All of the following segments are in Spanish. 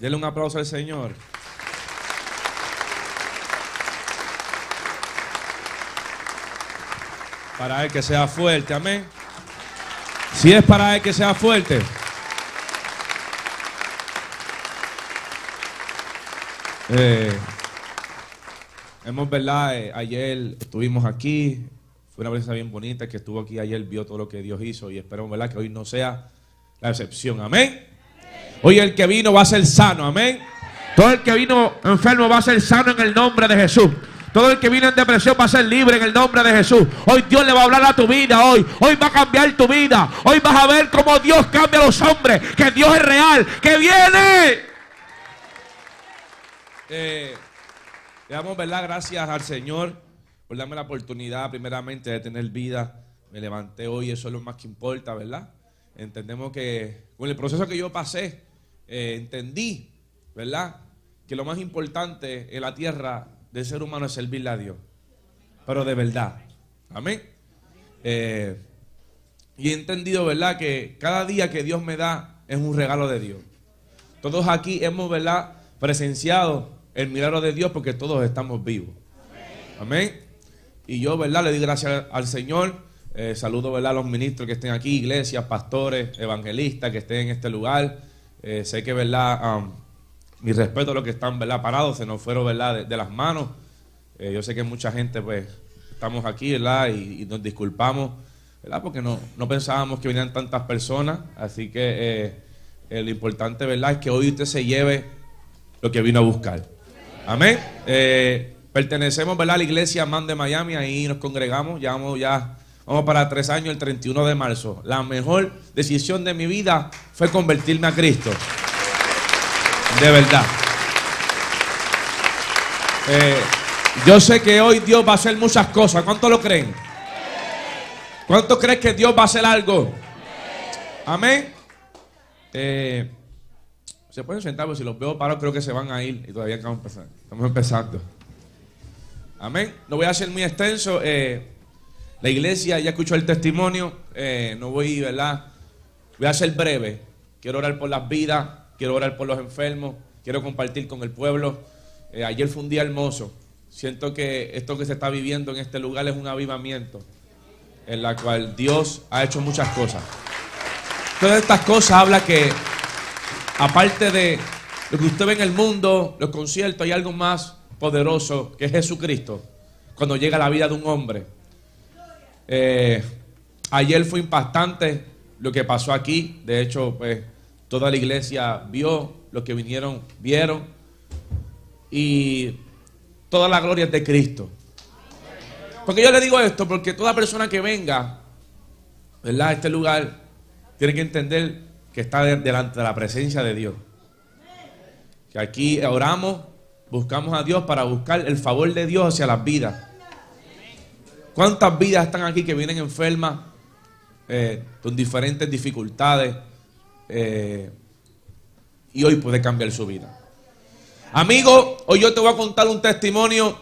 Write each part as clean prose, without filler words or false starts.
Denle un aplauso al Señor. Para Él que sea fuerte, amén. Si es para Él que sea fuerte. Hemos, ¿verdad? Ayer estuvimos aquí, fue una persona bien bonita que estuvo aquí ayer, vio todo lo que Dios hizo y esperamos, ¿verdad? Que hoy no sea la excepción, amén. Hoy el que vino va a ser sano, amén. Todo el que vino enfermo va a ser sano en el nombre de Jesús. Todo el que vino en depresión va a ser libre en el nombre de Jesús. Hoy Dios le va a hablar a tu vida, hoy va a cambiar tu vida. Hoy vas a ver cómo Dios cambia a los hombres, que Dios es real, que viene. Le damos, ¿verdad? Gracias al Señor por darme la oportunidad primeramente de tener vida. Me levanté hoy, eso es lo más que importa, ¿verdad? Entendemos que con el proceso que yo pasé, entendí, ¿verdad? Que lo más importante en la tierra del ser humano es servirle a Dios, pero de verdad, amén. Y he entendido, ¿verdad? Que cada día que Dios me da es un regalo de Dios. Todos aquí hemos, ¿verdad? Presenciado el milagro de Dios porque todos estamos vivos, amén. Y yo, ¿verdad? Le di gracias al Señor. Saludo, ¿verdad? A los ministros que estén aquí, iglesias, pastores, evangelistas que estén en este lugar. Sé que, ¿verdad? Mi respeto a los que están, ¿verdad? Parados, se nos fueron, ¿verdad? De las manos. Yo sé que mucha gente, pues, estamos aquí, ¿verdad? Y nos disculpamos, ¿verdad? Porque no pensábamos que venían tantas personas. Así que lo importante, ¿verdad? Es que hoy usted se lleve lo que vino a buscar. Amén. Pertenecemos, ¿verdad? A la iglesia Man de Miami, ahí nos congregamos, llevamos ya... Vamos para 3 años, el 31 de marzo. La mejor decisión de mi vida fue convertirme a Cristo. De verdad. Yo sé que hoy Dios va a hacer muchas cosas. ¿Cuántos lo creen? ¿Cuántos creen que Dios va a hacer algo? Amén. Se pueden sentar, porque si los veo parados creo que se van a ir. Y todavía estamos empezando. Amén. No voy a ser muy extenso. La iglesia ya escuchó el testimonio, no voy, ¿verdad? Voy a ser breve. Quiero orar por las vidas, quiero orar por los enfermos, quiero compartir con el pueblo. Ayer fue un día hermoso. Siento que esto que se está viviendo en este lugar es un avivamiento, en la cual Dios ha hecho muchas cosas. Todas estas cosas habla que, aparte de lo que usted ve en el mundo, los conciertos, hay algo más poderoso que es Jesucristo, cuando llega a la vida de un hombre. Ayer fue impactante lo que pasó aquí. De hecho, pues toda la iglesia vio, los que vinieron vieron, y toda la gloria es de Cristo. Porque yo le digo esto, porque toda persona que venga, ¿verdad?, a este lugar tiene que entender que está delante de la presencia de Dios, que aquí oramos, buscamos a Dios para buscar el favor de Dios hacia las vidas. ¿Cuántas vidas están aquí que vienen enfermas, con diferentes dificultades, y hoy puede cambiar su vida? Amigo, hoy yo te voy a contar un testimonio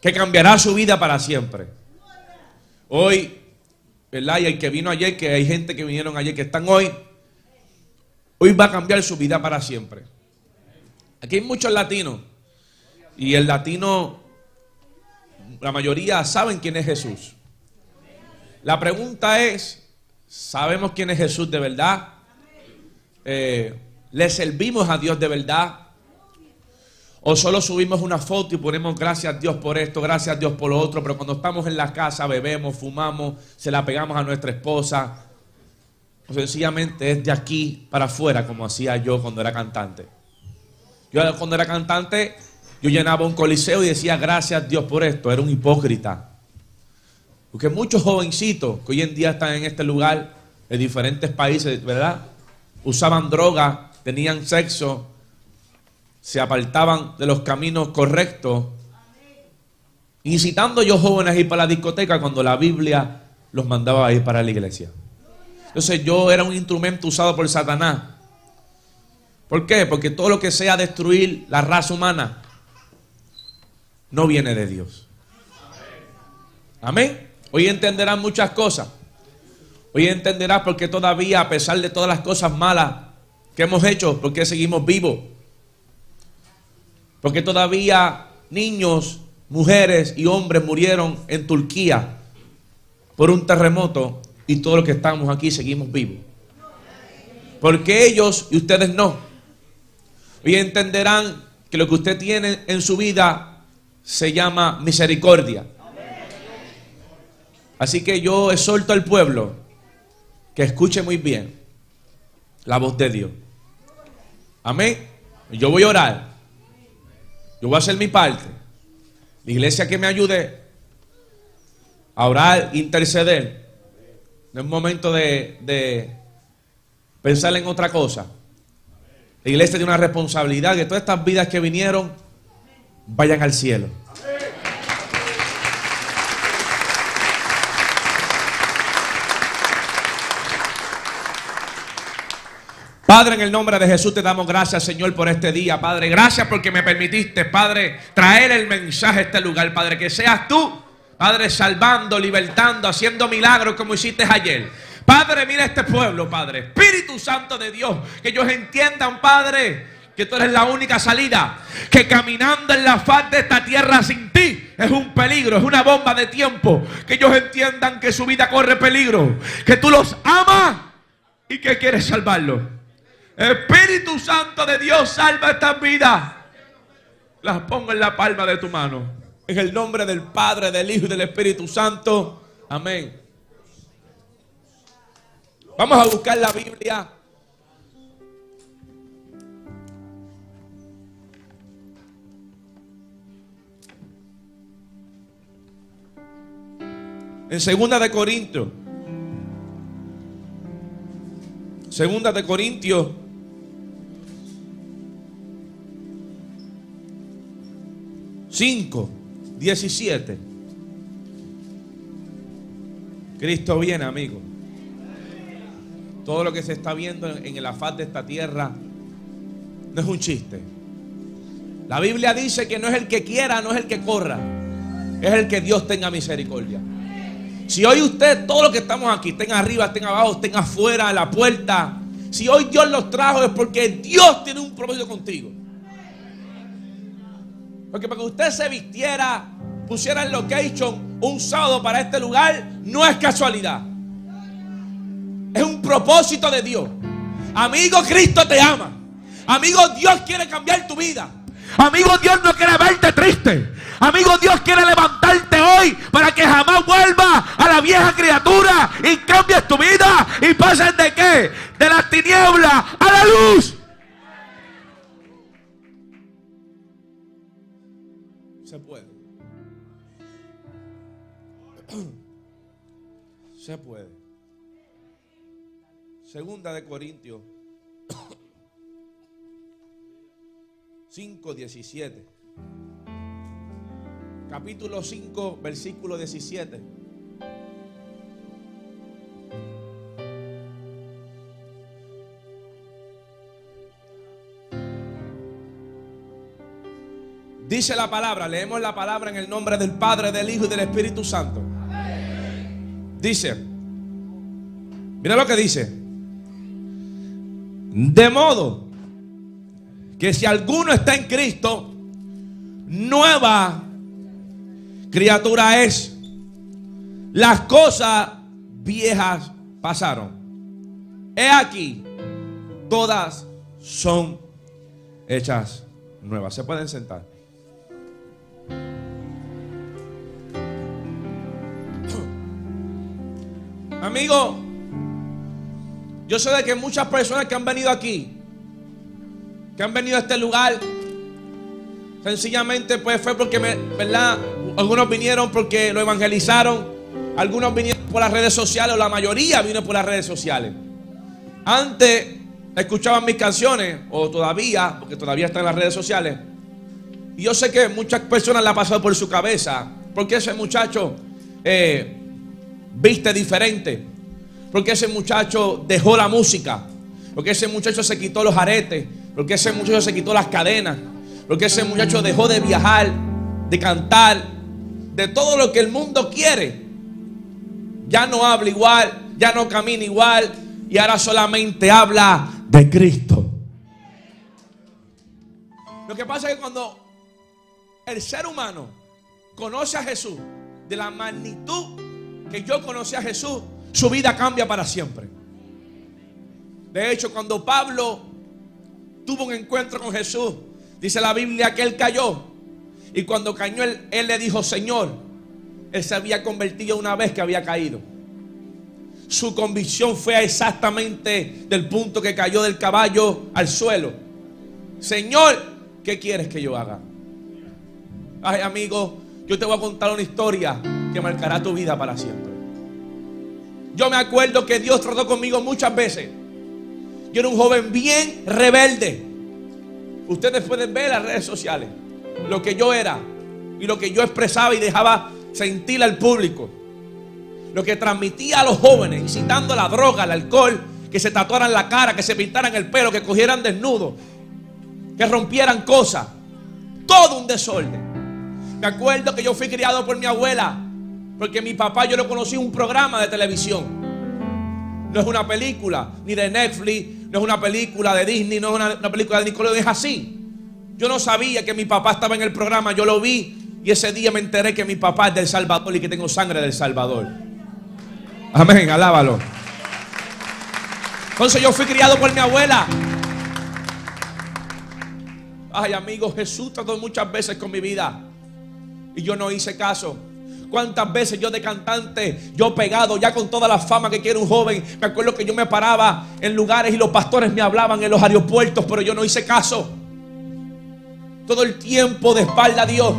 que cambiará su vida para siempre. Hoy, ¿verdad? Y el que vino ayer, que hay gente que vinieron ayer que están hoy, hoy va a cambiar su vida para siempre. Aquí hay muchos latinos, y el latino... La mayoría saben quién es Jesús. La pregunta es, ¿sabemos quién es Jesús de verdad? ¿Le servimos a Dios de verdad? ¿O solo subimos una foto y ponemos gracias a Dios por esto, gracias a Dios por lo otro? Pero cuando estamos en la casa bebemos, fumamos, se la pegamos a nuestra esposa. O sencillamente es de aquí para afuera, como hacía yo cuando era cantante. Yo cuando era cantante... Yo llenaba un coliseo y decía gracias a Dios por esto. Era un hipócrita. Porque muchos jovencitos que hoy en día están en este lugar, de diferentes países, ¿verdad? Usaban droga, tenían sexo, se apartaban de los caminos correctos, incitando yo jóvenes a ir para la discoteca cuando la Biblia los mandaba a ir para la iglesia. Entonces yo era un instrumento usado por Satanás. ¿Por qué? Porque todo lo que sea destruir la raza humana no viene de Dios. Amén. Hoy entenderás muchas cosas. Hoy entenderás porque todavía, a pesar de todas las cosas malas ¿Qué hemos hecho? ¿Por qué seguimos vivos? Porque todavía niños, mujeres y hombres murieron en Turquía por un terremoto y todos los que estamos aquí seguimos vivos. Porque ellos y ustedes no. Y entenderán que lo que usted tiene en su vida se llama misericordia. Así que yo exhorto al pueblo que escuche muy bien la voz de Dios. Amén. Yo voy a orar. Yo voy a hacer mi parte. La iglesia que me ayude a orar, interceder. No es momento de pensar en otra cosa. La iglesia tiene una responsabilidad que todas estas vidas que vinieron vayan al cielo. Padre, en el nombre de Jesús te damos gracias, Señor, por este día, Padre. Gracias porque me permitiste, Padre, traer el mensaje a este lugar, Padre. Que seas tú, Padre, salvando, libertando, haciendo milagros como hiciste ayer. Padre, mira este pueblo, Padre. Espíritu Santo de Dios, que ellos entiendan, Padre, que tú eres la única salida. Que caminando en la faz de esta tierra sin ti es un peligro, es una bomba de tiempo. Que ellos entiendan que su vida corre peligro. Que tú los amas y que quieres salvarlos. Espíritu Santo de Dios, salva estas vidas. Las pongo en la palma de tu mano. En el nombre del Padre, del Hijo y del Espíritu Santo. Amén. Vamos a buscar la Biblia. En 2 de Corintios. 2 de Corintios. Cinco 17. Cristo viene, amigo. Todo lo que se está viendo en la faz de esta tierra no es un chiste. La Biblia dice que no es el que quiera, no es el que corra, es el que Dios tenga misericordia. Si hoy usted, todos los que estamos aquí, estén arriba, estén abajo, estén afuera, a la puerta, si hoy Dios los trajo es porque Dios tiene un propósito contigo. Porque para que usted se vistiera, pusiera en location un sábado para este lugar, no es casualidad. Es un propósito de Dios. Amigo, Cristo te ama. Amigo, Dios quiere cambiar tu vida. Amigo, Dios no quiere verte triste. Amigo, Dios quiere levantarte hoy para que jamás vuelvas a la vieja criatura y cambies tu vida y pases de qué? De las tinieblas a la luz. Se puede. Se puede. 2 de Corintios 5:17. Capítulo 5, versículo 17. Dice la palabra, leemos la palabra en el nombre del Padre, del Hijo y del Espíritu Santo. Dice, mira lo que dice. De modo que si alguno está en Cristo, nueva criatura es. Las cosas viejas pasaron. He aquí, todas son hechas nuevas. Se pueden sentar. Amigo, yo sé de que muchas personas que han venido aquí, que han venido a este lugar, sencillamente pues fue porque, ¿verdad? Algunos vinieron porque lo evangelizaron, algunos vinieron por las redes sociales, o la mayoría vino por las redes sociales. Antes escuchaban mis canciones, o todavía, porque todavía están en las redes sociales, y yo sé que muchas personas la han pasado por su cabeza, porque ese muchacho viste diferente, porque ese muchacho dejó la música, porque ese muchacho se quitó los aretes, porque ese muchacho se quitó las cadenas, porque ese muchacho dejó de viajar, de cantar, de todo lo que el mundo quiere. Ya no habla igual, ya no camina igual, y ahora solamente habla de Cristo. Lo que pasa es que cuando el ser humano conoce a Jesús de la magnitud que yo conocí a Jesús, su vida cambia para siempre. De hecho, cuando Pablo tuvo un encuentro con Jesús, dice la Biblia que él cayó, y cuando cayó él le dijo Señor. Él se había convertido una vez que había caído. Su convicción fue exactamente del punto que cayó del caballo al suelo. Señor, ¿qué quieres que yo haga? Ay, amigo, yo te voy a contar una historia que marcará tu vida para siempre. Yo me acuerdo que Dios trató conmigo muchas veces. Yo era un joven bien rebelde. Ustedes pueden ver las redes sociales lo que yo era y lo que yo expresaba y dejaba sentir al público, lo que transmitía a los jóvenes, incitando a la droga, al alcohol, que se tatuaran la cara, que se pintaran el pelo, que cogieran desnudos, que rompieran cosas. Todo un desorden. Me acuerdo que yo fui criado por mi abuela, porque mi papá yo lo conocí en un programa de televisión. No es una película ni de Netflix, no es una película de Disney, no es una película de Nickelodeon, es así. Yo no sabía que mi papá estaba en el programa, yo lo vi y ese día me enteré que mi papá es del Salvador y que tengo sangre del Salvador. Amén, alábalo. Entonces yo fui criado por mi abuela. Ay, amigos, Jesús trató muchas veces con mi vida y yo no hice caso. Cuántas veces yo de cantante, yo pegado ya con toda la fama que quiere un joven. Me acuerdo que yo me paraba en lugares y los pastores me hablaban en los aeropuertos, pero yo no hice caso. Todo el tiempo de espalda a Dios.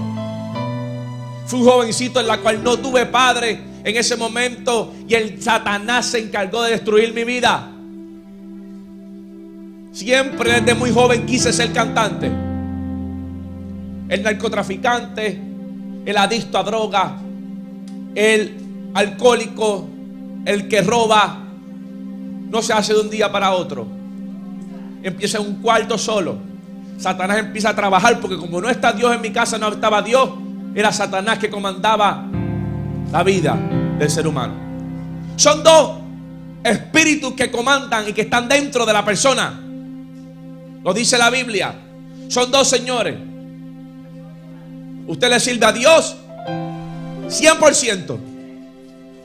Fui un jovencito en la cual no tuve padre en ese momento y el Satanás se encargó de destruir mi vida. Siempre desde muy joven quise ser cantante. El narcotraficante, el adicto a droga, el alcohólico, el que roba, no se hace de un día para otro. Empieza en un cuarto solo. Satanás empieza a trabajar porque como no está Dios en mi casa, no estaba Dios. Era Satanás que comandaba la vida del ser humano. Son dos espíritus que comandan y que están dentro de la persona. Lo dice la Biblia. Son dos señores. Usted le sirve a Dios 100%.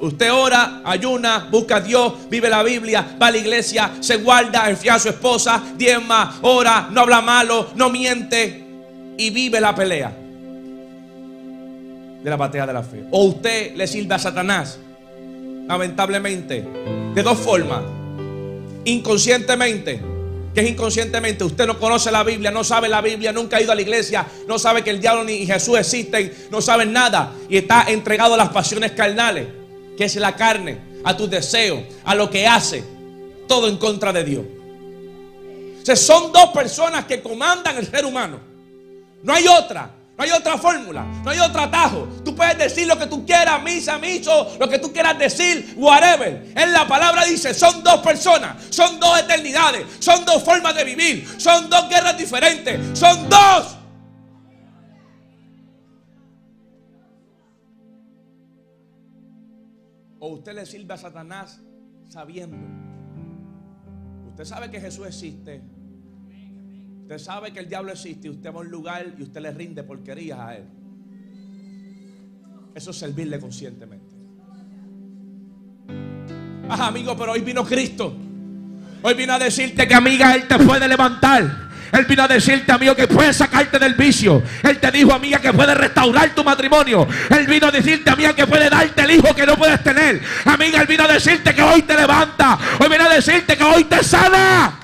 Usted ora, ayuna, busca a Dios, vive la Biblia, va a la iglesia, se guarda, enfía a su esposa, diezma, ora, no habla malo, no miente y vive la pelea de la batalla de la fe. O usted le sirve a Satanás, lamentablemente, de dos formas. Inconscientemente, que es inconscientemente, usted no conoce la Biblia, no sabe la Biblia, nunca ha ido a la iglesia, no sabe que el diablo ni Jesús existen, no sabe nada y está entregado a las pasiones carnales, que es la carne, a tus deseos, a lo que hace, todo en contra de Dios. O sea, son dos personas que comandan el ser humano. No hay otra. No hay otra fórmula, no hay otro atajo. Tú puedes decir lo que tú quieras, misa, miso, lo que tú quieras decir, whatever. En la palabra dice, son dos personas, son dos eternidades, son dos formas de vivir, son dos guerras diferentes, son dos. O usted le sirve a Satanás sabiendo. Usted sabe que Jesús existe. Usted sabe que el diablo existe y usted va a un lugar y usted le rinde porquerías a él. Eso es servirle conscientemente. Ah, amigo, pero hoy vino Cristo. Hoy vino a decirte que, amiga, Él te puede levantar. Él vino a decirte, amigo, que puede sacarte del vicio. Él te dijo, amiga, que puede restaurar tu matrimonio. Él vino a decirte, amiga, que puede darte el hijo que no puedes tener. Amiga, Él vino a decirte que hoy te levanta. Hoy vino a decirte que hoy te sana.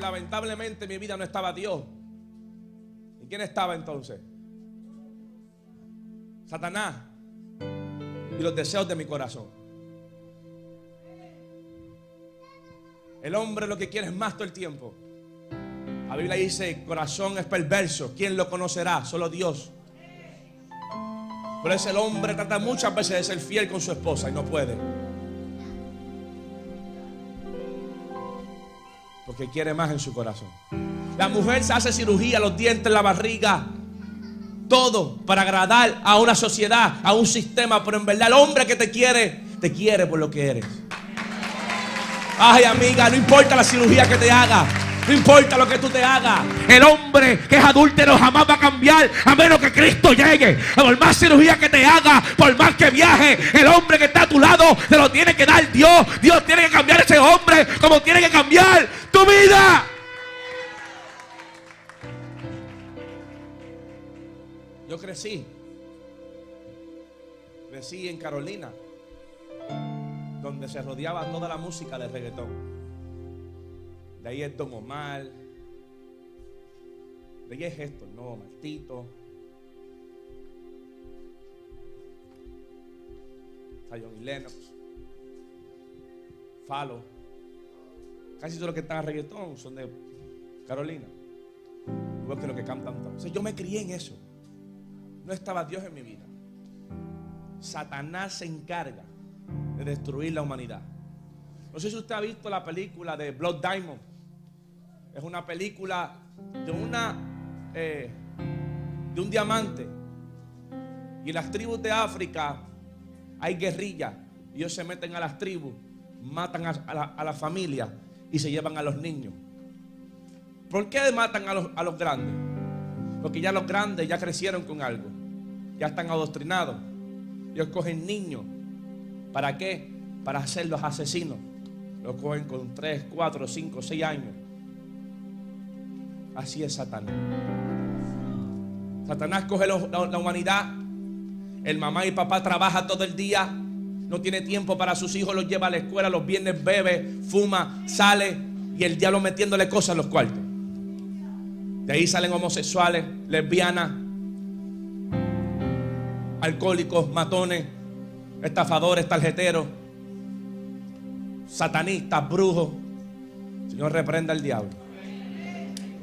Lamentablemente en mi vida no estaba Dios. ¿Y quién estaba entonces? Satanás y los deseos de mi corazón. El hombre lo que quiere es más todo el tiempo. La Biblia dice, el corazón es perverso. ¿Quién lo conocerá? Solo Dios. Por eso el hombre trata muchas veces de ser fiel con su esposa y no puede. Porque quiere más en su corazón. La mujer se hace cirugía, los dientes, la barriga, todo para agradar a una sociedad, a un sistema. Pero en verdad el hombre que te quiere por lo que eres. Ay, amiga, no importa la cirugía que te haga. No importa lo que tú te hagas. El hombre que es adúltero jamás va a cambiar a menos que Cristo llegue. Por más cirugía que te haga, por más que viaje, el hombre que está a tu lado te lo tiene que dar Dios. Dios tiene que cambiar a ese hombre como tiene que cambiar tu vida. Yo crecí en Carolina, donde se rodeaba toda la música de reggaetón. De ahí es Don Omar, de ahí es esto, el nuevo Martito, Zion y Lennox, Falo. Casi todos los que están en reggaetón son de Carolina, igual que los que cantan tanto. O sea, yo me crié en eso. No estaba Dios en mi vida. Satanás se encarga de destruir la humanidad. No sé si usted ha visto la película de Blood Diamond. Es una película de un diamante. Y en las tribus de África hay guerrilla. Ellos se meten a las tribus, matan a la familia y se llevan a los niños. ¿Por qué matan a los grandes? Porque ya los grandes ya crecieron con algo. Ya están adoctrinados. Ellos cogen niños. ¿Para qué? Para hacer los asesinos. Los cogen con 3, 4, 5, 6 años. Así es Satanás. Satanás coge la humanidad. El mamá y papá trabaja todo el día, no tiene tiempo para sus hijos, los lleva a la escuela, los viernes bebe, fuma, sale, y el diablo metiéndole cosas en los cuartos. De ahí salen homosexuales, lesbianas, alcohólicos, matones, estafadores, tarjeteros, satanistas, brujos. El Señor reprenda al diablo.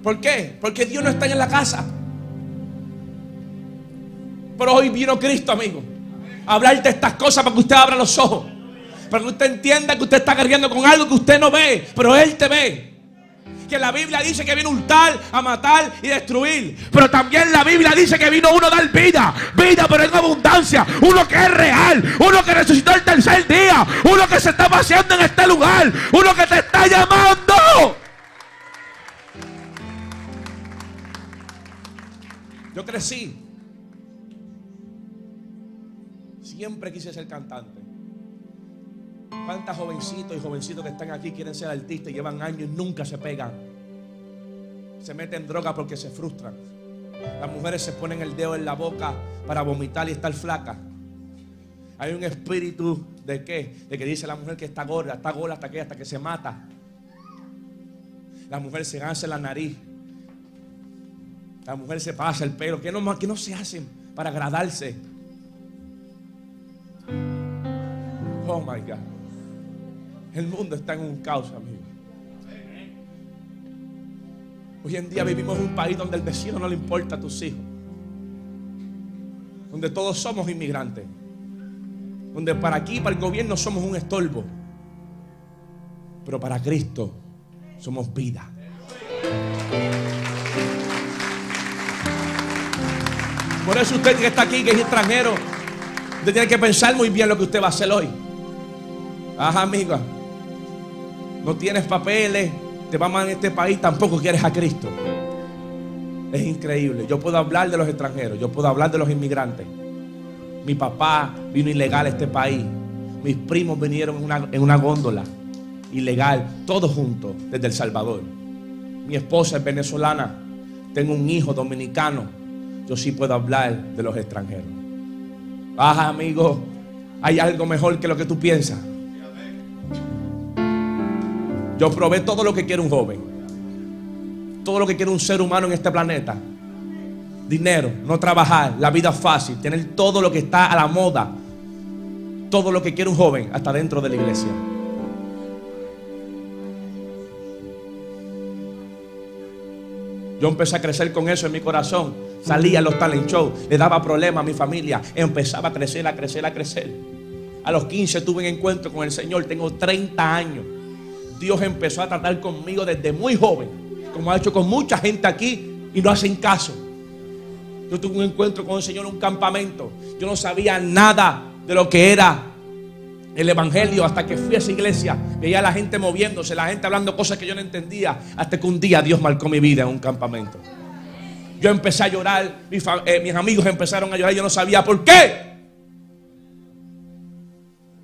¿Por qué? Porque Dios no está en la casa. Pero hoy vino Cristo, amigo, a hablarte estas cosas para que usted abra los ojos, para que usted entienda que usted está cargando con algo que usted no ve, pero Él te ve. Que la Biblia dice que vino a hurtar, a matar y destruir, pero también la Biblia dice que vino uno a dar vida, vida pero en abundancia, uno que es real, uno que resucitó el tercer día, uno que se está paseando en este lugar, uno que te está llamando. Yo crecí. Siempre quise ser cantante. ¿Cuántas jovencitos y jovencitos que están aquí quieren ser artistas y llevan años y nunca se pegan? Se meten droga porque se frustran. Las mujeres se ponen el dedo en la boca para vomitar y estar flacas. Hay un espíritu de qué? De que dice la mujer que está gorda hasta que se mata. La mujer se hace la nariz. La mujer se pasa el pelo. ¿Qué no se hacen para agradarse? Oh my God. El mundo está en un caos, amigo. Hoy en día vivimos en un país donde el vecino no le importa a tus hijos, donde todos somos inmigrantes, donde para aquí, para el gobierno, somos un estorbo, pero para Cristo somos vida. Por eso usted que está aquí, que es extranjero, usted tiene que pensar muy bien lo que usted va a hacer hoy. Ajá, amiga. No tienes papeles, te va mal en este país, tampoco quieres a Cristo. Es increíble. Yo puedo hablar de los extranjeros, yo puedo hablar de los inmigrantes. Mi papá vino ilegal a este país. Mis primos vinieron en una góndola ilegal, todos juntos, desde El Salvador. Mi esposa es venezolana. Tengo un hijo dominicano. Yo sí puedo hablar de los extranjeros. Baja, amigo. Hay algo mejor que lo que tú piensas. Yo probé todo lo que quiere un joven, todo lo que quiere un ser humano en este planeta. Dinero, no trabajar, la vida fácil, tener todo lo que está a la moda, todo lo que quiere un joven, hasta dentro de la iglesia. Yo empecé a crecer con eso en mi corazón. Salía a los talent shows, le daba problemas a mi familia. Empezaba a crecer, a crecer, a crecer. A los 15 tuve un encuentro con el Señor. Tengo 30 años. Dios empezó a tratar conmigo desde muy joven, como ha hecho con mucha gente aquí y no hacen caso. Yo tuve un encuentro con el Señor en un campamento. Yo no sabía nada de lo que era el evangelio, hasta que fui a esa iglesia, veía la gente moviéndose, la gente hablando cosas que yo no entendía, hasta que un día Dios marcó mi vida en un campamento. Yo empecé a llorar, mis amigos empezaron a llorar, yo no sabía por qué.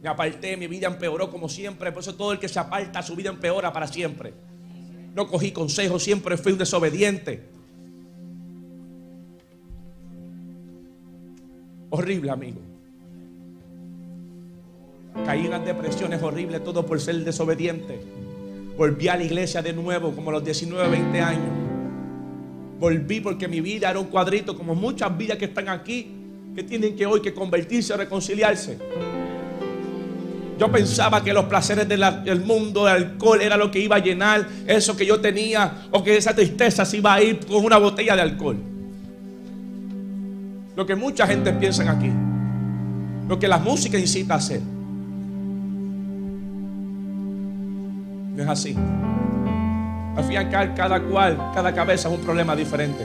Me aparté, mi vida empeoró como siempre, por eso todo el que se aparta, su vida empeora para siempre. No cogí consejos, siempre fui un desobediente. Horrible, amigo. Caí en las depresiones horribles, todo por ser desobediente. Volví a la iglesia de nuevo, como a los 19, 20 años. Volví porque mi vida era un cuadrito, como muchas vidas que están aquí, que tienen que hoy que convertirse, reconciliarse. Yo pensaba que los placeres del mundo, el alcohol, era lo que iba a llenar eso que yo tenía, o que esa tristeza se iba a ir con una botella de alcohol. Lo que mucha gente piensa aquí, lo que la música incita a hacer. No es así. Al fin y al cabo, cada cual, cada cabeza es un problema diferente.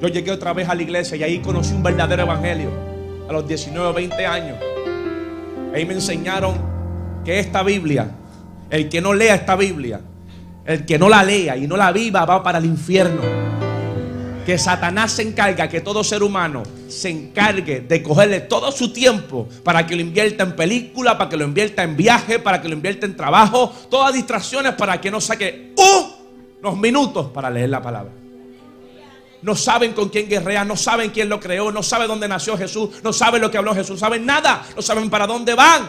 Yo llegué otra vez a la iglesia y ahí conocí un verdadero evangelio a los 19, 20 años. Ahí me enseñaron que esta Biblia, el que no lea esta Biblia, el que no la lea y no la viva va para el infierno. Que Satanás se encarga, que todo ser humano se encargue de cogerle todo su tiempo para que lo invierta en película, para que lo invierta en viaje, para que lo invierta en trabajo, todas distracciones para que no saque unos minutos para leer la palabra. No saben con quién guerrea, no saben quién lo creó, no saben dónde nació Jesús, no saben lo que habló Jesús, no saben nada, no saben para dónde van.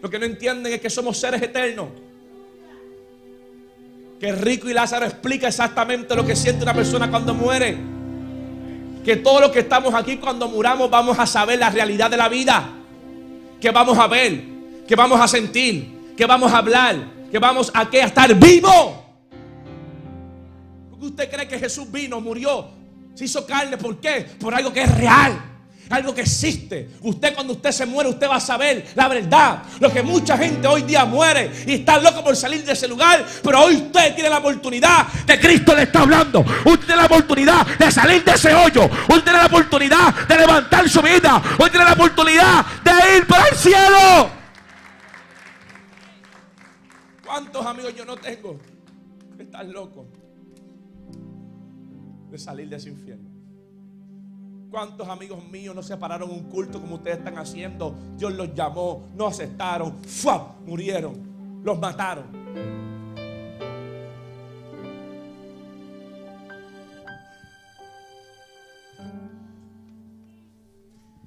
Lo que no entienden es que somos seres eternos. Que Rico y Lázaro explica exactamente lo que siente una persona cuando muere. Que todos los que estamos aquí cuando muramos vamos a saber la realidad de la vida. Que vamos a ver, que vamos a sentir, que vamos a hablar, que vamos a estar vivos. Porque usted cree que Jesús vino, murió, se hizo carne. ¿Por qué? Por algo que es real, algo que existe. Usted cuando usted se muere, usted va a saber la verdad. Lo que mucha gente hoy día muere y está loco por salir de ese lugar, pero hoy usted tiene la oportunidad de Cristo le está hablando. Usted tiene la oportunidad de salir de ese hoyo. Usted tiene la oportunidad de levantar su vida. Usted tiene la oportunidad de ir para el cielo. ¿Cuántos amigos yo no tengo que están locos de salir de ese infierno? ¿Cuántos amigos míos no se pararon un culto como ustedes están haciendo? Dios los llamó, no aceptaron, ¡fua! Murieron, los mataron.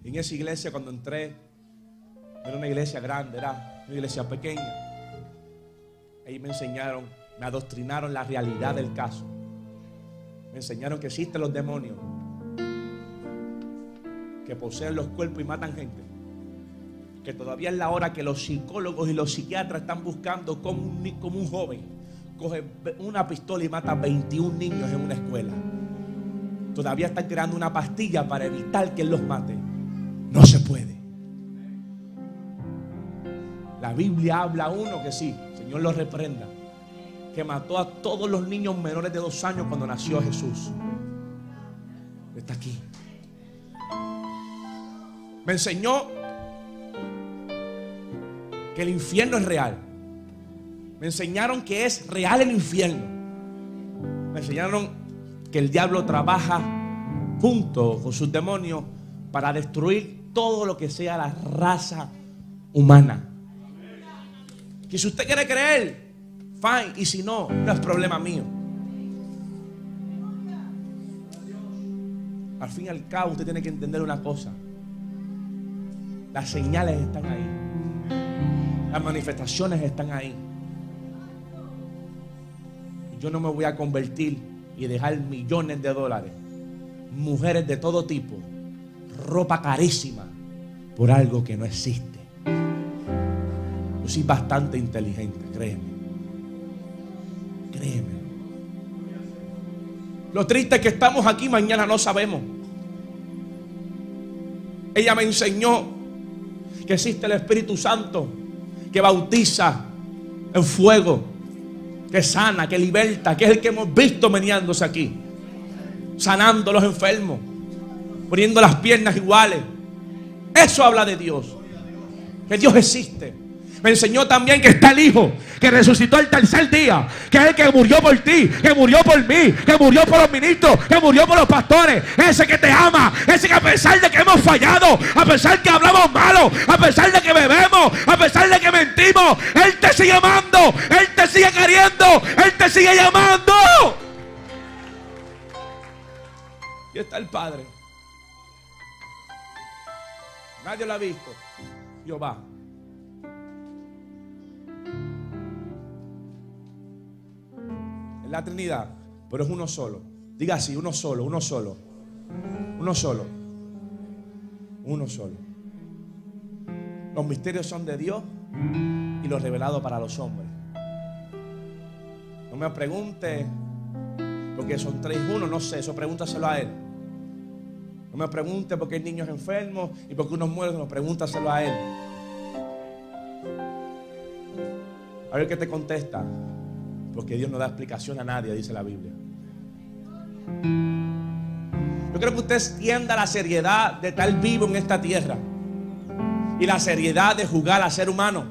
En esa iglesia cuando entré, era una iglesia grande, era una iglesia pequeña. Ahí me enseñaron, me adoctrinaron la realidad del caso. Me enseñaron que existen los demonios, que poseen los cuerpos y matan gente, que todavía es la hora que los psicólogos y los psiquiatras están buscando como un joven coge una pistola y mata a 21 niños en una escuela. Todavía están creando una pastilla para evitar que él los mate. No se puede. La Biblia habla a uno que sí, el Señor lo reprenda, que mató a todos los niños menores de 2 años cuando nació Jesús. Está aquí. Me enseñó que el infierno es real. Me enseñaron que es real el infierno. Me enseñaron que el diablo trabaja junto con sus demonios para destruir todo lo que sea la raza humana. Que si usted quiere creer, fine. Y si no, no es problema mío. Al fin y al cabo, usted tiene que entender una cosa. Las señales están ahí. Las manifestaciones están ahí. Yo no me voy a convertir y dejar millones de dólares, mujeres de todo tipo, ropa carísima, por algo que no existe. Yo soy bastante inteligente, créeme. Créeme. Lo triste es que estamos aquí, mañana no sabemos. Ella me enseñó que existe el Espíritu Santo, que bautiza en fuego, que sana, que liberta, que es el que hemos visto meneándose aquí, sanando a los enfermos, poniendo las piernas iguales. Eso habla de Dios. que Dios existe. Me enseñó también que está el Hijo, que resucitó el tercer día, que es el que murió por ti, que murió por mí, que murió por los ministros, que murió por los pastores. Ese que te ama, ese que a pesar de que hemos fallado, a pesar que hablamos malo, a pesar de que bebemos, a pesar de que mentimos, Él te sigue amando, Él te sigue queriendo, Él te sigue llamando. Y está el Padre. Nadie lo ha visto. Jehová. Es la Trinidad, pero es uno solo. Diga así, uno solo, uno solo. Uno solo. Uno solo. Los misterios son de Dios y los revelados para los hombres. No me pregunte porque son 3-1, no sé, eso pregúntaselo a Él. No me pregunte por qué hay niños enfermos y por qué unos mueren, no, pregúntaselo a Él. A ver qué te contesta. Porque Dios no da explicación a nadie, dice la Biblia. Yo creo que usted entienda la seriedad de estar vivo en esta tierra y la seriedad de jugar a ser humano.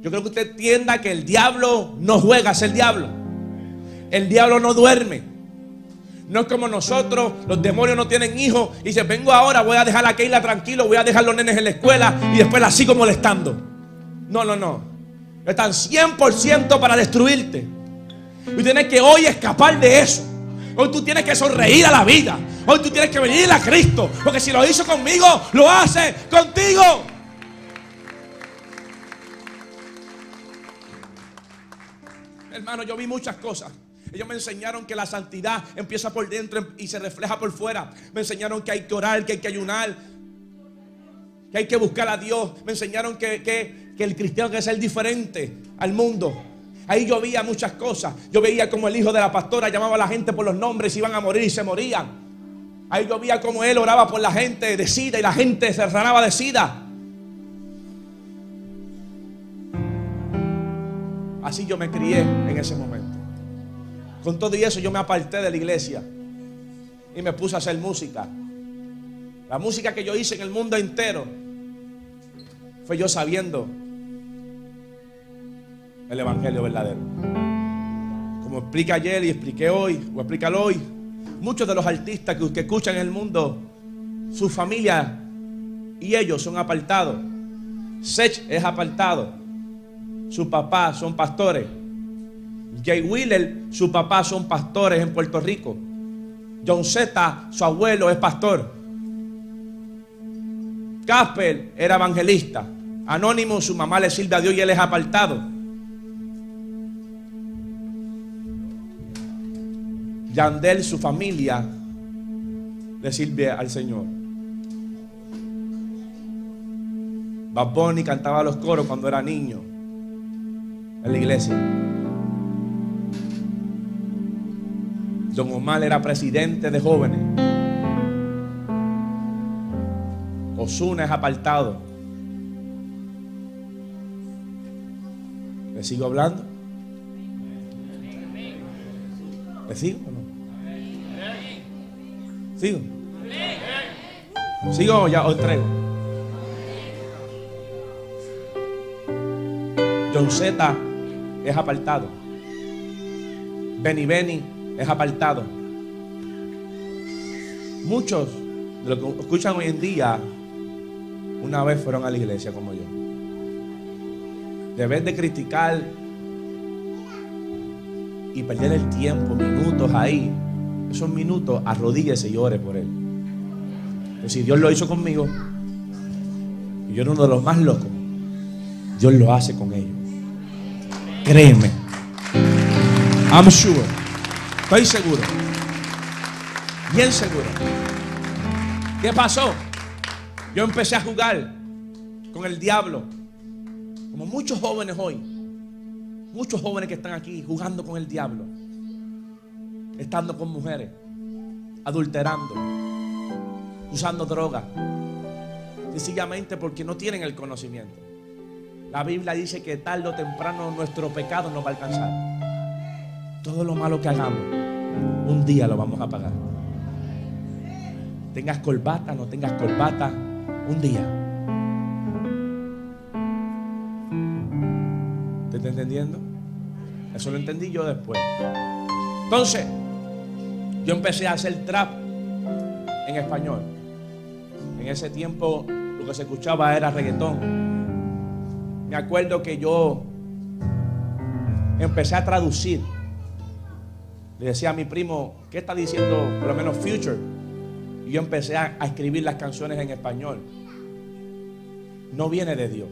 Yo creo que usted entienda que el diablo no juega a ser diablo. El diablo no duerme. No es como nosotros, los demonios no tienen hijos y dicen, vengo ahora, voy a dejar a Keila tranquilo, voy a dejar a los nenes en la escuela y después la sigo molestando. No, no, no. Están 100% para destruirte. Y tienes que hoy escapar de eso. Hoy tú tienes que sonreír a la vida. Hoy tú tienes que venir a Cristo. Porque si lo hizo conmigo, lo hace contigo. Hermano, yo vi muchas cosas. Ellos me enseñaron que la santidad empieza por dentro y se refleja por fuera. Me enseñaron que hay que orar, que hay que ayunar, que hay que buscar a Dios. Me enseñaron que el cristiano debe ser diferente al mundo. Ahí yo veía muchas cosas. Yo veía como el hijo de la pastora llamaba a la gente por los nombres, iban a morir y se morían. Ahí yo veía como él oraba por la gente de sida y la gente se sanaba de sida. Así yo me crié en ese momento. Con todo y eso yo me aparté de la iglesia y me puse a hacer música. La música que yo hice en el mundo entero fue yo sabiendo el evangelio verdadero. Como explica ayer y expliqué hoy, o explícalo hoy, muchos de los artistas que escuchan en el mundo, su familia y ellos son apartados. Sech es apartado, su papá son pastores. Jay Wheeler, su papá son pastores en Puerto Rico. John Zeta, su abuelo es pastor. Casper era evangelista. Anónimo, su mamá le sirve a Dios y él es apartado. Yandel, su familia le sirve al Señor. Bad Bunny cantaba los coros cuando era niño en la iglesia. Don Omar era presidente de jóvenes. Ozuna es apartado. ¿Le sigo hablando? ¿Le sigo o no? ¿Sigo? ¿Sigo o ya os traigo? John Zeta es apartado. Beni es apartado. Muchos de los que escuchan hoy en día una vez fueron a la iglesia como yo. Debes de criticar y perder el tiempo, minutos ahí. Esos minutos, arrodíllese y ore por él. Pero si Dios lo hizo conmigo, y yo era uno de los más locos, Dios lo hace con ellos. Créeme. I'm sure. Estoy seguro. Bien seguro. ¿Qué pasó? Yo empecé a jugar con el diablo, como muchos jóvenes hoy, muchos jóvenes que están aquí jugando con el diablo, estando con mujeres, adulterando, usando drogas, sencillamente porque no tienen el conocimiento. La Biblia dice que tarde o temprano nuestro pecado nos va a alcanzar. Todo lo malo que hagamos, un día lo vamos a pagar. Tengas corbata, no tengas corbata, un día está entendiendo? Eso lo entendí yo después. Entonces, yo empecé a hacer trap en español. En ese tiempo lo que se escuchaba era reggaetón. Me acuerdo que yo empecé a traducir. Le decía a mi primo, ¿qué está diciendo por lo menos Future? Y yo empecé a escribir las canciones en español. No viene de Dios.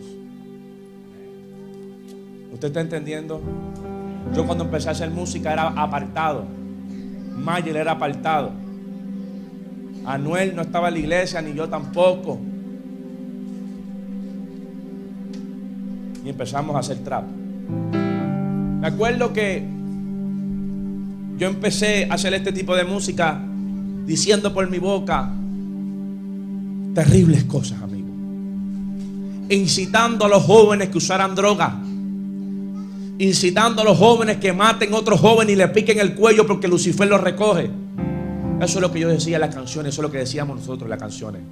¿Usted está entendiendo? Yo cuando empecé a hacer música era apartado. Mayer era apartado. Anuel no estaba en la iglesia, ni yo tampoco. Y empezamos a hacer trap. Me acuerdo que yo empecé a hacer este tipo de música diciendo por mi boca terribles cosas, amigo. Incitando a los jóvenes que usaran droga. Incitando a los jóvenes que maten a otros jóvenes y le piquen el cuello porque Lucifer los recoge. Eso es lo que yo decía en las canciones, eso es lo que decíamos nosotros en las canciones.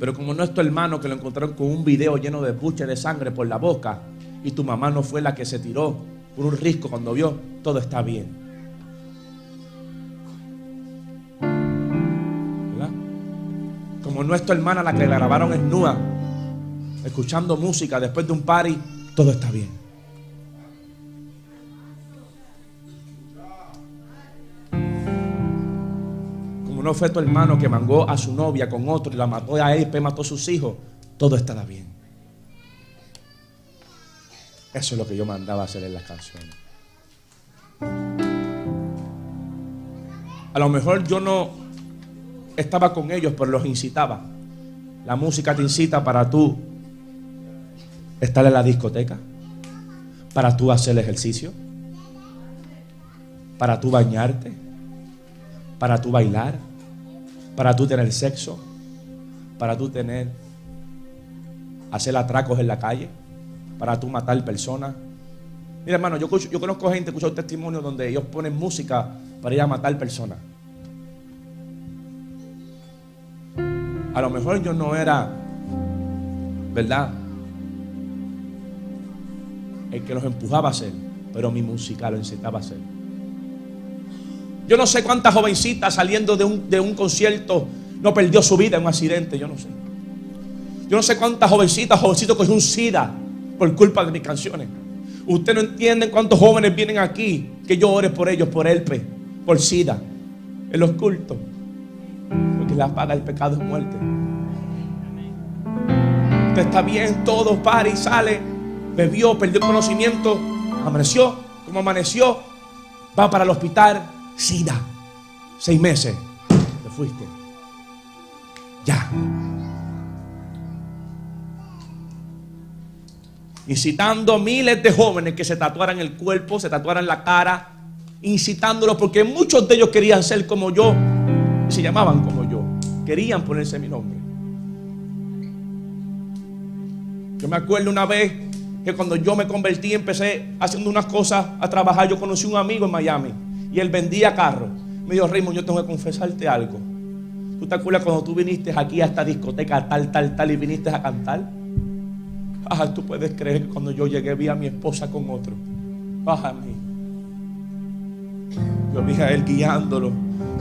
Pero como nuestro hermano que lo encontraron con un video lleno de buches de sangre por la boca y tu mamá no fue la que se tiró por un risco cuando vio, todo está bien. ¿Verdad? Como nuestra hermana la que la grabaron en nua, escuchando música después de un party, todo está bien. Como no fue tu hermano que mangó a su novia con otro y la mató a él y después mató a sus hijos, todo estará bien. Eso es lo que yo mandaba hacer en las canciones. A lo mejor yo no estaba con ellos, pero los incitaba. La música te incita para tú estar en la discoteca, para tú hacer ejercicio, para tú bañarte, para tú bailar, para tú tener sexo, para tú hacer atracos en la calle, para tú matar personas. Mira, hermano, yo conozco gente, he escuchado testimonios donde ellos ponen música para ir a matar personas. A lo mejor yo no era, ¿verdad?, el que los empujaba a hacer, pero mi música lo incitaba a hacer. Yo no sé cuántas jovencitas saliendo de un concierto no perdió su vida en un accidente, yo no sé. Yo no sé cuántas jovencitos cogió un SIDA por culpa de mis canciones. Ustedes no entienden cuántos jóvenes vienen aquí que yo ore por ellos, por ELPE, por SIDA, en los cultos, porque la paga del pecado es muerte. Usted está bien, todo para y sale. Bebió, perdió el conocimiento, amaneció, como amaneció, va para el hospital, SIDA, 6 meses, te fuiste. Ya. Incitando a miles de jóvenes que se tatuaran el cuerpo, se tatuaran la cara, incitándolos porque muchos de ellos querían ser como yo, y se llamaban como yo, querían ponerse mi nombre. Yo me acuerdo una vez que cuando yo me convertí, empecé haciendo unas cosas a trabajar. Yo conocí a un amigo en Miami y él vendía carros. Me dijo, Raymond, yo tengo que confesarte algo. ¿Tú te acuerdas cuando tú viniste aquí a esta discoteca tal y viniste a cantar? Ah, tú puedes creer que cuando yo llegué vi a mi esposa con otro. Bájame. Yo vi a él guiándolo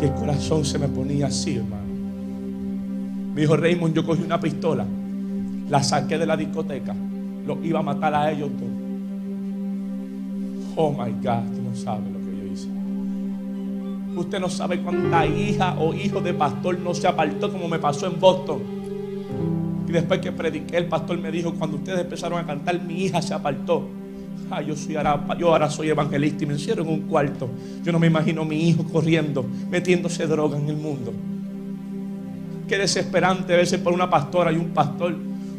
y el corazón se me ponía así, hermano. Me dijo, Raymond, yo cogí una pistola, la saqué de la discoteca, los iba a matar a ellos todos. Oh my God, tú no sabes lo que yo hice. Usted no sabe cuánta hija o hijo de pastor no se apartó, como me pasó en Boston. Y después que prediqué, el pastor me dijo, cuando ustedes empezaron a cantar, mi hija se apartó. Ah, yo ahora soy evangelista y me encierro en un cuarto. Yo no me imagino a mi hijo corriendo, metiéndose droga en el mundo. Qué desesperante a veces por una pastora y un pastor,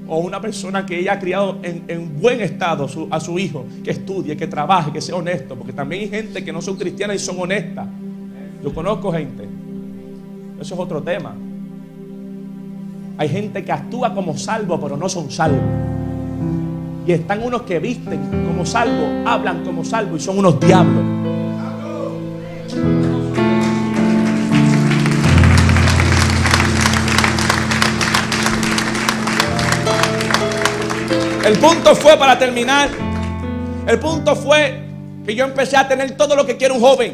o una persona que ella ha criado en buen estado a su hijo, que estudie, que trabaje, que sea honesto, porque también hay gente que no son cristianas y son honestas. Yo conozco gente, eso es otro tema. Hay gente que actúa como salvo pero no son salvos, y están unos que visten como salvos, hablan como salvos y son unos diablos. El punto fue, para terminar, el punto fue que yo empecé a tener todo lo que quiere un joven.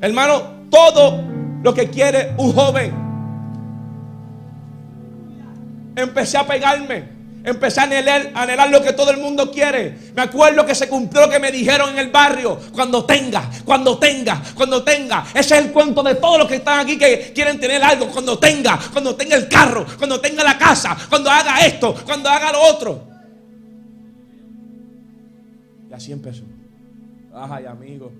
Hermano, todo lo que quiere un joven. Empecé a pegarme. Empecé a anhelar lo que todo el mundo quiere. Me acuerdo que se cumplió lo que me dijeron en el barrio: cuando tenga, cuando tenga, cuando tenga. Ese es el cuento de todos los que están aquí, que quieren tener algo. Cuando tenga el carro, cuando tenga la casa, cuando haga esto, cuando haga lo otro. Y así empezó. Ay, amigo,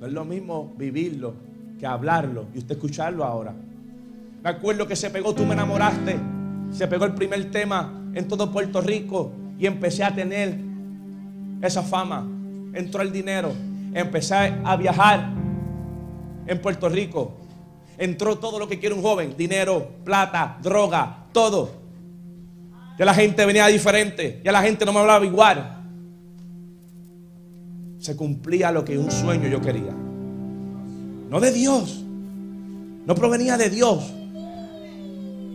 no es lo mismo vivirlo que hablarlo y usted escucharlo ahora. Me acuerdo que se pegó Tú Me Enamoraste. Se pegó el primer tema en todo Puerto Rico y empecé a tener esa fama. Entró el dinero, empecé a viajar en Puerto Rico. Entró todo lo que quiere un joven: dinero, plata, droga, todo. Ya la gente venía diferente, ya la gente no me hablaba igual. Se cumplía lo que un sueño yo quería. No de Dios, no provenía de Dios.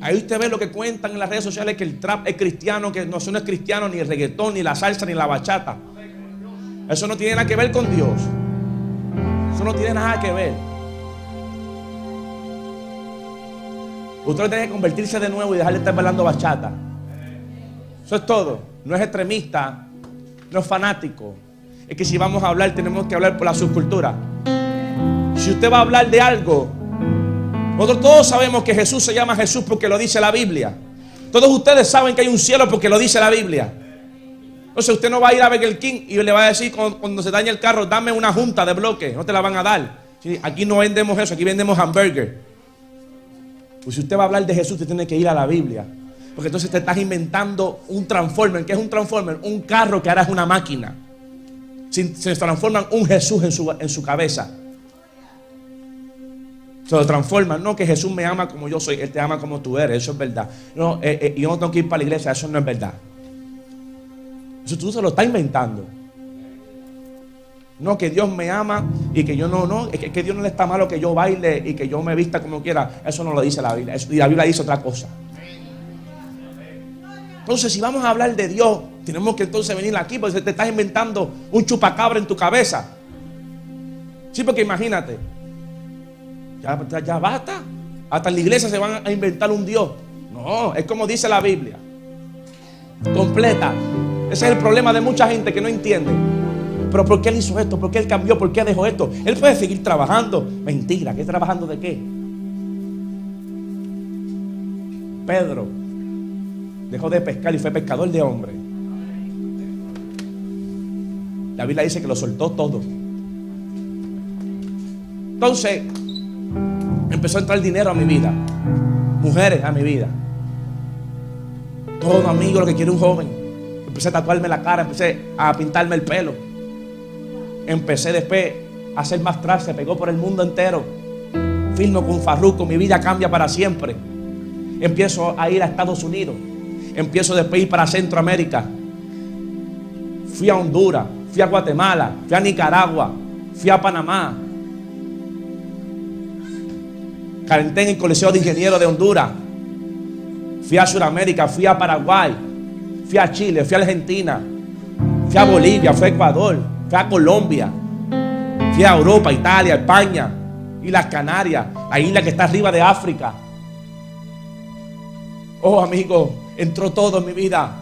Ahí usted ve lo que cuentan en las redes sociales, que el trap es cristiano, que no es cristiano, ni el reggaetón, ni la salsa, ni la bachata. Eso no tiene nada que ver con Dios. Eso no tiene nada que ver. Usted tiene que convertirse de nuevo y dejar de estar bailando bachata. Eso es todo. No es extremista, no es fanático. Es que si vamos a hablar, tenemos que hablar por la subcultura. Si usted va a hablar de algo... Nosotros todos sabemos que Jesús se llama Jesús porque lo dice la Biblia. Todos ustedes saben que hay un cielo porque lo dice la Biblia. Entonces usted no va a ir a Burger King y le va a decir cuando se dañe el carro: dame una junta de bloque. No te la van a dar. Sí, aquí no vendemos eso, aquí vendemos hamburger. Pues si usted va a hablar de Jesús, usted tiene que ir a la Biblia. Porque entonces te estás inventando un transformer. ¿Qué es un transformer? Un carro que ahora es una máquina. Se transforman un Jesús en su cabeza. Se lo transforman. No, que Jesús me ama como yo soy. Él te ama como tú eres. Eso es verdad. No, yo no tengo que ir para la iglesia. Eso no es verdad. Eso tú se lo estás inventando. No, que Dios me ama y que yo no. Es que Dios no le está malo que yo baile y que yo me vista como quiera. Eso no lo dice la Biblia. Y la Biblia dice otra cosa. Entonces, si vamos a hablar de Dios, tenemos que entonces venir aquí, porque te estás inventando un chupacabra en tu cabeza. Sí, porque imagínate. Ya basta. Hasta en la iglesia se van a inventar un Dios. No, es como dice la Biblia completa. Ese es el problema de mucha gente que no entiende. Pero ¿por qué él hizo esto? ¿Por qué él cambió? ¿Por qué dejó esto? Él puede seguir trabajando. Mentira, ¿qué trabajando de qué? Pedro dejó de pescar y fue pescador de hombres. La Biblia dice que lo soltó todo. Entonces empezó a entrar dinero a mi vida, mujeres a mi vida, todo, amigo, lo que quiere un joven. Empecé a tatuarme la cara, empecé a pintarme el pelo, empecé después a hacer más trajes. Se pegó por el mundo entero. Firmo con Farruko, mi vida cambia para siempre. Empiezo a ir a Estados Unidos, empiezo después a ir para Centroamérica. Fui a Honduras, fui a Guatemala, fui a Nicaragua, fui a Panamá. Calenté en el Coliseo de Ingenieros de Honduras. Fui a Sudamérica, fui a Paraguay, fui a Chile, fui a Argentina, fui a Bolivia, fui a Ecuador, fui a Colombia, fui a Europa, Italia, España y las Canarias, la isla que está arriba de África. Oh, amigo, entró todo en mi vida,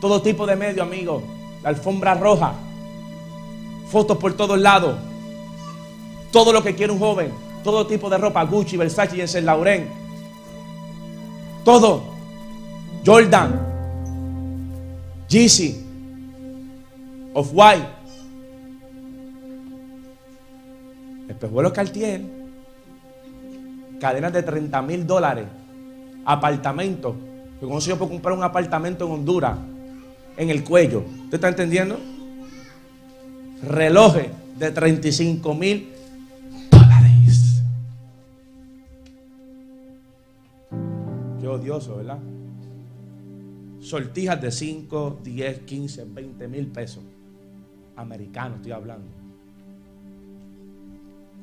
todo tipo de medio, amigo. La alfombra roja, fotos por todos lados, todo lo que quiere un joven. Todo tipo de ropa: Gucci, Versace, y Saint Laurent, todo, Jordan, Yeezy, Off-White, espejuelos Cartier, cadenas de $30,000, apartamentos. Yo conocí por comprar un apartamento en Honduras, en el cuello. ¿Usted está entendiendo? Relojes de $35,000. Odioso, ¿verdad? Sortijas de 5, 10, 15, 20 mil pesos. Americano, estoy hablando.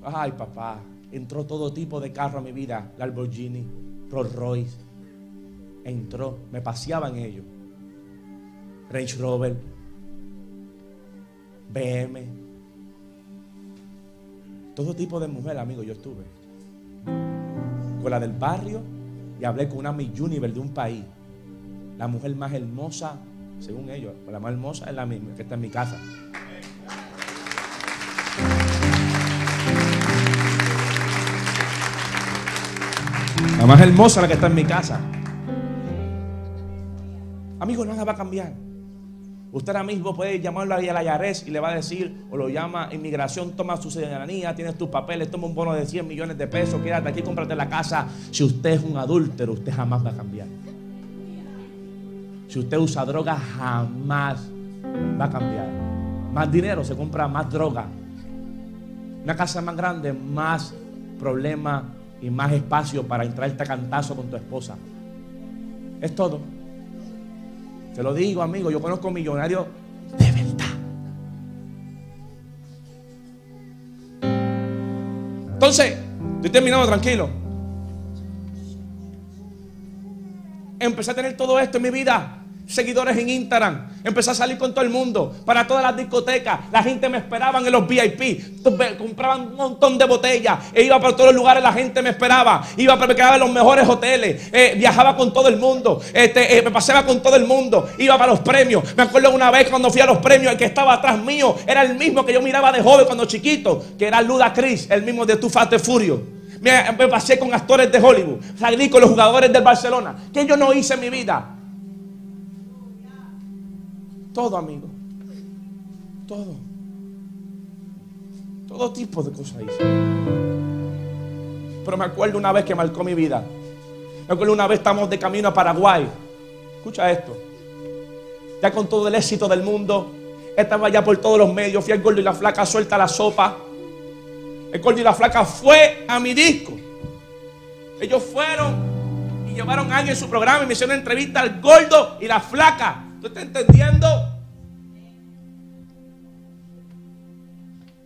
Ay, papá, entró todo tipo de carro a mi vida: Lamborghini, Rolls Royce. Entró, me paseaba en ellos. Range Rover, BM, todo tipo de mujer, amigo. Yo estuve con la del barrio y hablé con una Miss Universe de un país. La mujer más hermosa, según ellos, la más hermosa es la misma que está en mi casa. La más hermosa, la que está en mi casa. Amigo, nada va a cambiar. Usted ahora mismo puede llamarlo a la IARES y le va a decir, o lo llama inmigración, toma su ciudadanía, tienes tus papeles, toma un bono de 100 millones de pesos, quédate aquí, cómprate la casa. Si usted es un adúltero, usted jamás va a cambiar. Si usted usa droga, jamás va a cambiar. Más dinero, se compra más droga. Una casa más grande, más problemas y más espacio para entrarte a cantazo con tu esposa. Es todo. Te lo digo, amigo, yo conozco millonarios de verdad. Entonces, estoy terminando, tranquilo. Empecé a tener todo esto en mi vida. Seguidores en Instagram. Empecé a salir con todo el mundo. Para todas las discotecas. La gente me esperaba en los VIP. Compraban un montón de botellas. E iba para todos los lugares. La gente me esperaba. Iba para quedaba en los mejores hoteles. Viajaba con todo el mundo. Me paseaba con todo el mundo. Iba para los premios. Me acuerdo una vez cuando fui a los premios. El que estaba atrás mío era el mismo que yo miraba de joven cuando chiquito. Que era Ludacris. El mismo de Too Fast and Furious. Me pasé con actores de Hollywood. Salí con los jugadores del Barcelona. ¿Qué yo no hice en mi vida? Todo, amigo. Todo. Todo tipo de cosas hice. Pero me acuerdo una vez que marcó mi vida. Me acuerdo una vez estamos de camino a Paraguay. Escucha esto. Ya con todo el éxito del mundo. Estaba ya por todos los medios. Fui al Gordo y la Flaca, Suelta la Sopa. El Gordo y la Flaca fue a mi disco. Ellos fueron y llevaron años en su programa y me hicieron entrevista al Gordo y la Flaca. ¿Tú estás entendiendo?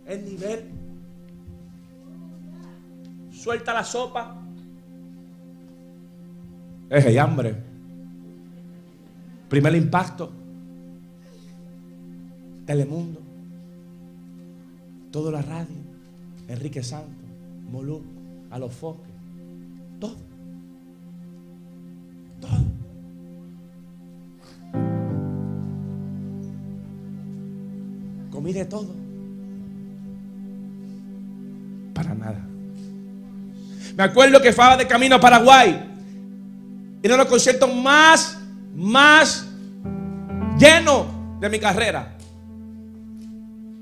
El nivel. Suelta la Sopa. Es el hambre. Primer Impacto. Telemundo. Toda la radio. Enrique Santos. Molusco. A los Foques. Todo. Todo. Comí de todo. Para nada. Me acuerdo que estaba de camino a Paraguay. Era uno de los conciertos más llenos de mi carrera.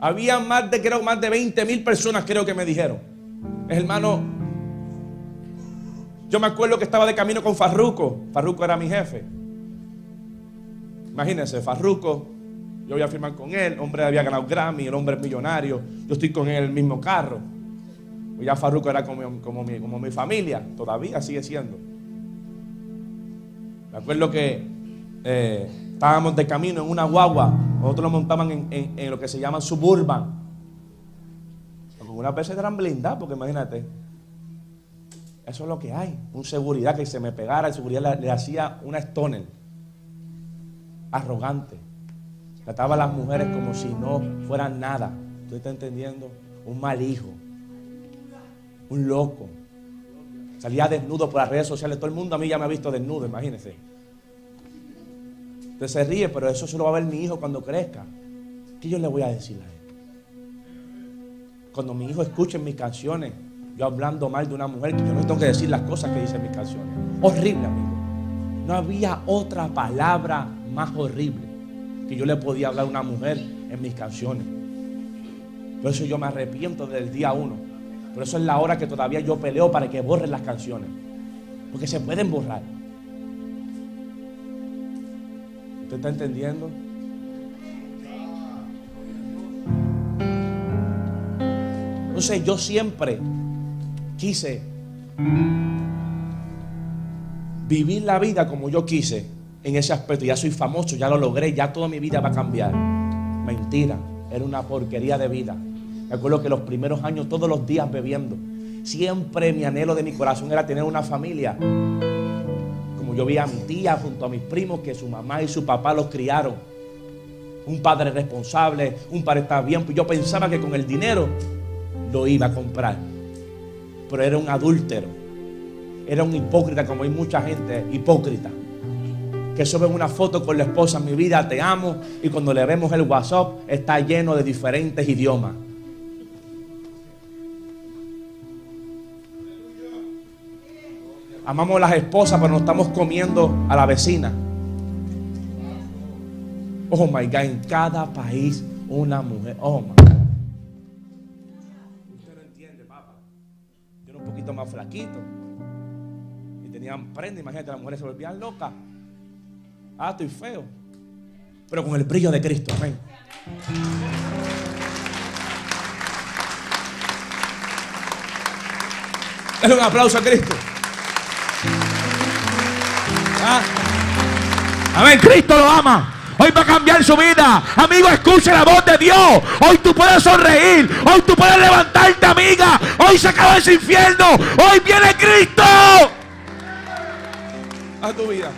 Había más de 20,000 personas, creo que me dijeron. Hermano, yo me acuerdo que estaba de camino con Farruko. Farruko era mi jefe. Imagínense, Farruko. Yo voy a firmar con él, el hombre había ganado Grammy, el hombre es millonario, yo estoy con él en el mismo carro. Ya Farruko era como mi familia, todavía sigue siendo. Me acuerdo que estábamos de camino en una guagua, nosotros lo montaban en lo que se llaman Suburban. Algunas veces eran blindadas, porque imagínate, eso es lo que hay. Un seguridad que se me pegara, el seguridad le hacía una stoner, arrogante. Trataba a las mujeres como si no fueran nada. ¿Tú estás entendiendo? Un mal hijo. Un loco. Salía desnudo por las redes sociales. Todo el mundo a mí ya me ha visto desnudo, imagínense. Usted se ríe, pero eso solo va a ver mi hijo cuando crezca. ¿Qué yo le voy a decir a él? Cuando mi hijo escuche mis canciones, yo hablando mal de una mujer, que yo no tengo que decir las cosas que dicen mis canciones. Horrible, amigo. No había otra palabra más horrible que yo le podía hablar a una mujer en mis canciones. Por eso yo me arrepiento desde el día 1. Por eso es la hora que todavía yo peleo para que borren las canciones, porque se pueden borrar. ¿Usted está entendiendo? Entonces yo siempre quise vivir la vida como yo quise. En ese aspecto, ya soy famoso, ya lo logré, ya toda mi vida va a cambiar. Mentira, era una porquería de vida. Me acuerdo que los primeros años, todos los días bebiendo. Siempre mi anhelo de mi corazón era tener una familia. Como yo vi a mi tía junto a mis primos, que su mamá y su papá los criaron. un padre responsable, un padre está bien. Yo pensaba que con el dinero lo iba a comprar, pero era un adúltero, era un hipócrita, como hay mucha gente hipócrita que suben una foto con la esposa, mi vida, te amo, y cuando le vemos el WhatsApp está lleno de diferentes idiomas. Amamos a las esposas, pero nos estamos comiendo a la vecina. Oh my God, en cada país una mujer. Oh my God. Usted no entiende, papá. Yo era un poquito más flaquito y tenían prenda. Imagínate, las mujeres se volvían locas. Ah, estoy feo, pero con el brillo de Cristo. Amén. Dale un aplauso a Cristo. ¿Ah? Amén, Cristo lo ama. Hoy va a cambiar su vida. Amigo, escuche la voz de Dios. Hoy tú puedes sonreír. Hoy tú puedes levantarte, amiga. Hoy se acaba ese infierno. Hoy viene Cristo a tu vida.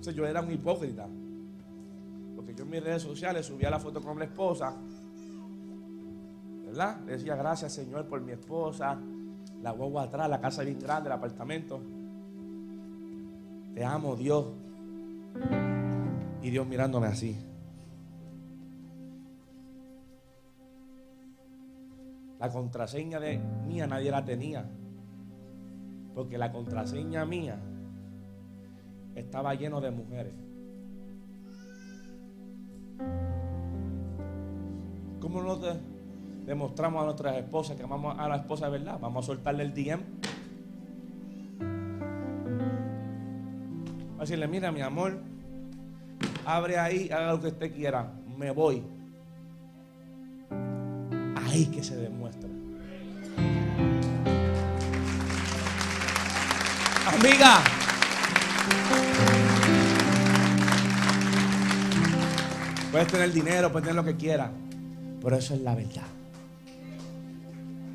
O sea, yo era un hipócrita, porque yo en mis redes sociales subía la foto con la esposa, ¿verdad? Le decía gracias, Señor, por mi esposa. La guagua atrás, la casa bien grande, el apartamento. Te amo, Dios. Y Dios mirándome así. La contraseña de mía nadie la tenía, porque la contraseña mía estaba lleno de mujeres. ¿Cómo no te demostramos a nuestras esposas que amamos a la esposa de verdad? Vamos a soltarle el DM. Vamos a decirle, mira, mi amor, abre ahí, haga lo que usted quiera, me voy. Ahí que se demuestra. Amiga, puedes tener dinero, puedes tener lo que quieras, pero eso es la verdad.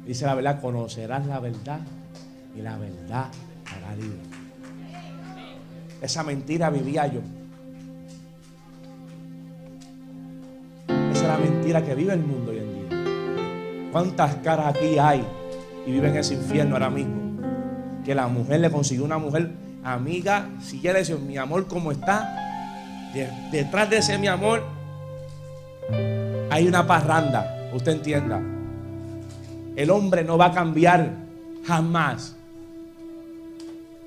Dice la verdad, conocerás la verdad y la verdad hará libre. Esa mentira vivía yo. Esa es la mentira que vive el mundo hoy en día. ¿Cuántas caras aquí hay y viven ese infierno ahora mismo? Que la mujer le consiguió una mujer amiga, si ella le dice, mi amor, ¿cómo está? Detrás de ese mi amor hay una parranda. Usted entienda. El hombre no va a cambiar jamás.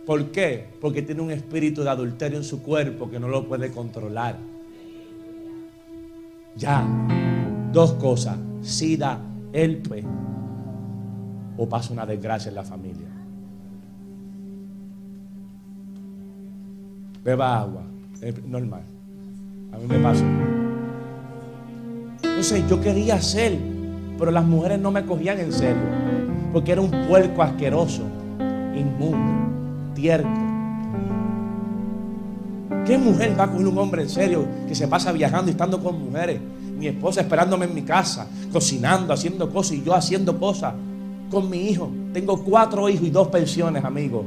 ¿Por qué? Porque tiene un espíritu de adulterio en su cuerpo que no lo puede controlar. Ya, dos cosas: sida, herpes, o pasa una desgracia en la familia. Beba agua, es normal. A mí me pasó. Entonces yo quería hacer, pero las mujeres no me cogían en serio, porque era un puerco asqueroso, inmundo, tierco. ¿Qué mujer va a coger un hombre en serio que se pasa viajando y estando con mujeres? Mi esposa esperándome en mi casa, cocinando, haciendo cosas, y yo haciendo cosas con mi hijo. Tengo 4 hijos y 2 pensiones, amigos.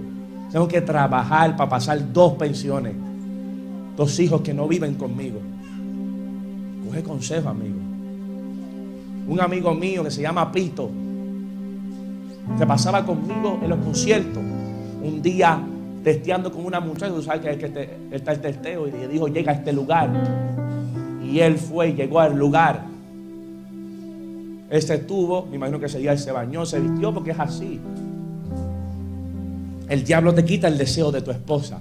Tengo que trabajar para pasar 2 pensiones. 2 hijos que no viven conmigo. Coge consejo, amigo. Un amigo mío que se llama Pito se pasaba conmigo en los conciertos. Un día testeando con una muchacha, tú sabes que está el testeo, y le dijo, llega a este lugar. Y él fue y llegó al lugar. Él se estuvo, me imagino que ese día él se bañó, se vistió, porque es así. El diablo te quita el deseo de tu esposa.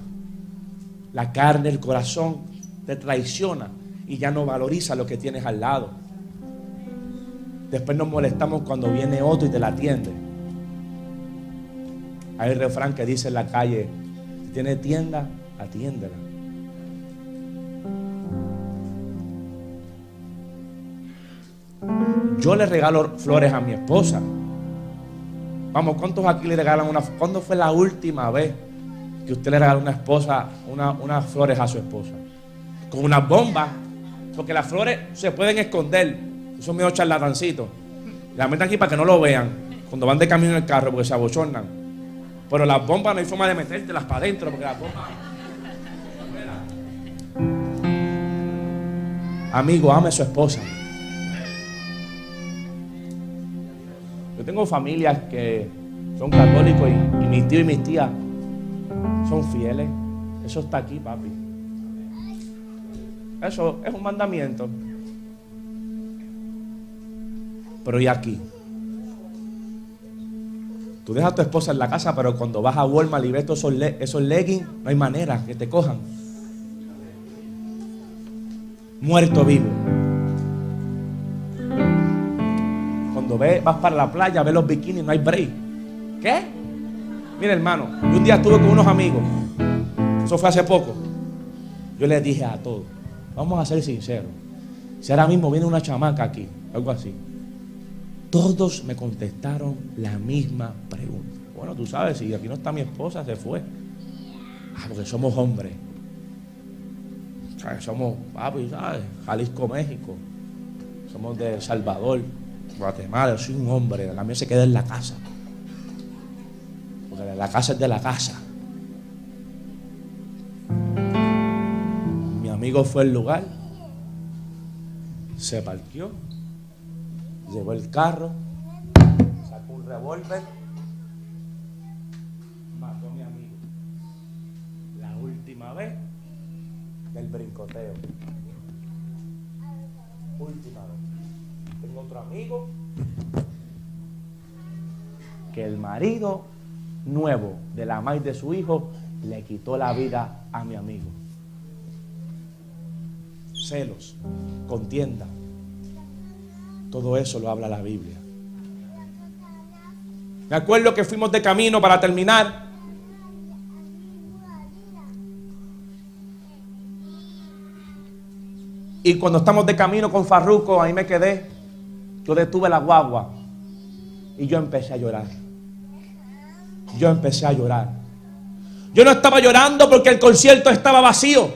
La carne, el corazón te traiciona y ya no valoriza lo que tienes al lado. Después nos molestamos cuando viene otro y te la atiende. Hay el refrán que dice en la calle, si tiene tienda, atiéndela. Yo le regalo flores a mi esposa. Vamos, ¿cuántos aquí le regalan una? ¿Cuándo fue la última vez que usted le regaló una esposa, unas flores a su esposa? Con unas bombas, porque las flores se pueden esconder. Son medio charlatancitos. La meten aquí para que no lo vean cuando van de camino en el carro, porque se abochornan. Pero las bombas no hay forma de metértelas para adentro, porque las bombas. Amigo, ame a su esposa. Yo tengo familias que son católicos y mis tíos y mis tías son fieles. Eso está aquí, papi. Eso es un mandamiento. Pero ¿y aquí? Tú dejas a tu esposa en la casa, pero cuando vas a Walmart y ves esos leggings, no hay manera que te cojan. Muerto vivo. Cuando vas para la playa, ves los bikinis, no hay break. ¿Qué? Mira, hermano, yo un día estuve con unos amigos. Eso fue hace poco. Yo les dije a todos, vamos a ser sinceros. Si ahora mismo viene una chamaca aquí, algo así. Todos me contestaron la misma pregunta. Bueno, tú sabes, si aquí no está mi esposa, se fue. Ah, porque somos hombres. O sea, somos, papi, ¿sabes? Jalisco, México. Somos de El Salvador, Guatemala. Yo soy un hombre. La mía se queda en la casa. Porque la casa es de la casa. Mi amigo fue al lugar. Se parqueó. Llevó el carro, sacó un revólver, mató a mi amigo. La última vez del brincoteo. Última vez. Tengo otro amigo que el marido nuevo de la madre de su hijo le quitó la vida a mi amigo. Celos, contienda. Todo eso lo habla la Biblia. Me acuerdo que fuimos de camino para terminar. Y cuando estamos de camino con Farruko, ahí me quedé. Yo detuve la guagua. Y yo empecé a llorar. Yo empecé a llorar. Yo no estaba llorando porque el concierto estaba vacío.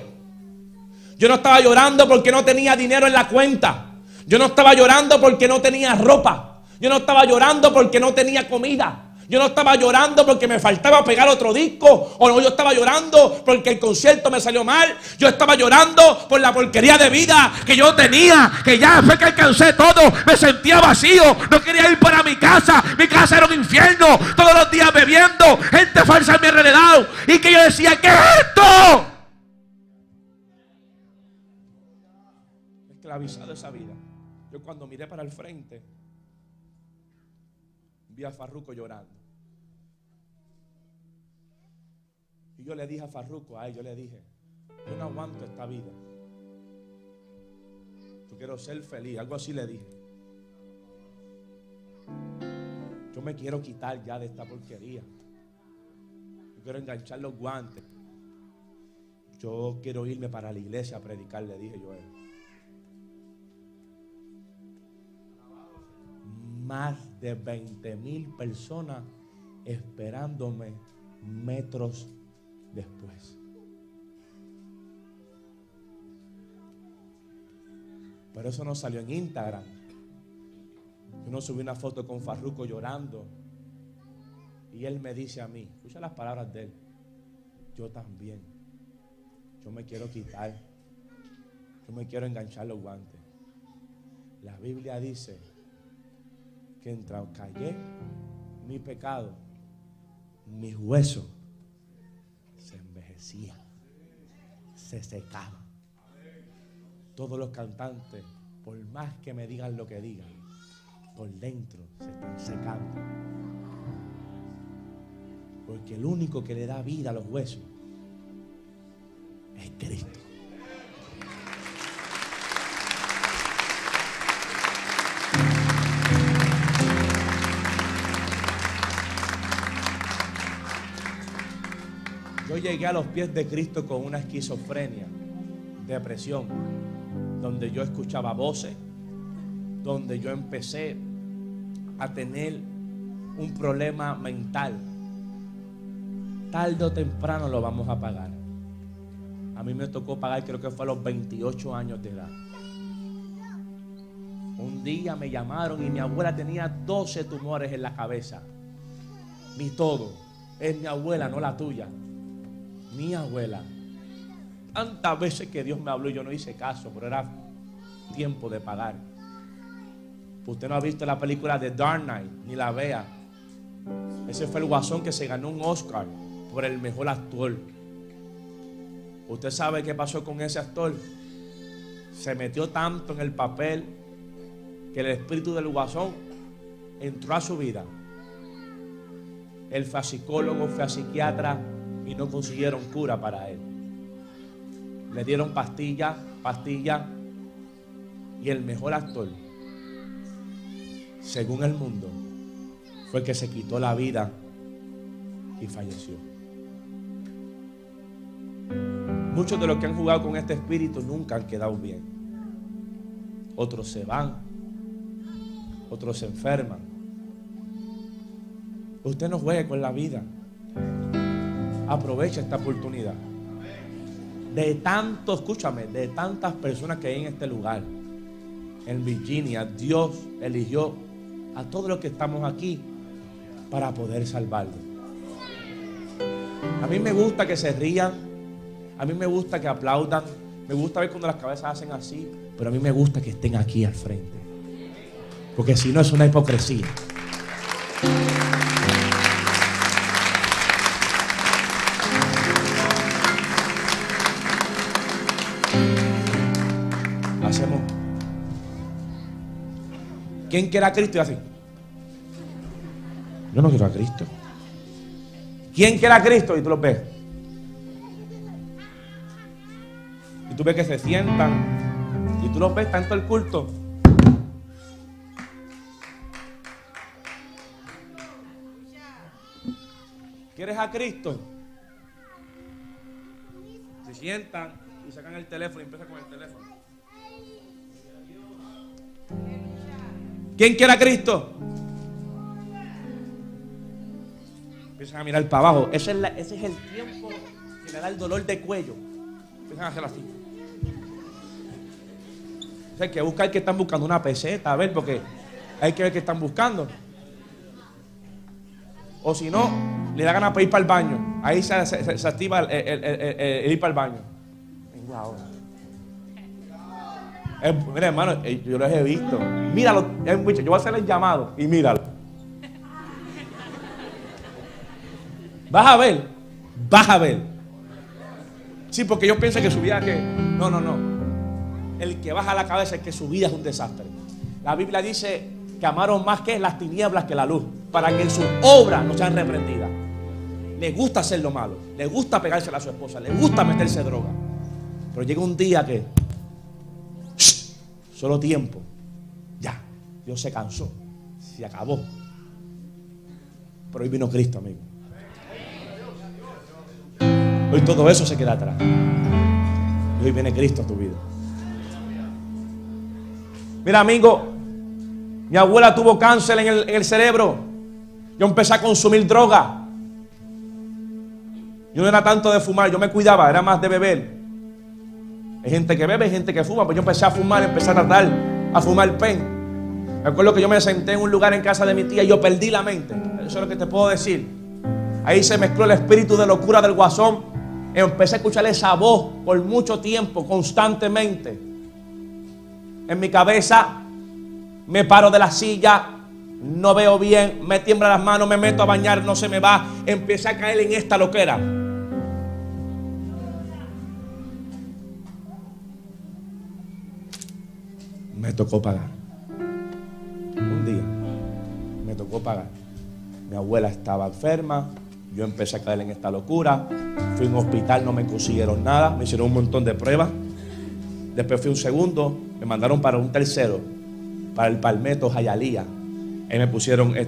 Yo no estaba llorando porque no tenía dinero en la cuenta. Yo no estaba llorando porque no tenía ropa. Yo no estaba llorando porque no tenía comida. Yo no estaba llorando porque me faltaba pegar otro disco. O no, yo estaba llorando porque el concierto me salió mal. Yo estaba llorando por la porquería de vida que yo tenía. Que ya fue que alcancé todo. Me sentía vacío. No quería ir para mi casa. Mi casa era un infierno. Todos los días bebiendo. Gente falsa en mi alrededor. Y que yo decía, ¿qué es esto? Esclavizado esa vida. Yo cuando miré para el frente, vi a Farruko llorando. Y yo le dije a Farruko, yo le dije, yo no aguanto esta vida. Yo quiero ser feliz, algo así le dije. Yo me quiero quitar ya de esta porquería. Yo quiero enganchar los guantes. Yo quiero irme para la iglesia a predicar, le dije yo a él. Más de 20,000 personas esperándome metros después. Pero eso no salió en Instagram. Yo no subí una foto con Farruko llorando. Y él me dice a mí, escucha las palabras de él, yo también. Yo me quiero quitar. Yo me quiero enganchar los guantes. La Biblia dice que callé mi pecado, mis huesos se envejecían, se secaban. Todos los cantantes, por más que me digan lo que digan, por dentro se están secando. Porque el único que le da vida a los huesos es Cristo. Yo llegué a los pies de Cristo con una esquizofrenia, depresión, donde yo escuchaba voces, donde yo empecé a tener un problema mental. Tarde o temprano lo vamos a pagar. A mí me tocó pagar, creo que fue a los 28 años de edad. Un día me llamaron y mi abuela tenía 12 tumores en la cabeza. Mi todo, es mi abuela, no la tuya. Mi abuela, tantas veces que Dios me habló y yo no hice caso, pero era tiempo de pagar. Usted no ha visto la película de Dark Knight, ni la vea. Ese fue el guasón que se ganó un Oscar por el mejor actor. Usted sabe qué pasó con ese actor. Se metió tanto en el papel que el espíritu del guasón entró a su vida. Él fue a psicólogo, fue a psiquiatra y no consiguieron cura para él. Le dieron pastillas, pastillas, y el mejor actor, según el mundo, fue el que se quitó la vida y falleció. Muchos de los que han jugado con este espíritu nunca han quedado bien. Otros se van, otros se enferman. Usted no juegue con la vida. Aprovecha esta oportunidad. De tantos, escúchame, de tantas personas que hay en este lugar, en Virginia, Dios eligió a todos los que estamos aquí para poder salvarlos. A mí me gusta que se rían, a mí me gusta que aplaudan, me gusta ver cuando las cabezas hacen así, pero a mí me gusta que estén aquí al frente, porque si no es una hipocresía. Hacemos. ¿Quién quiere a Cristo? Y así. Yo no quiero a Cristo. ¿Quién quiere a Cristo? Y tú los ves. Y tú ves que se sientan. Y tú los ves tanto el culto. ¿Quieres a Cristo? Se sientan y sacan el teléfono y empiezan con el teléfono. ¿Quién quiere a Cristo? Empiezan a mirar para abajo. Ese es el tiempo que le da el dolor de cuello. Empiezan a hacerlo así. O sea, hay que buscar que están buscando una peseta, a ver, porque hay que ver que están buscando. O si no, le da ganas para ir para el baño. Ahí se activa el ir para el baño. Venga ahora. Mira, hermano, yo los he visto. Míralo, yo voy a hacer el llamado y míralo. Vas a ver, vas a ver. Sí, porque ellos piensan que su vida es que... No, no, no. El que baja la cabeza es que su vida es un desastre. La Biblia dice que amaron más que las tinieblas que la luz, para que en sus obras no sean reprendidas. Le gusta hacer lo malo, le gusta pegarse a su esposa, le gusta meterse droga. Pero llega un día que... ¡Shh! Solo tiempo. Ya, Dios se cansó, se acabó. Pero hoy vino Cristo, amigo. Hoy todo eso se queda atrás. Y hoy viene Cristo a tu vida. Mira, amigo, mi abuela tuvo cáncer en el cerebro. Yo empecé a consumir droga. Yo no era tanto de fumar, yo me cuidaba, era más de beber. Hay gente que bebe, hay gente que fuma, pero yo empecé a fumar, empecé a tratar, a fumar pen. Me acuerdo que yo me senté en un lugar en casa de mi tía y yo perdí la mente. Eso es lo que te puedo decir. Ahí se mezcló el espíritu de locura del guasón. Empecé a escuchar esa voz por mucho tiempo, constantemente. En mi cabeza, me paro de la silla, no veo bien, me tiemblan las manos, me meto a bañar, no se me va. Empecé a caer en esta loquera. Me tocó pagar. Un día, me tocó pagar. Mi abuela estaba enferma, yo empecé a caer en esta locura. Fui a un hospital, no me consiguieron nada, me hicieron un montón de pruebas. Después fui a un segundo, me mandaron para un tercero, para el Palmetto Jayalía. Ahí me pusieron y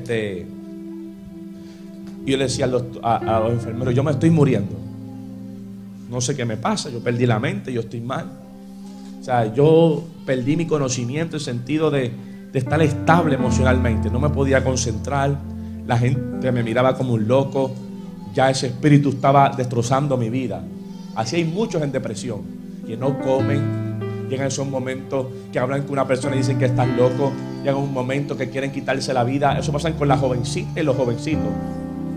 yo le decía a los enfermeros, yo me estoy muriendo. No sé qué me pasa, yo perdí la mente, yo estoy mal. O sea, yo perdí mi conocimiento, el sentido de estar estable emocionalmente. No me podía concentrar, la gente me miraba como un loco. Ya ese espíritu estaba destrozando mi vida. Así hay muchos en depresión que no comen. Llegan esos momentos que hablan con una persona y dicen que estás loco. Llegan un momento que quieren quitarse la vida. Eso pasa con las jovencitas y los jovencitos.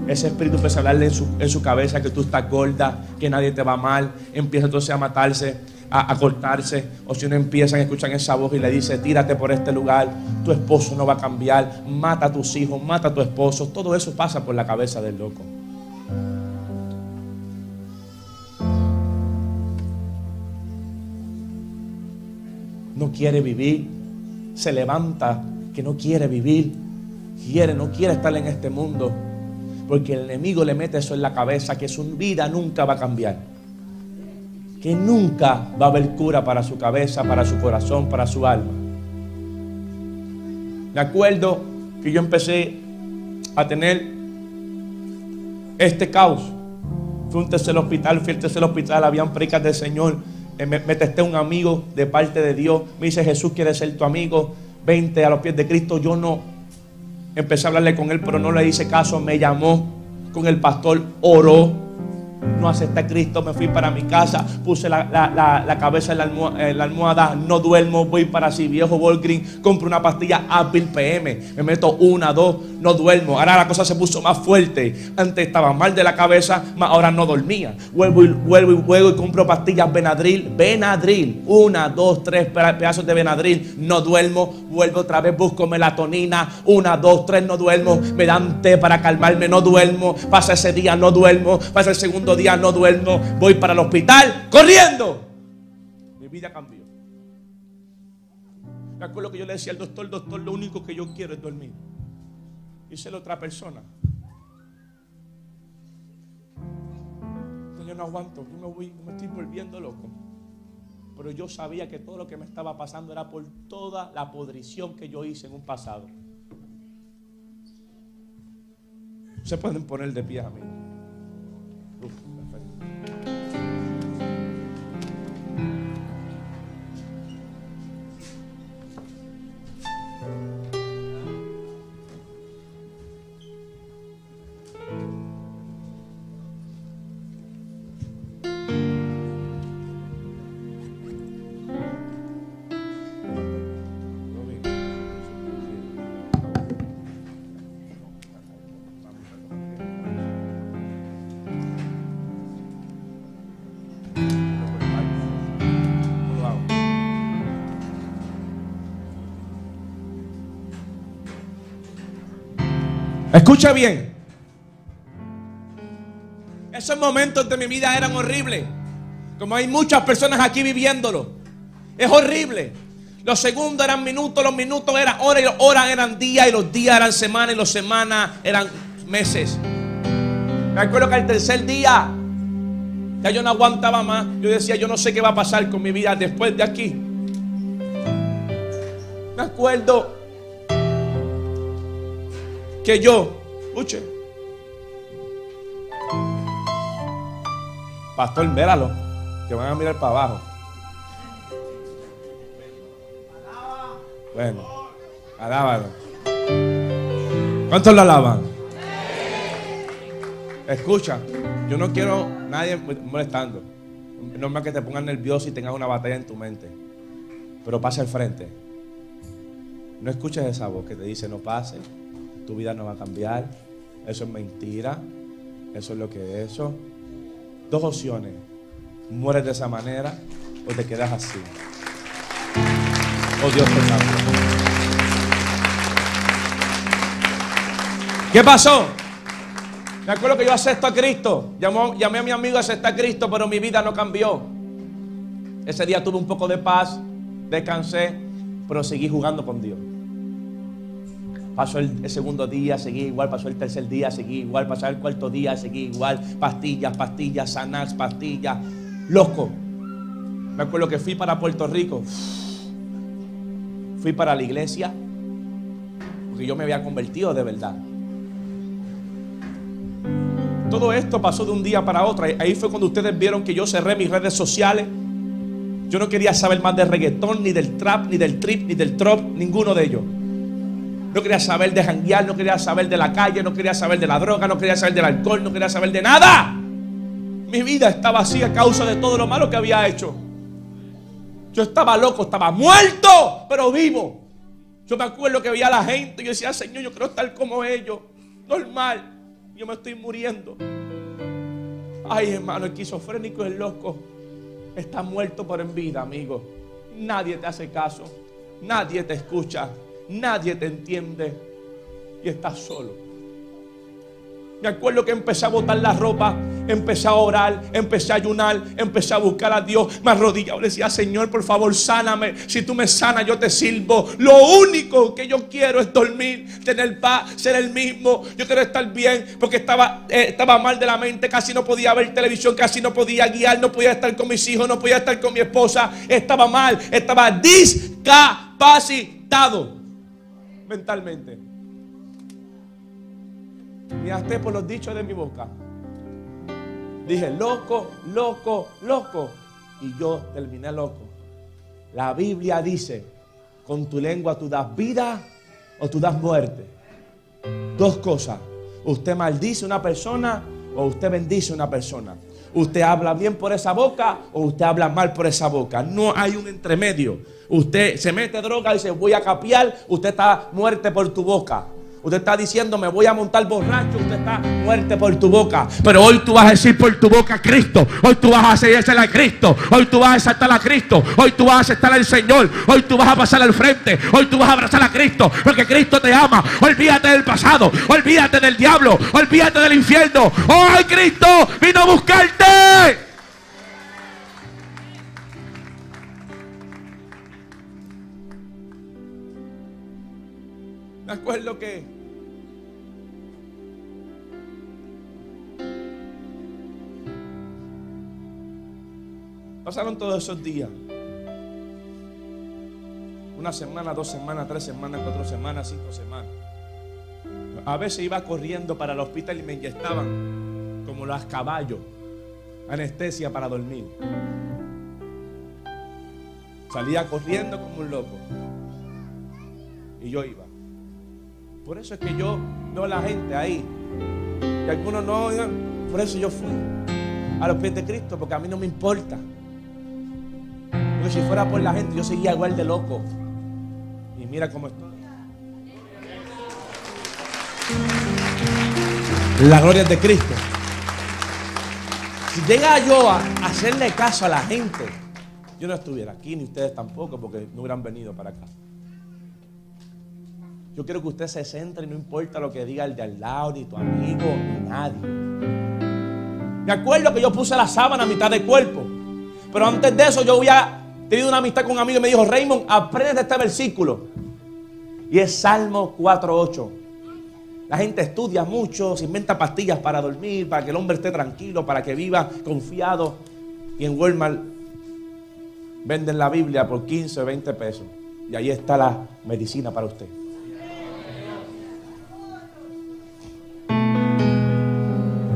Ese espíritu empieza a hablarle en su cabeza que tú estás gorda, que nadie te va mal. Empieza entonces a matarse. a cortarse, o si uno empieza y escuchan esa voz y le dice, tírate por este lugar, tu esposo no va a cambiar, mata a tus hijos, mata a tu esposo, todo eso pasa por la cabeza del loco. No quiere vivir, se levanta que no quiere vivir, no quiere estar en este mundo, porque el enemigo le mete eso en la cabeza, que su vida nunca va a cambiar, que nunca va a haber cura para su cabeza, para su corazón, para su alma. Me acuerdo que yo empecé a tener este caos. Fui a un tercer hospital, habían predicas del Señor, me testé un amigo de parte de Dios, me dice, Jesús quiere ser tu amigo, vente a los pies de Cristo. Yo no empecé a hablarle con él, pero no le hice caso. Me llamó con el pastor, oró, no acepté a Cristo, me fui para mi casa, puse la cabeza en la almohada, no duermo, voy para si viejo Walgreens, compro una pastilla Advil PM, me meto una, dos, no duermo. Ahora la cosa se puso más fuerte, antes estaba mal de la cabeza, más ahora no dormía, vuelvo y compro pastillas Benadryl, una, dos, tres pedazos de Benadryl, no duermo, vuelvo otra vez, busco melatonina, una, dos, tres, no duermo, me dan té para calmarme, no duermo, pasa ese día, no duermo, pasa el segundo día, no duermo, voy para el hospital corriendo. Mi vida cambió. Me acuerdo que yo le decía al doctor, doctor, lo único que yo quiero es dormir. Y ser otra persona. Entonces yo no aguanto, me estoy volviendo loco. Pero yo sabía que todo lo que me estaba pasando era por toda la podrición que yo hice en un pasado. Se pueden poner de pie, amigos. Escucha bien. Esos momentos de mi vida eran horribles. Como hay muchas personas aquí viviéndolo. Es horrible. Los segundos eran minutos, los minutos eran horas, y las horas eran días, y los días eran semanas, y las semanas eran meses. Me acuerdo que al tercer día ya yo no aguantaba más. Yo decía, yo no sé qué va a pasar con mi vida después de aquí. Me acuerdo que yo, escuche, pastor, méralo, que van a mirar para abajo. Bueno, alábalo. ¿Cuántos lo alaban? Escucha, yo no quiero nadie molestando. Es normal que te pongas nervioso y tengas una batalla en tu mente, pero pasa al frente. No escuches esa voz que te dice no pase. Tu vida no va a cambiar, eso es mentira, eso es lo que es eso. Dos opciones, mueres de esa manera o te quedas así. Oh, Dios te salve. ¿Qué pasó? Me acuerdo que yo acepto a Cristo, llamé a mi amigo a aceptar a Cristo, pero mi vida no cambió. Ese día tuve un poco de paz, descansé, pero seguí jugando con Dios. Pasó el segundo día, seguí igual. Pasó el tercer día, seguí igual. Pasó el cuarto día, seguí igual. Pastillas, Xanax, pastillas. Loco. Me acuerdo que fui para Puerto Rico. Fui para la iglesia. Porque yo me había convertido de verdad. Todo esto pasó de un día para otro. Ahí fue cuando ustedes vieron que yo cerré mis redes sociales. Yo no quería saber más de reggaetón, ni del trap, ni del trip, ni del trop, ninguno de ellos. No quería saber de janguear, no quería saber de la calle, no quería saber de la droga, no quería saber del alcohol, no quería saber de nada. Mi vida estaba así a causa de todo lo malo que había hecho. Yo estaba loco, estaba muerto, pero vivo. Yo me acuerdo que veía a la gente y yo decía, Señor, yo quiero estar como ellos, normal. Yo me estoy muriendo. Ay, hermano, el esquizofrénico es loco. Está muerto pero en vida, amigo. Nadie te hace caso, nadie te escucha, nadie te entiende y estás solo. Me acuerdo que empecé a botar la ropa, empecé a orar, empecé a ayunar, empecé a buscar a Dios. Me arrodillaba y le decía: Señor, por favor, sáname. Si tú me sanas, yo te sirvo. Lo único que yo quiero es dormir, tener paz, ser el mismo. Yo quiero estar bien, porque estaba mal de la mente. Casi no podía ver televisión, casi no podía guiar, no podía estar con mis hijos, no podía estar con mi esposa. Estaba mal, estaba discapacitado mentalmente. Me gasté por los dichos de mi boca. Dije: loco, loco, loco. Y yo terminé loco. La Biblia dice: con tu lengua tú das vida o tú das muerte. Dos cosas. Usted maldice a una persona o usted bendice a una persona. Usted habla bien por esa boca o usted habla mal por esa boca. No hay un entremedio. Usted se mete droga y dice: voy a capiar. Usted está muerte por tu boca. Usted está diciendo: me voy a montar borracho. Usted está muerte por tu boca. Pero hoy tú vas a decir por tu boca a Cristo. Hoy tú vas a hacer a Cristo. Hoy tú vas a aceptar a Cristo. Hoy tú vas a aceptar al Señor. Hoy tú vas a pasar al frente. Hoy tú vas a abrazar a Cristo, porque Cristo te ama. Olvídate del pasado, olvídate del diablo, olvídate del infierno. Hoy Cristo vino a buscarte. Me acuerdo que pasaron todos esos días. Una semana, 2 semanas, 3 semanas, 4 semanas, 5 semanas. A veces iba corriendo para el hospital y me inyectaban como los caballos anestesia para dormir. Salía corriendo como un loco. Y yo iba. Por eso es que yo veo a la gente ahí. Y algunos no oigan. Por eso yo fui a los pies de Cristo, porque a mí no me importa. Porque si fuera por la gente, yo seguía igual de loco. Y mira cómo estoy. La gloria es de Cristo. Si llegaba yo a hacerle caso a la gente, yo no estuviera aquí, ni ustedes tampoco, porque no hubieran venido para acá. Yo quiero que usted se centre y no importa lo que diga el de al lado, ni tu amigo, ni nadie. Me acuerdo que yo puse la sábana a mitad del cuerpo. Pero antes de eso yo había tenido una amistad con un amigo y me dijo: Raymond, aprende este versículo. Y es Salmo 4:8. La gente estudia mucho, se inventa pastillas para dormir, para que el hombre esté tranquilo, para que viva confiado. Y en Walmart venden la Biblia por 15 o 20 pesos. Y ahí está la medicina para usted.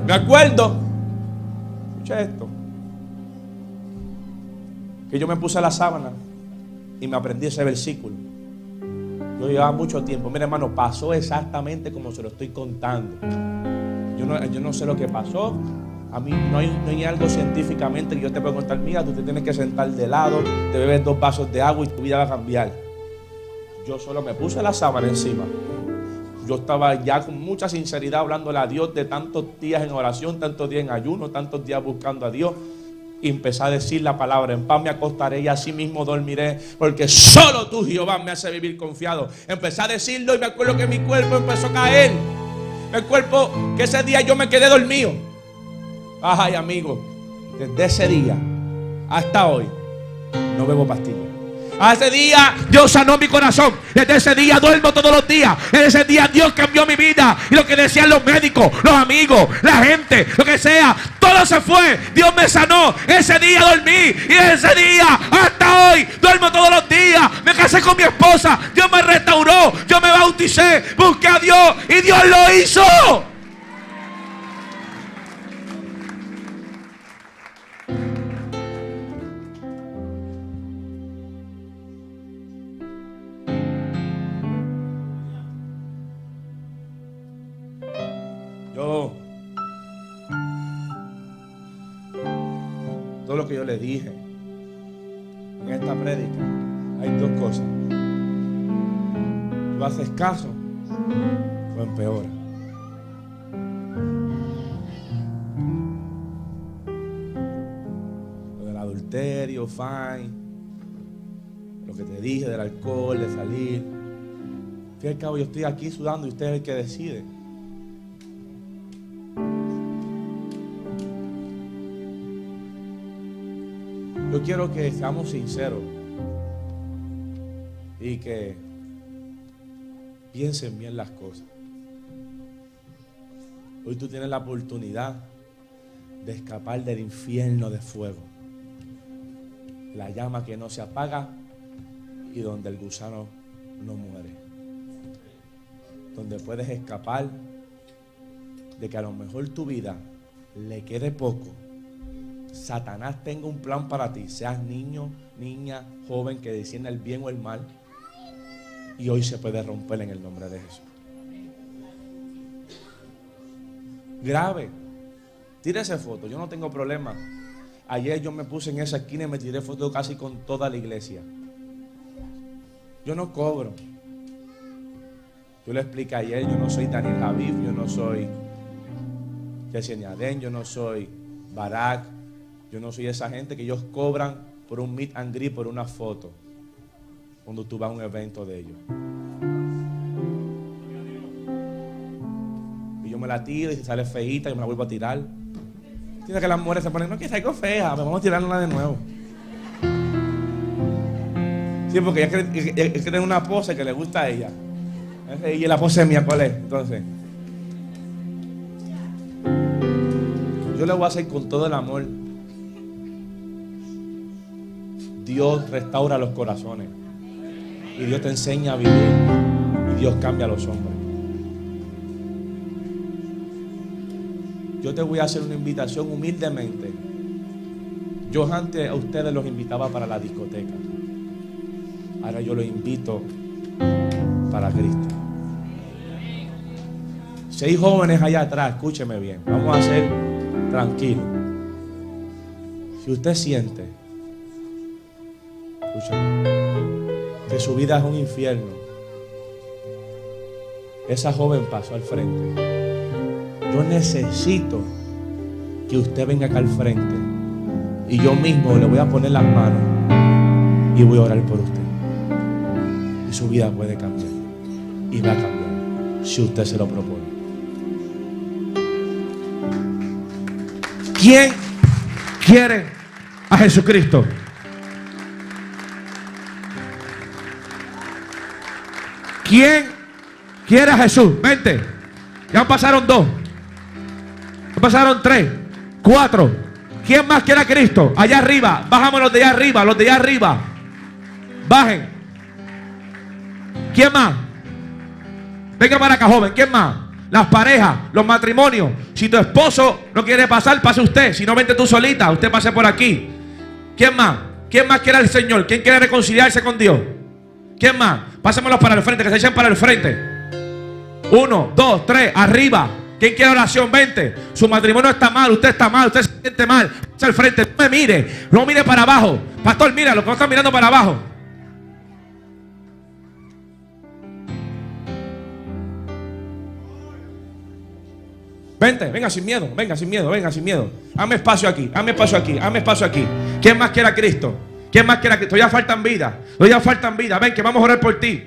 Me acuerdo, escucha esto, que yo me puse la sábana y me aprendí ese versículo. Yo llevaba mucho tiempo. Mira, hermano, pasó exactamente como se lo estoy contando. Yo no sé lo que pasó. A mí no hay algo científicamente que yo te pueda contar. Mira, tú te tienes que sentar de lado, te bebes 2 vasos de agua y tu vida va a cambiar. Yo solo me puse la sábana encima. Yo estaba ya con mucha sinceridad hablándole a Dios de tantos días en oración, tantos días en ayuno, tantos días buscando a Dios. Y empecé a decir la palabra: en paz me acostaré y así mismo dormiré, porque solo tú, Jehová, me hace vivir confiado. Empecé a decirlo y me acuerdo que mi cuerpo empezó a caer. El cuerpo que ese día yo me quedé dormido. Ay, amigo, desde ese día hasta hoy no bebo pastillas. A ese día Dios sanó mi corazón. Desde ese día duermo todos los días. Desde ese día Dios cambió mi vida. Y lo que decían los médicos, los amigos, la gente, lo que sea, todo se fue. Dios me sanó. Ese día dormí. Y desde ese día hasta hoy duermo todos los días. Me casé con mi esposa. Dios me restauró. Yo me bauticé. Busqué a Dios y Dios lo hizo. Todo lo que yo le dije en esta prédica, hay 2 cosas: tú haces caso o empeoras. Lo de la adulterio estéreo, Fine, lo que te dije del alcohol, de salir. Fíjate, al cabo, yo estoy aquí sudando y usted es el que decide. Yo quiero que seamos sinceros y que piensen bien las cosas. Hoy tú tienes la oportunidad de escapar del infierno de fuego, la llama que no se apaga y donde el gusano no muere, donde puedes escapar de que a lo mejor tu vida le quede poco. Satanás tenga un plan para ti, seas niño, niña, joven, que discierna el bien o el mal, y hoy se puede romper en el nombre de Jesús. Grave, tírese foto, yo no tengo problema. Ayer yo me puse en esa esquina y me tiré foto casi con toda la iglesia. Yo no cobro. Yo le expliqué ayer, yo no soy Daniel Javid, yo no soy Yesenia Adén, yo no soy Barak. Yo no soy esa gente que ellos cobran por un meet and greet, por una foto, cuando tú vas a un evento de ellos. Y yo me la tiro y si sale feíta, yo me la vuelvo a tirar. Tiene que las mujeres se ponen, no, que salgo fea, me vamos a tirar una de nuevo. Sí, porque ella quiere tener una pose que le gusta a ella. Y la pose mía, ¿cuál es? Entonces, yo lo voy a hacer con todo el amor. Dios restaura los corazones y Dios te enseña a vivir y Dios cambia a los hombres. Yo te voy a hacer una invitación humildemente. Yo antes a ustedes los invitaba para la discoteca, ahora yo los invito para Cristo. 6 jóvenes allá atrás, escúcheme bien, vamos a ser tranquilos. Si usted siente que su vida es un infierno, esa joven pasó al frente. Yo necesito que usted venga acá al frente y yo mismo le voy a poner las manos y voy a orar por usted, y su vida puede cambiar y va a cambiar si usted se lo propone. ¿Quién quiere a Jesucristo? ¿Quién quiere a Jesús? Vente. Ya pasaron 2. Ya pasaron 3, 4. ¿Quién más quiere a Cristo? Allá arriba. Bajamos los de allá arriba. Los de allá arriba. Bajen. ¿Quién más? Venga para acá, joven. ¿Quién más? Las parejas, los matrimonios. Si tu esposo no quiere pasar, pase usted. Si no, vente tú solita. Usted pase por aquí. ¿Quién más? ¿Quién más quiere al Señor? ¿Quién quiere reconciliarse con Dios? ¿Quién más? Pásenmelo para el frente, que se echen para el frente. 1, 2, 3, arriba. ¿Quién quiere oración? 20. Su matrimonio está mal, usted está mal, usted se siente mal. Pasa al frente, no me mire, no mire para abajo. Pastor, míralo, que no está mirando para abajo. Vente, venga sin miedo, venga sin miedo, venga sin miedo. Hazme espacio aquí, hazme espacio aquí, hazme espacio aquí. ¿Quién más quiere a Cristo? ¿Quién más quiere a Cristo? Ya faltan vidas. Ya faltan vidas. Ven que vamos a orar por ti.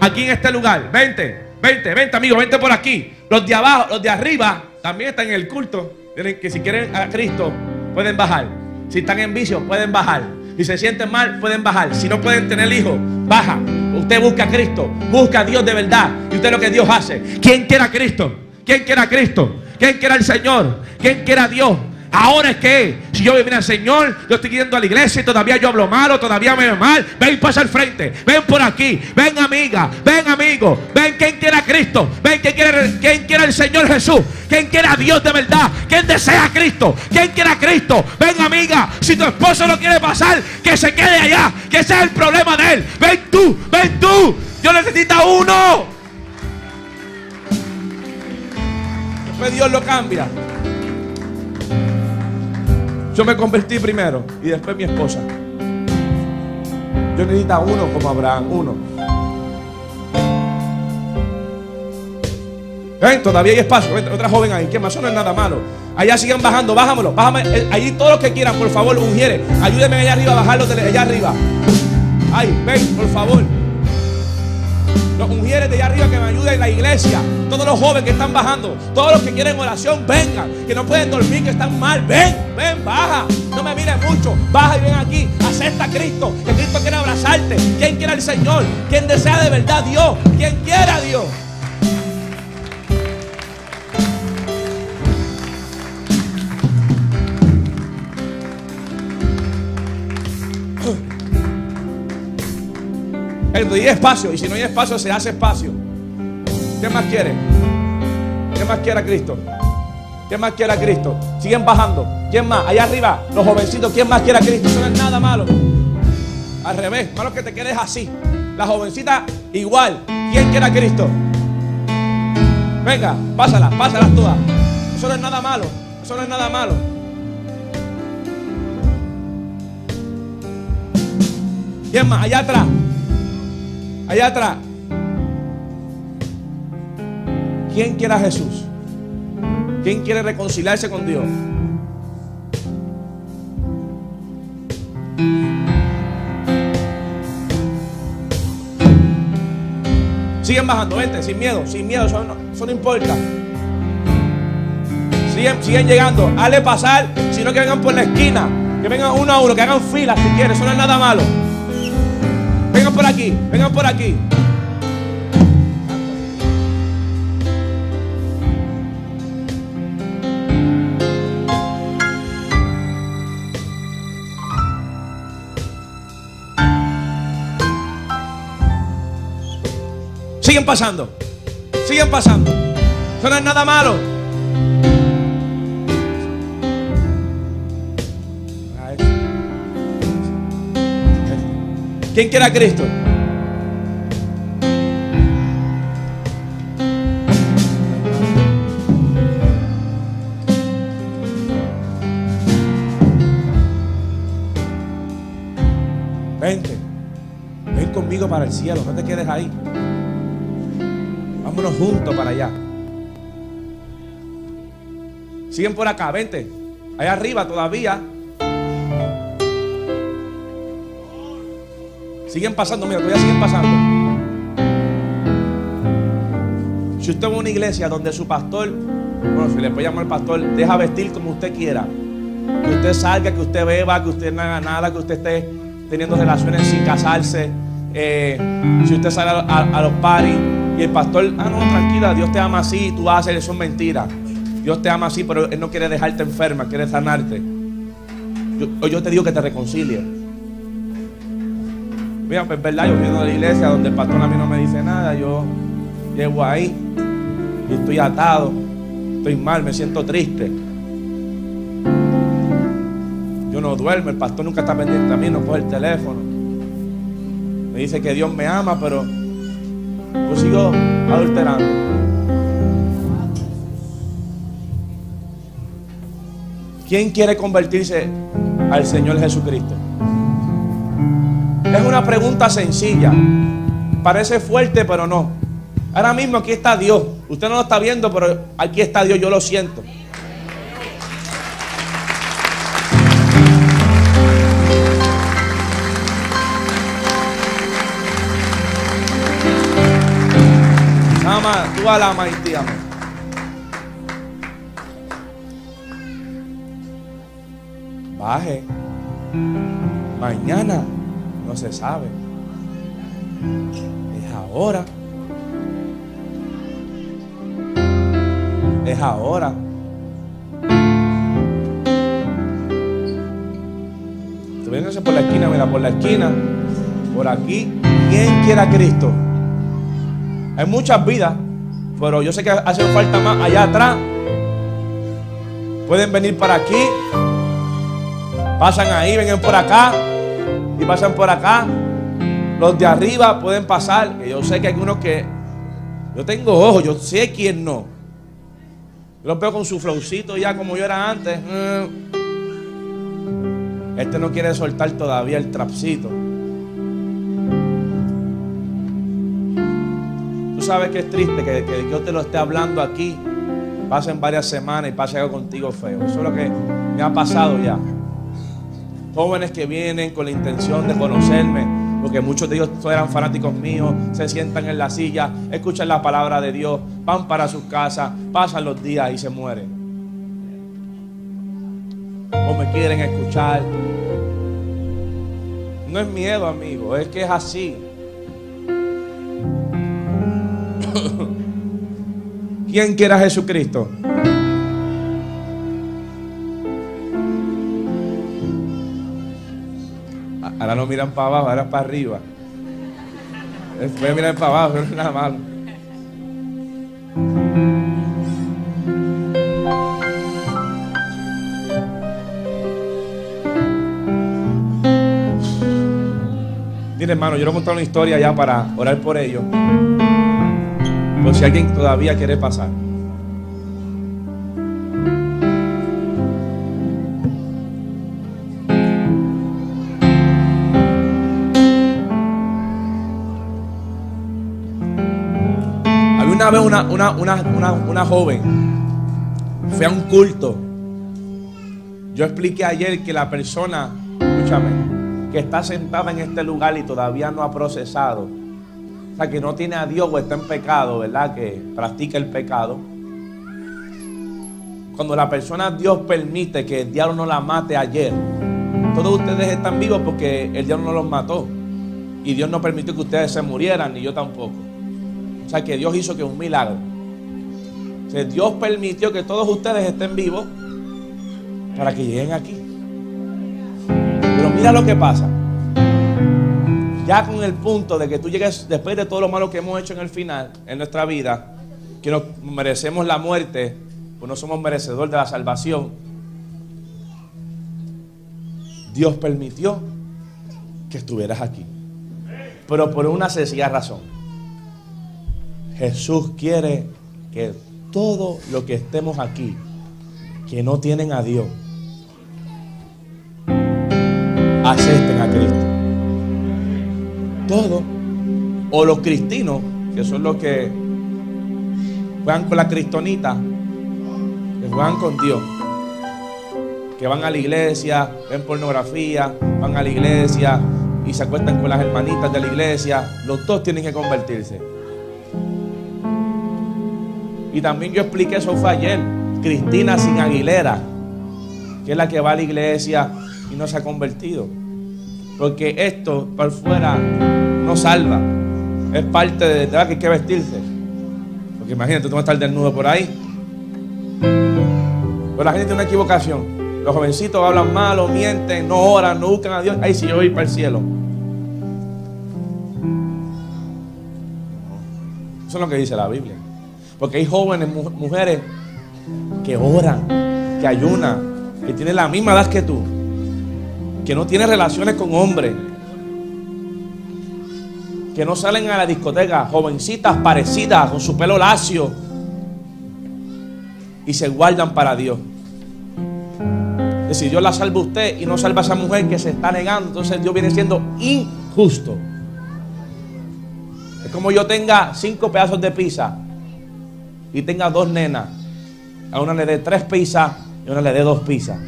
Aquí en este lugar. Vente. Vente, vente amigo. Vente por aquí. Los de abajo, los de arriba también están en el culto. Tienen que, si quieren a Cristo, pueden bajar. Si están en vicio, pueden bajar. Si se sienten mal, pueden bajar. Si no pueden tener hijos, baja. Usted busca a Cristo. Busca a Dios de verdad. Y usted es lo que Dios hace. ¿Quién quiere a Cristo? ¿Quién quiere a Cristo? ¿Quién quiere al Señor? ¿Quién quiere a Dios? Ahora es que si yo vine al Señor, yo estoy yendo a la iglesia y todavía yo hablo malo, todavía me veo mal. Ven, pasa al frente, ven por aquí, ven amiga, ven amigo, ven quien quiera a Cristo, ven quien quiera al Señor Jesús, quien quiera a Dios de verdad, quien desea a Cristo, quien quiera a Cristo. Ven amiga, si tu esposo no quiere pasar, que se quede allá, que ese es el problema de él. Ven tú, ven tú. Yo necesito a uno. Después Dios lo cambia. Yo me convertí primero y después mi esposa. Yo necesito a uno como Abraham, uno. Ven, todavía hay espacio. Ven, otra joven ahí. ¿Qué más? Eso no es nada malo. Allá sigan bajando, bájamelo, bájame. Allí todos los que quieran, por favor, ungieres. Ayúdenme allá arriba a bajarlos de allá arriba. Ay, ven, por favor. Los ungieres de allá arriba que me ayuden en la iglesia. Todos los jóvenes que están bajando, todos los que quieren oración, vengan. Que no pueden dormir, que están mal, ven, ven, baja. No me mires mucho, baja y ven aquí. Acepta a Cristo, que Cristo quiere abrazarte. Quien quiera al Señor, quien desea de verdad Dios, quien quiera Dios. Hay espacio, y si no hay espacio, se hace espacio. ¿Qué más quiere? ¿Qué más quiere a Cristo? ¿Qué más quiere a Cristo? Siguen bajando. ¿Quién más? Allá arriba, los jovencitos. ¿Quién más quiere a Cristo? Eso no es nada malo. Al revés, malo que te quedes así. La jovencita igual. ¿Quién quiere a Cristo? Venga, pásalas, pásalas todas. Eso no es nada malo. Eso no es nada malo. ¿Quién más? Allá atrás. Allá atrás. ¿Quién quiere a Jesús? ¿Quién quiere reconciliarse con Dios? Siguen bajando, vente, sin miedo, sin miedo, eso no importa. Siguen llegando, hazle pasar, si no que vengan por la esquina, que vengan uno a uno, que hagan filas si quieren, eso no es nada malo. Vengan por aquí, vengan por aquí. Siguen pasando, siguen pasando. Eso no es nada malo. ¿Quién quiere a Cristo? Vente, ven conmigo para el cielo, no te quedes ahí. Vámonos juntos para allá. Siguen por acá, vente. Allá arriba todavía. Siguen pasando, mira, todavía siguen pasando. Si usted va a una iglesia donde su pastor, bueno, si le puede llamar al pastor, deja vestir como usted quiera, que usted salga, que usted beba, que usted no haga nada, que usted esté teniendo relaciones sin casarse, si usted sale a los parties y el pastor, ah no, tranquila, Dios te ama así, tú vas a hacer eso, es mentira. Dios te ama así, pero Él no quiere dejarte enferma, quiere sanarte. Yo te digo que te reconcilie. Mira, pues verdad, yo vivo en la iglesia donde el pastor a mí no me dice nada, yo llego ahí y estoy atado, estoy mal, me siento triste. Yo no duermo, el pastor nunca está pendiente a mí, no coge el teléfono. Me dice que Dios me ama, pero yo sigo adulterando. ¿Quién quiere convertirse al Señor Jesucristo? Es una pregunta sencilla. Parece fuerte, pero no. Ahora mismo aquí está Dios. Usted no lo está viendo, pero aquí está Dios. Yo lo siento. Ama, tú alama y te ama. Baje. Mañana. No se sabe. Es ahora. Es ahora. Tú vienes por la esquina, mira, por la esquina. Por aquí. ¿Quién quiere a Cristo? Hay muchas vidas, pero yo sé que hacen falta más allá atrás. Pueden venir para aquí. Pasan ahí, vengan por acá. Y pasan por acá. Los de arriba pueden pasar. Que yo sé que hay unos que. Yo tengo ojos, yo sé quién no. Yo los veo con su flowcito ya como yo era antes. Este no quiere soltar todavía el trapcito. Tú sabes que es triste que yo te lo esté hablando aquí. pasen varias semanas y pase algo contigo feo. Eso es lo que me ha pasado ya. Jóvenes que vienen con la intención de conocerme, porque muchos de ellos eran fanáticos míos, se sientan en la silla, escuchan la palabra de Dios, van para sus casas, pasan los días y se mueren. O me quieren escuchar. No es miedo, amigo, es que es así. ¿Quién quiere a Jesucristo? Ahora no miran para abajo, ahora para arriba. Después miran para abajo, no es nada malo. Mire, hermano, yo le voy a contar una historia ya para orar por ellos, por si alguien todavía quiere pasar. Una vez una joven fue a un culto. Yo expliqué ayer que la persona, escúchame, que está sentada en este lugar y todavía no ha procesado, o sea, que no tiene a Dios o está en pecado, ¿verdad? Que practica el pecado. Cuando la persona, Dios permite que el diablo no la mate ayer. Todos ustedes están vivos porque el diablo no los mató, y Dios no permitió que ustedes se murieran, ni yo tampoco. O sea, que Dios hizo que un milagro. O sea, Dios permitió que todos ustedes estén vivos para que lleguen aquí. Pero mira lo que pasa. Ya con el punto de que tú llegues, después de todo lo malo que hemos hecho en el final, en nuestra vida, que nos merecemos la muerte, pues no somos merecedores de la salvación. Dios permitió que estuvieras aquí, pero por una sencilla razón. Jesús quiere que todos los que estemos aquí, que no tienen a Dios, acepten a Cristo. Todos, o los cristinos, que son los que juegan con la cristonita, que juegan con Dios, que van a la iglesia, ven pornografía, van a la iglesia y se acuestan con las hermanitas de la iglesia. Los dos tienen que convertirse. Y también yo expliqué eso, fue ayer, Cristina sin Aguilera, que es la que va a la iglesia y no se ha convertido. Porque esto por fuera no salva. Es parte de la que hay que vestirse. Porque imagínate, tú vas a estar desnudo por ahí. Pero la gente tiene una equivocación. Los jovencitos hablan malo, mienten, no oran, no buscan a Dios. Ahí sí yo voy para el cielo. Eso es lo que dice la Biblia. Porque hay jóvenes, mujeres que oran, que ayunan, que tienen la misma edad que tú, que no tienen relaciones con hombres, que no salen a la discoteca, jovencitas parecidas, con su pelo lacio, y se guardan para Dios. Es decir, Dios la salva a usted y no salva a esa mujer que se está negando. Entonces Dios viene siendo injusto. Es como yo tenga 5 pedazos de pizza y tenga 2 nenas. A una le dé 3 pizzas y a una le dé 2 pizzas.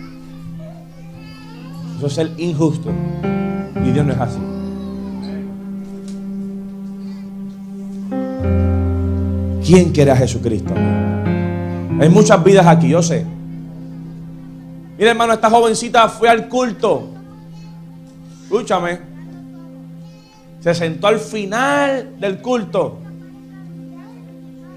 Eso es ser injusto. Y Dios no es así. ¿Quién quiere a Jesucristo? Hay muchas vidas aquí, yo sé. Mira, hermano, esta jovencita fue al culto. Escúchame. Se sentó al final del culto.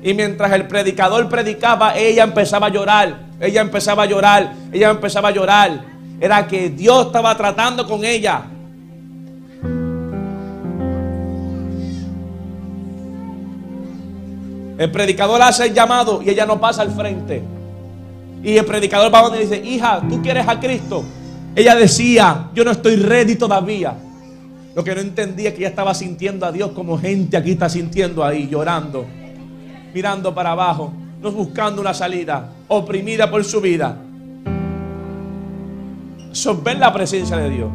Y mientras el predicador predicaba, ella empezaba a llorar, ella empezaba a llorar, ella empezaba a llorar. Era que Dios estaba tratando con ella. El predicador hace el llamado y ella no pasa al frente. Y el predicador va donde dice: hija, ¿tú quieres a Cristo? Ella decía: yo no estoy ready todavía. Lo que no entendía es que ella estaba sintiendo a Dios como gente aquí está sintiendo ahí, llorando, mirando para abajo, no buscando una salida, oprimida por su vida. Eso es ver la presencia de Dios.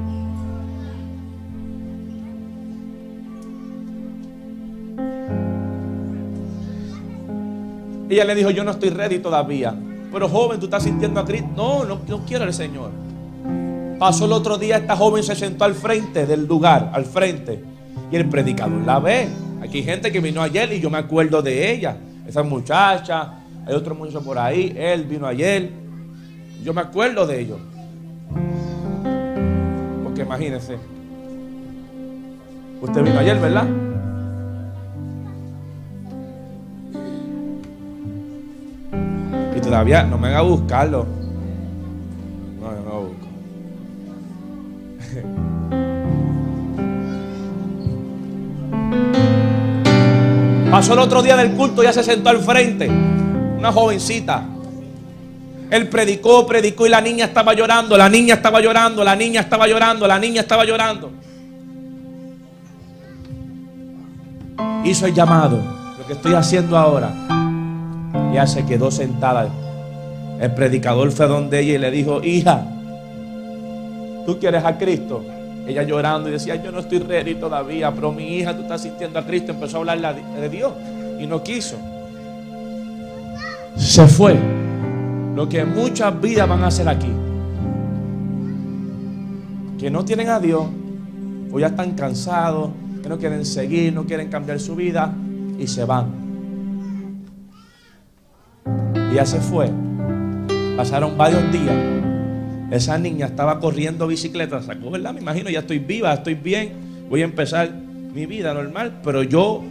Y ella le dijo, yo no estoy ready todavía. Pero joven, ¿tú estás sintiendo a Cristo? No, no, yo quiero al Señor. Pasó el otro día, esta joven se sentó al frente del lugar, al frente. Y el predicador la ve. Aquí hay gente que vino ayer y yo me acuerdo de ella. Esa muchacha, hay otro muchacho por ahí, él vino ayer. Yo me acuerdo de ellos. Porque imagínense. Usted vino ayer, ¿verdad? Y todavía no me haga buscarlo. No, yo no lo busco. Pasó el otro día del culto, ya se sentó al frente. Una jovencita. Él predicó, predicó y la niña estaba llorando, la niña estaba llorando, la niña estaba llorando, la niña estaba llorando. Hizo el llamado, lo que estoy haciendo ahora. Ella se quedó sentada. El predicador fue donde ella y le dijo, hija, ¿tú quieres a Cristo? Ella llorando y decía, yo no estoy ready todavía, pero mi hija, tú estás sintiendo a Cristo. Empezó a hablar de Dios y no quiso. Se fue. Lo que muchas vidas van a hacer aquí, que no tienen a Dios, o ya están cansados, que no quieren seguir, no quieren cambiar su vida y se van. Y ya se fue. Pasaron varios días. Esa niña estaba corriendo bicicleta, sacó, ¿verdad? Me imagino, ya estoy viva, estoy bien, voy a empezar mi vida normal, pero yo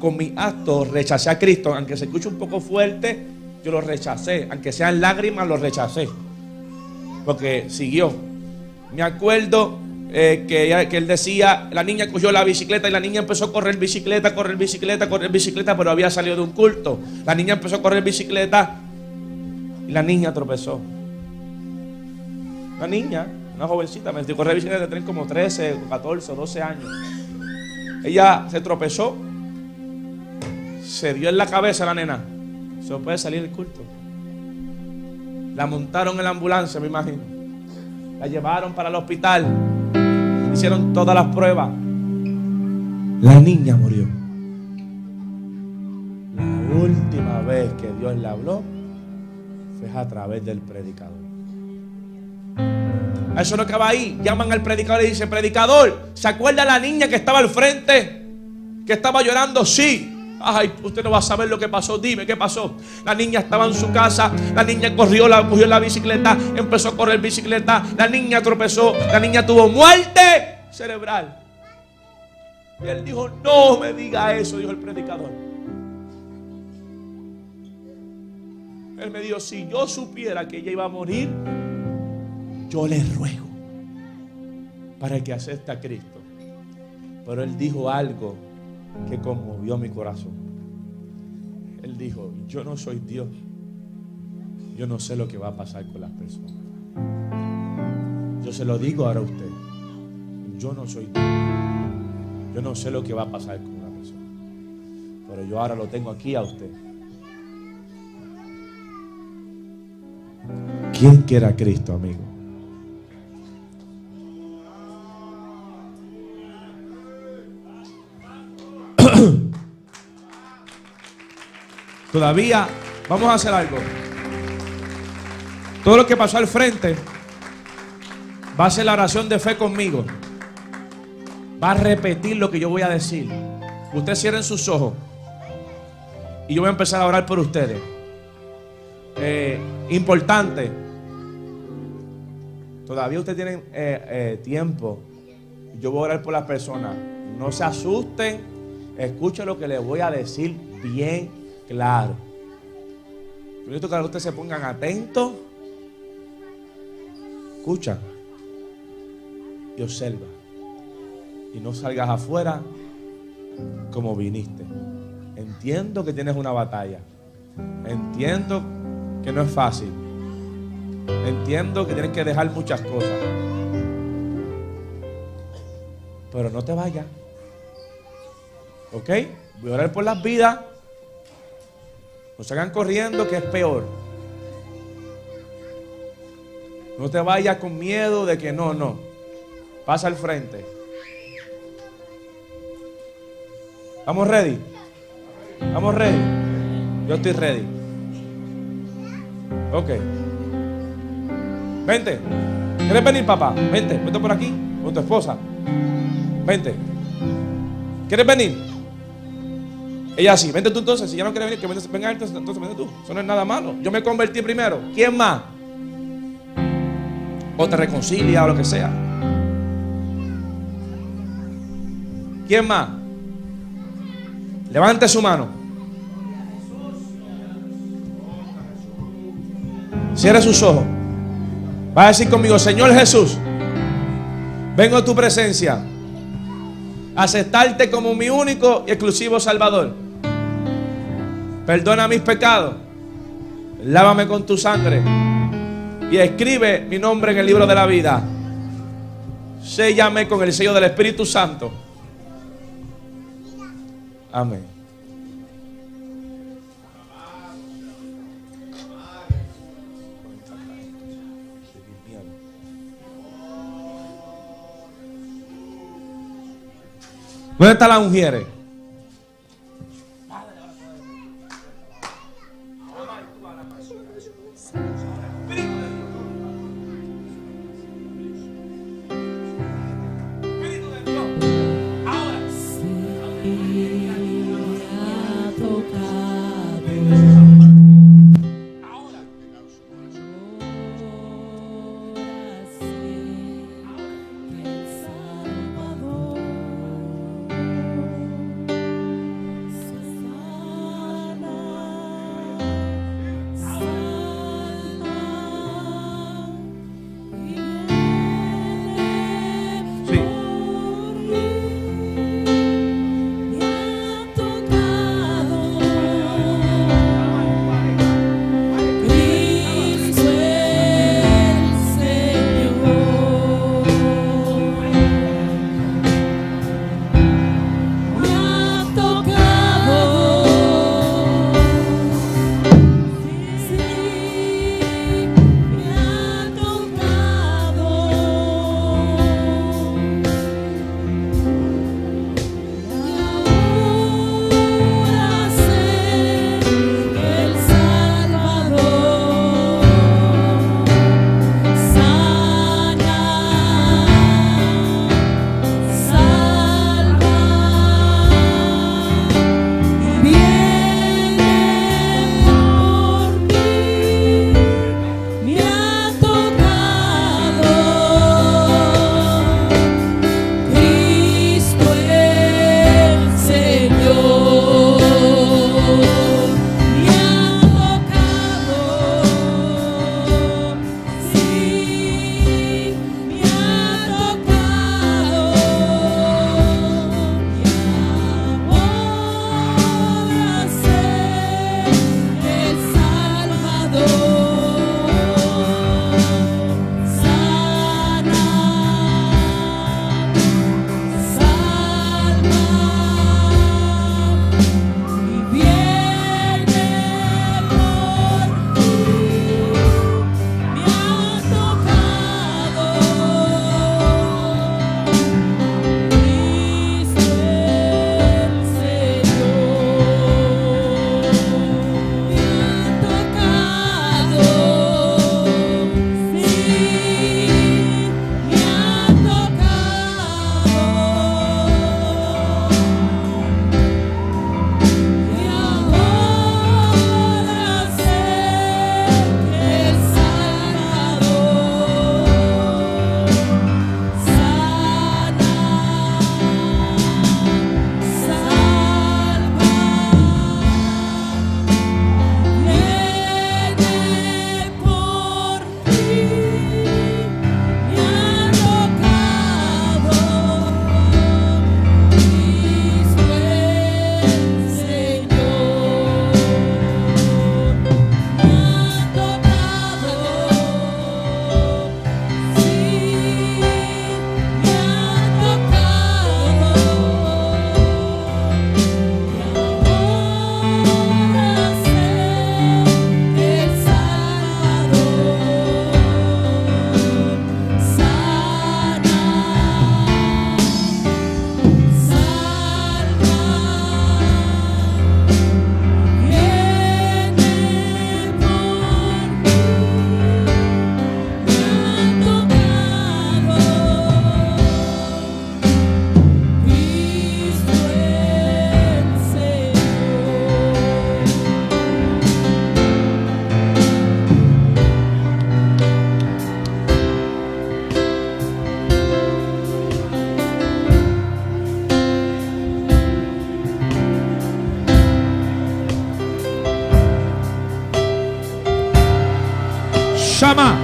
con mis actos rechacé a Cristo, aunque se escuche un poco fuerte, yo lo rechacé, aunque sean lágrimas, lo rechacé, porque siguió. Me acuerdo que él decía, la niña cogió la bicicleta y la niña empezó a correr bicicleta, correr bicicleta, correr bicicleta, pero había salido de un culto. La niña empezó a correr bicicleta y la niña tropezó. Una niña, una jovencita, me correr bicicleta de tren como 13, 14, 12 años. Ella se tropezó, se dio en la cabeza la nena. Se puede salir del culto. La montaron en la ambulancia, me imagino. La llevaron para el hospital. Hicieron todas las pruebas. La niña murió. La última vez que Dios le habló fue a través del predicador. Eso no acaba ahí. Llaman al predicador y dicen, predicador, ¿se acuerda la niña que estaba al frente? Que estaba llorando, sí. Ay, usted no va a saber lo que pasó. Dime, ¿qué pasó? La niña estaba en su casa. La niña cogió la bicicleta. Empezó a correr bicicleta. La niña tropezó. La niña tuvo muerte cerebral. Y él dijo, no me diga eso, dijo el predicador. Él me dijo, si yo supiera que ella iba a morir, yo le ruego para que acepte a Cristo. Pero él dijo algo que conmovió mi corazón. Él dijo, yo no soy Dios, yo no sé lo que va a pasar con las personas. Yo se lo digo ahora a usted, yo no soy Dios, yo no sé lo que va a pasar con una persona, pero yo ahora lo tengo aquí a usted. ¿Quién quiere a Cristo, amigo? Todavía vamos a hacer algo. Todo lo que pasó al frente va a ser la oración de fe conmigo. Va a repetir lo que yo voy a decir. Ustedes cierren sus ojos y yo voy a empezar a orar por ustedes. Importante. Todavía ustedes tienen tiempo. Yo voy a orar por las personas. No se asusten. Escuche lo que les voy a decir bien claro. Yo necesito que ustedes se pongan atentos. Escucha y observa. Y no salgas afuera como viniste. Entiendo que tienes una batalla. Entiendo que no es fácil. Entiendo que tienes que dejar muchas cosas. Pero no te vayas. ¿Ok? Voy a orar por las vidas. No salgan corriendo, que es peor. No te vayas con miedo de que no. Pasa al frente. ¿Estamos ready? ¿Estamos ready? Yo estoy ready. Ok. Vente. ¿Quieres venir, papá? Vente. Vente por aquí. Con tu esposa. Vente. ¿Quieres venir? Ella sí. Vente tú entonces. Si ya no quieres venir, que vente, venga entonces vente tú. Eso no es nada malo. Yo me convertí primero. ¿Quién más? O te reconcilia o lo que sea. ¿Quién más? Levante su mano. Cierre sus ojos. Va a decir conmigo: Señor Jesús, vengo a tu presencia, aceptarte como mi único y exclusivo Salvador. Perdona mis pecados, lávame con tu sangre y escribe mi nombre en el libro de la vida. Séllame con el sello del Espíritu Santo. Amén. ¿Dónde están las mujeres?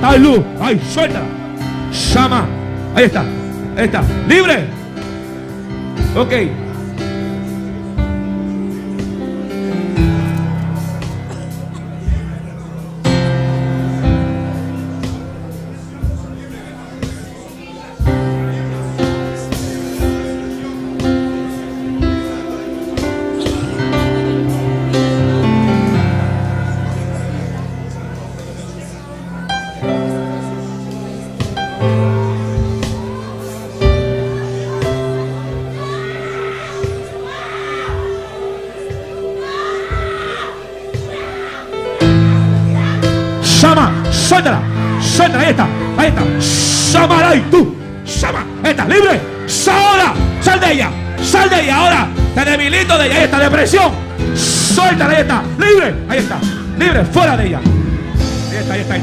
Está luz. Ay, suelta. Llama. Ahí está. Ahí está. Libre. Ok. Suéltala, suéltala, ahí está, Samara y tú, Sama, está libre, ahora, sal de ella, ahora, te debilito de ella, ahí está, depresión, suéltala, ahí está, libre, fuera de ella, ahí está.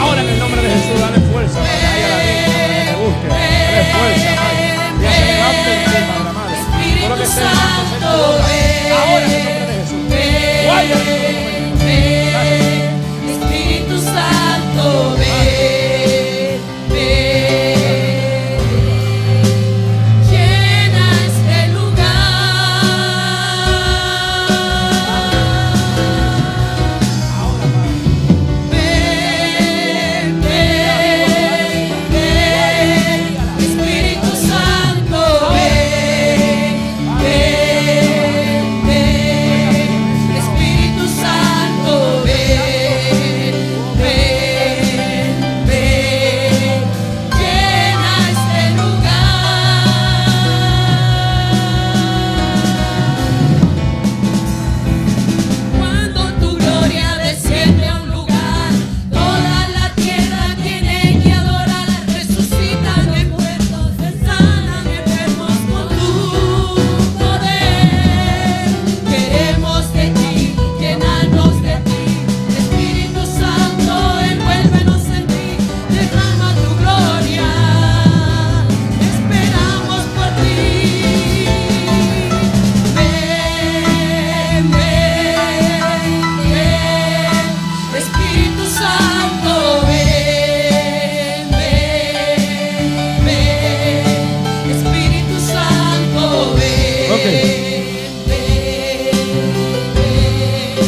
Ahora en el nombre de Jesús. Guárdame. Gracias.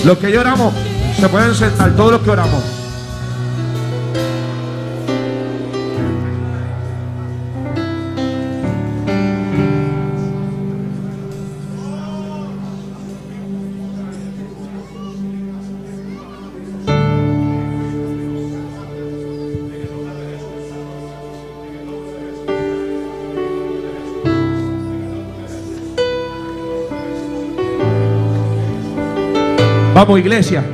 Los que lloramos se pueden sentar, todos los que oramos. Vamos, iglesia.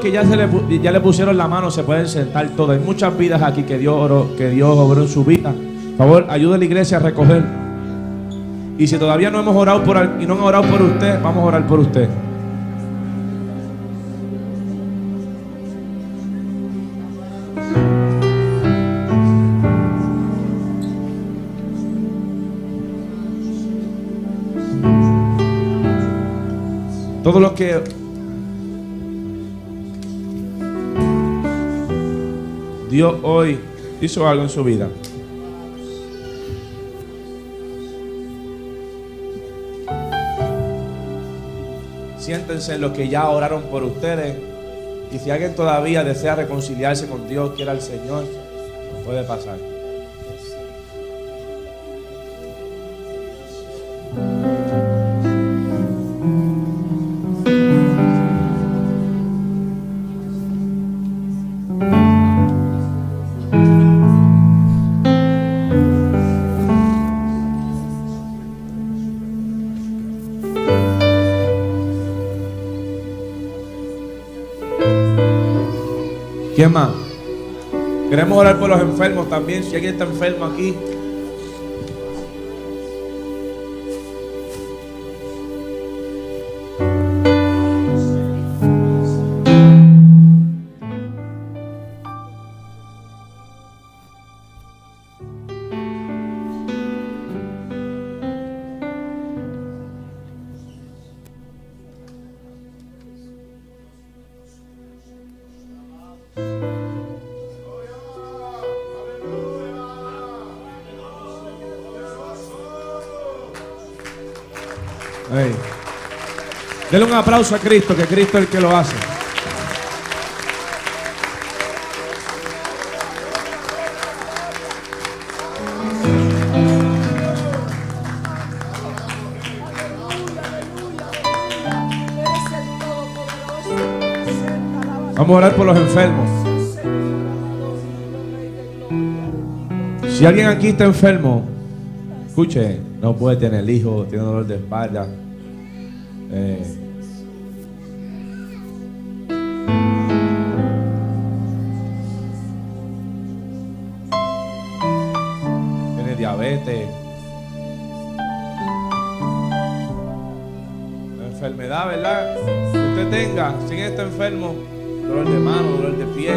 Que ya le pusieron la mano, se pueden sentar todos. Hay muchas vidas aquí que Dios obró en su vida. Por favor, ayude a la iglesia a recoger. Y si todavía no hemos orado por y no han orado por usted, vamos a orar por usted. Todos los que Dios hoy hizo algo en su vida. Siéntense los que ya oraron por ustedes. Y si alguien todavía desea reconciliarse con Dios, quiera al Señor, puede pasar. ¿Quién más? Queremos orar por los enfermos también. Si alguien está enfermo aquí, denle un aplauso a Cristo, que Cristo es el que lo hace. Vamos a orar por los enfermos. Si alguien aquí está enfermo, escuche, no puede tener hijo, tiene dolor de espalda, diabetes, la enfermedad, ¿verdad?, que usted tenga, si está enfermo, dolor de mano, dolor de pie,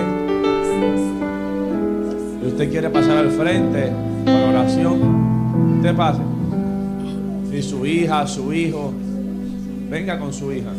y usted quiere pasar al frente con oración, usted pase. Si su hija, su hijo, venga con su hija.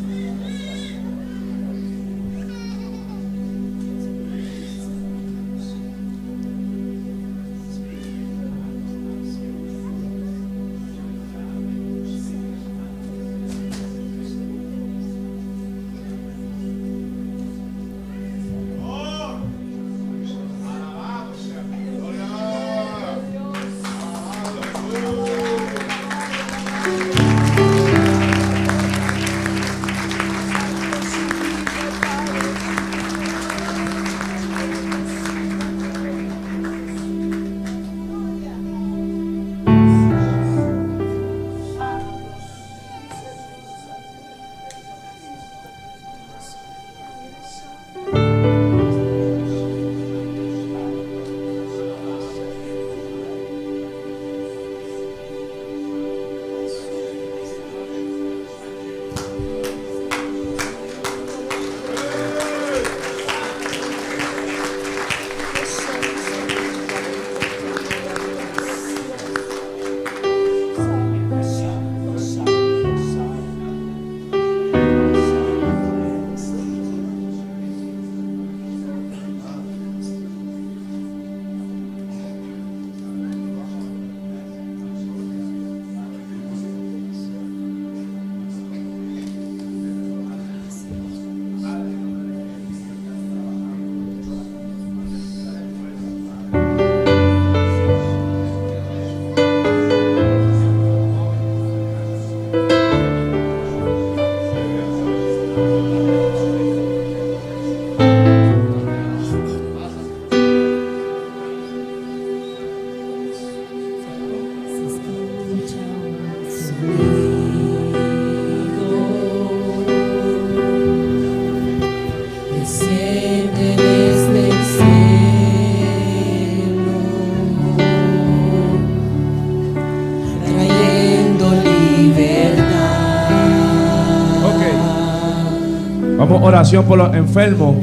Oración por los enfermos.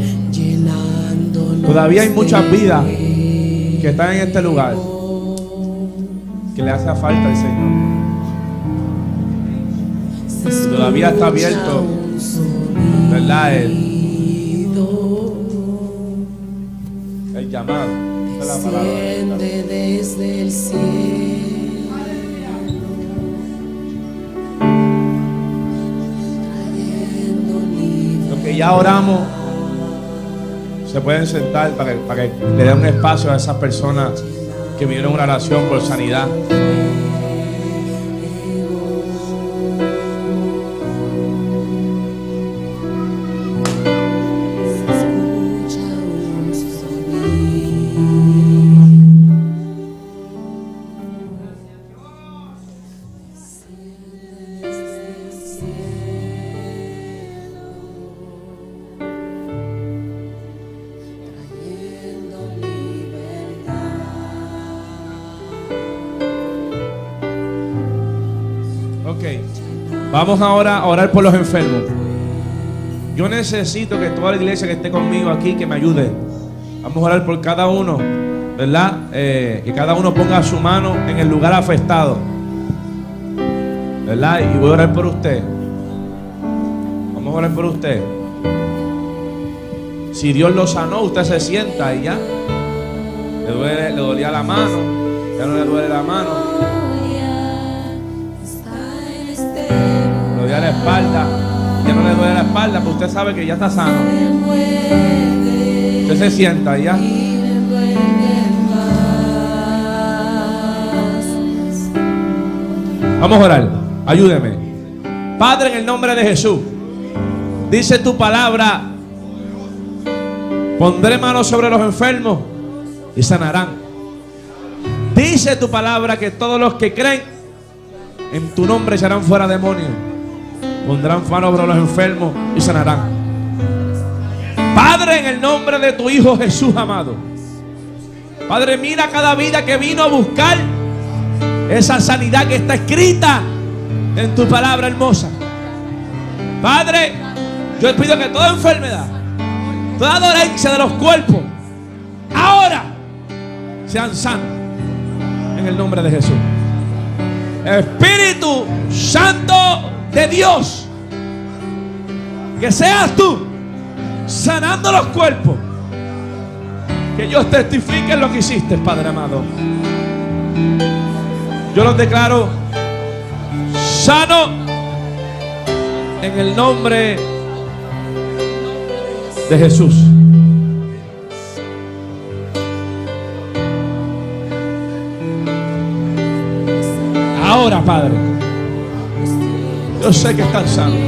Todavía hay muchas vidas que están en este lugar que le hace falta al Señor. Todavía está abierto, ¿verdad?, el llamado. Esa es la palabra. Desde el cielo. Ya oramos, se pueden sentar para que le den un espacio a esas personas que vinieron a una oración por sanidad. Vamos ahora a orar por los enfermos. Yo necesito que toda la iglesia que esté conmigo aquí, que me ayude. Vamos a orar por cada uno, ¿verdad? Que cada uno ponga su mano en el lugar afectado, ¿verdad? Y voy a orar por usted. Vamos a orar por usted. Si Dios lo sanó, usted se sienta y ya. Le dolía la mano, ya no le duele la mano. La espalda, ya no le duele la espalda, pero usted sabe que ya está sano. Usted se sienta ya. Vamos a orar. Ayúdeme. Padre, en el nombre de Jesús, dice tu palabra: pondré manos sobre los enfermos y sanarán. Dice tu palabra que todos los que creen en tu nombre echarán fuera demonios. Pondrán mano sobre los enfermos y sanarán. Padre, en el nombre de tu Hijo Jesús amado. Padre, mira cada vida que vino a buscar esa sanidad que está escrita en tu palabra hermosa. Padre, yo pido que toda enfermedad, toda dolencia de los cuerpos, ahora sean sanos en el nombre de Jesús. Espíritu Santo de Dios, que seas tú sanando los cuerpos, que ellos testifiquen lo que hiciste, Padre amado. Yo los declaro sanos en el nombre de Jesús. Ahora, Padre, yo sé que están sanos.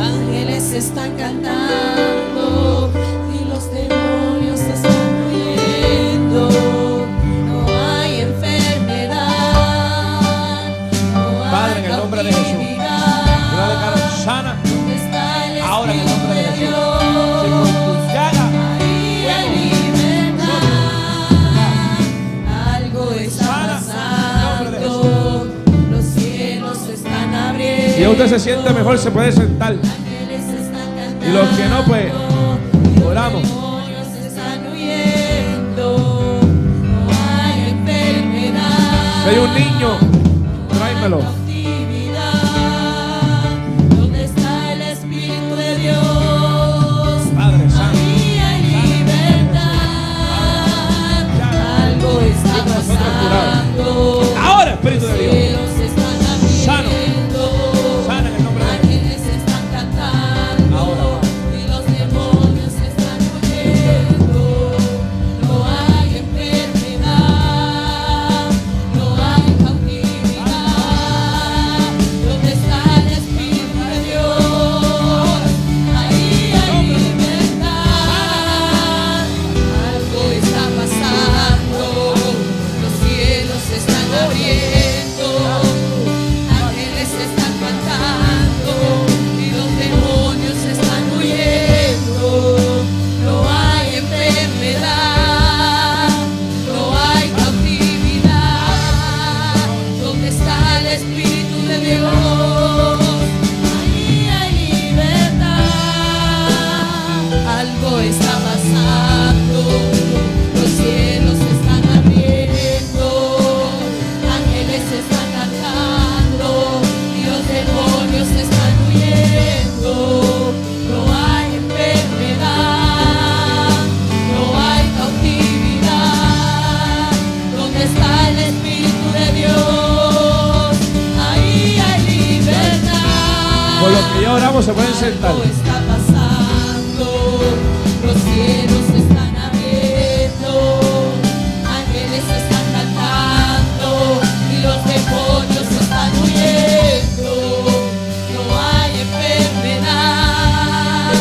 Ángeles están cantando y los demonios están huyendo. No hay enfermedad, no hay Padre, en el nombre de Jesús, yo la declaro sana. Ahora en el nombre de Jesús, se conculcara Si usted se siente mejor, se puede sentar. Y los que no, pues oramos. Si hay un niño, tráemelo. ¿Dónde está el Espíritu de Dios? Padre Santo. Algo está pasando. Ahora, Espíritu de Dios. Sano. Se pueden sentar. Algo está pasando, los cielos están abiertos, ángeles están cantando y los demonios están huyendo. No hay enfermedad,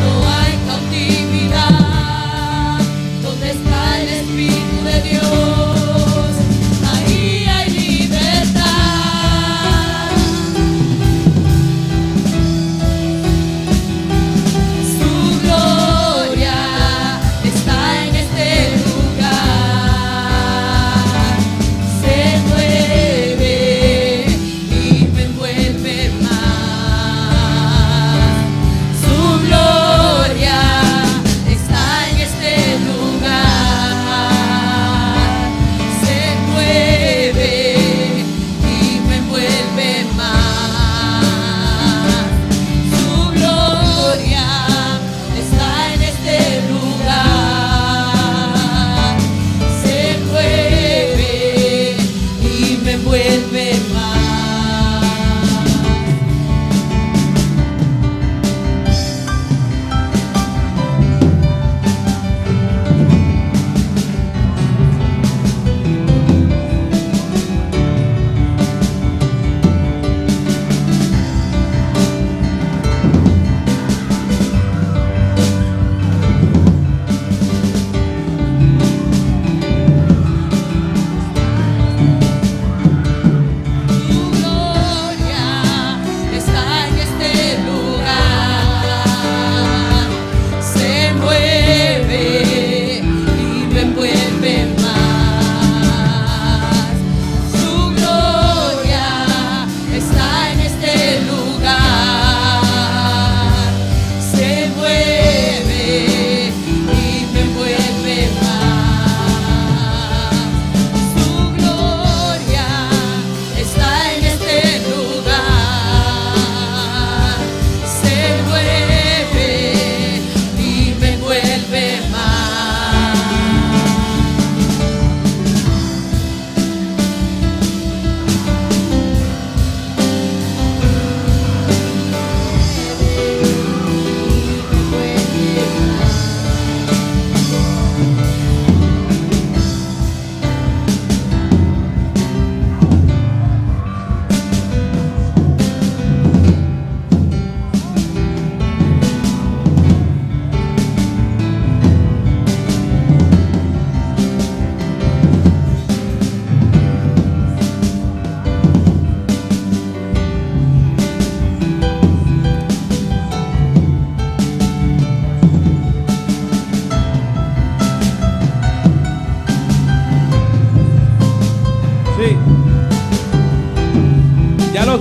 no hay cautividad. ¿Dónde está el Espíritu de Dios? Ahí hay libertad.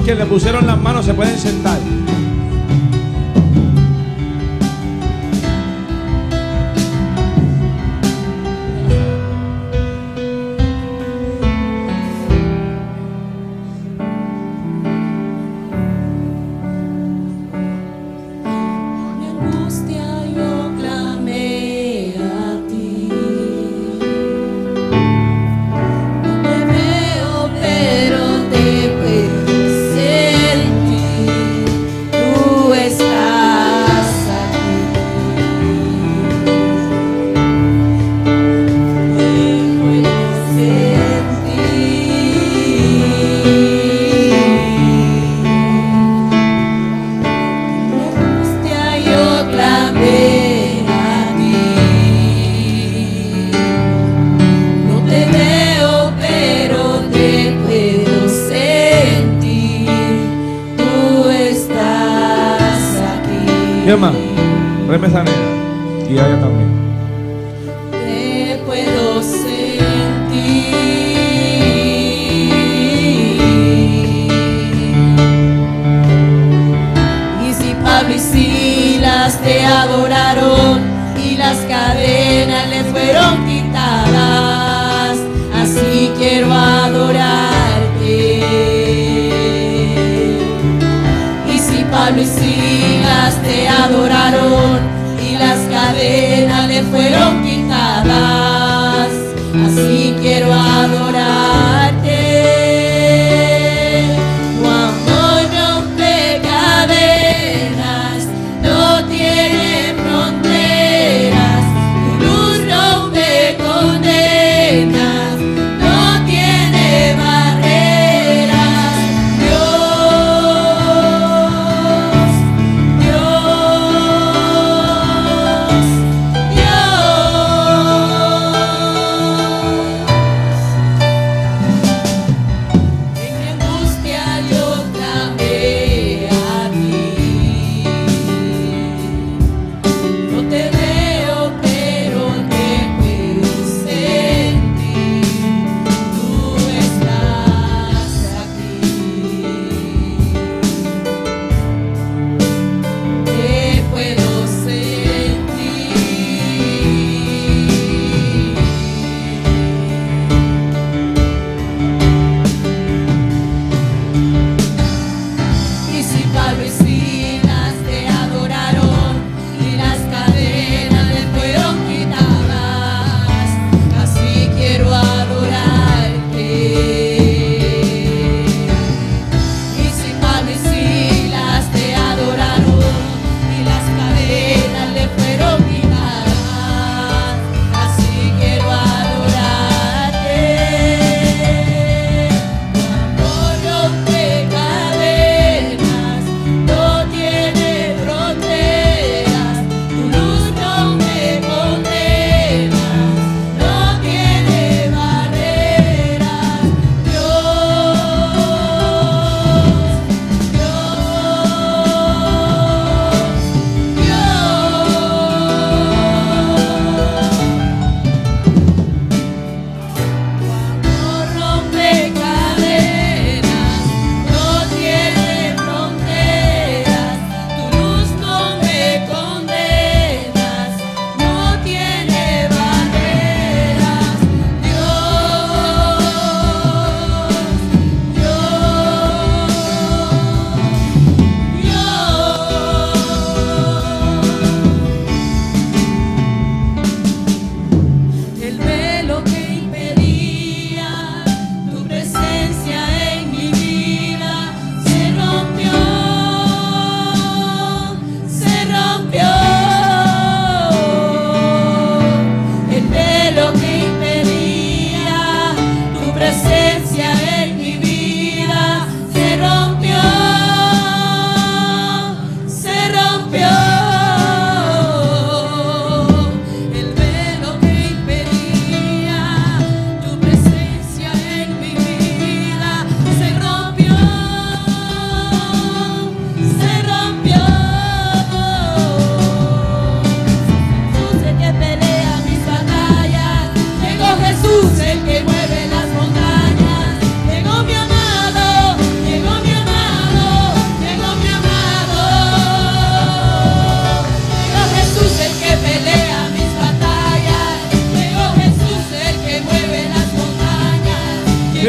que le pusieron las manos se pueden sentar. Te adoraron y las cadenas le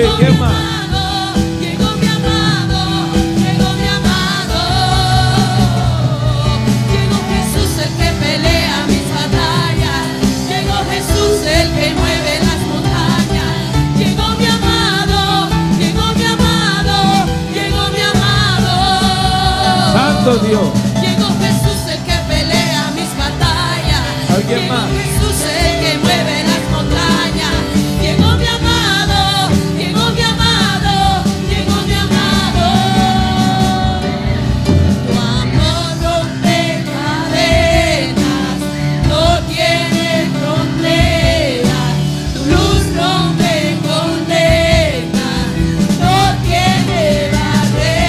¿Qué más? Dios. Llegó Jesús el que pelea mis batallas. ¿Alguien más? Llegó Jesús el que mueve las montañas. Llegó mi amado, llegó mi amado, llegó mi amado. Tu amor rompe cadenas, no tiene fronteras. Tu luz rompe condenas, no tiene barreras.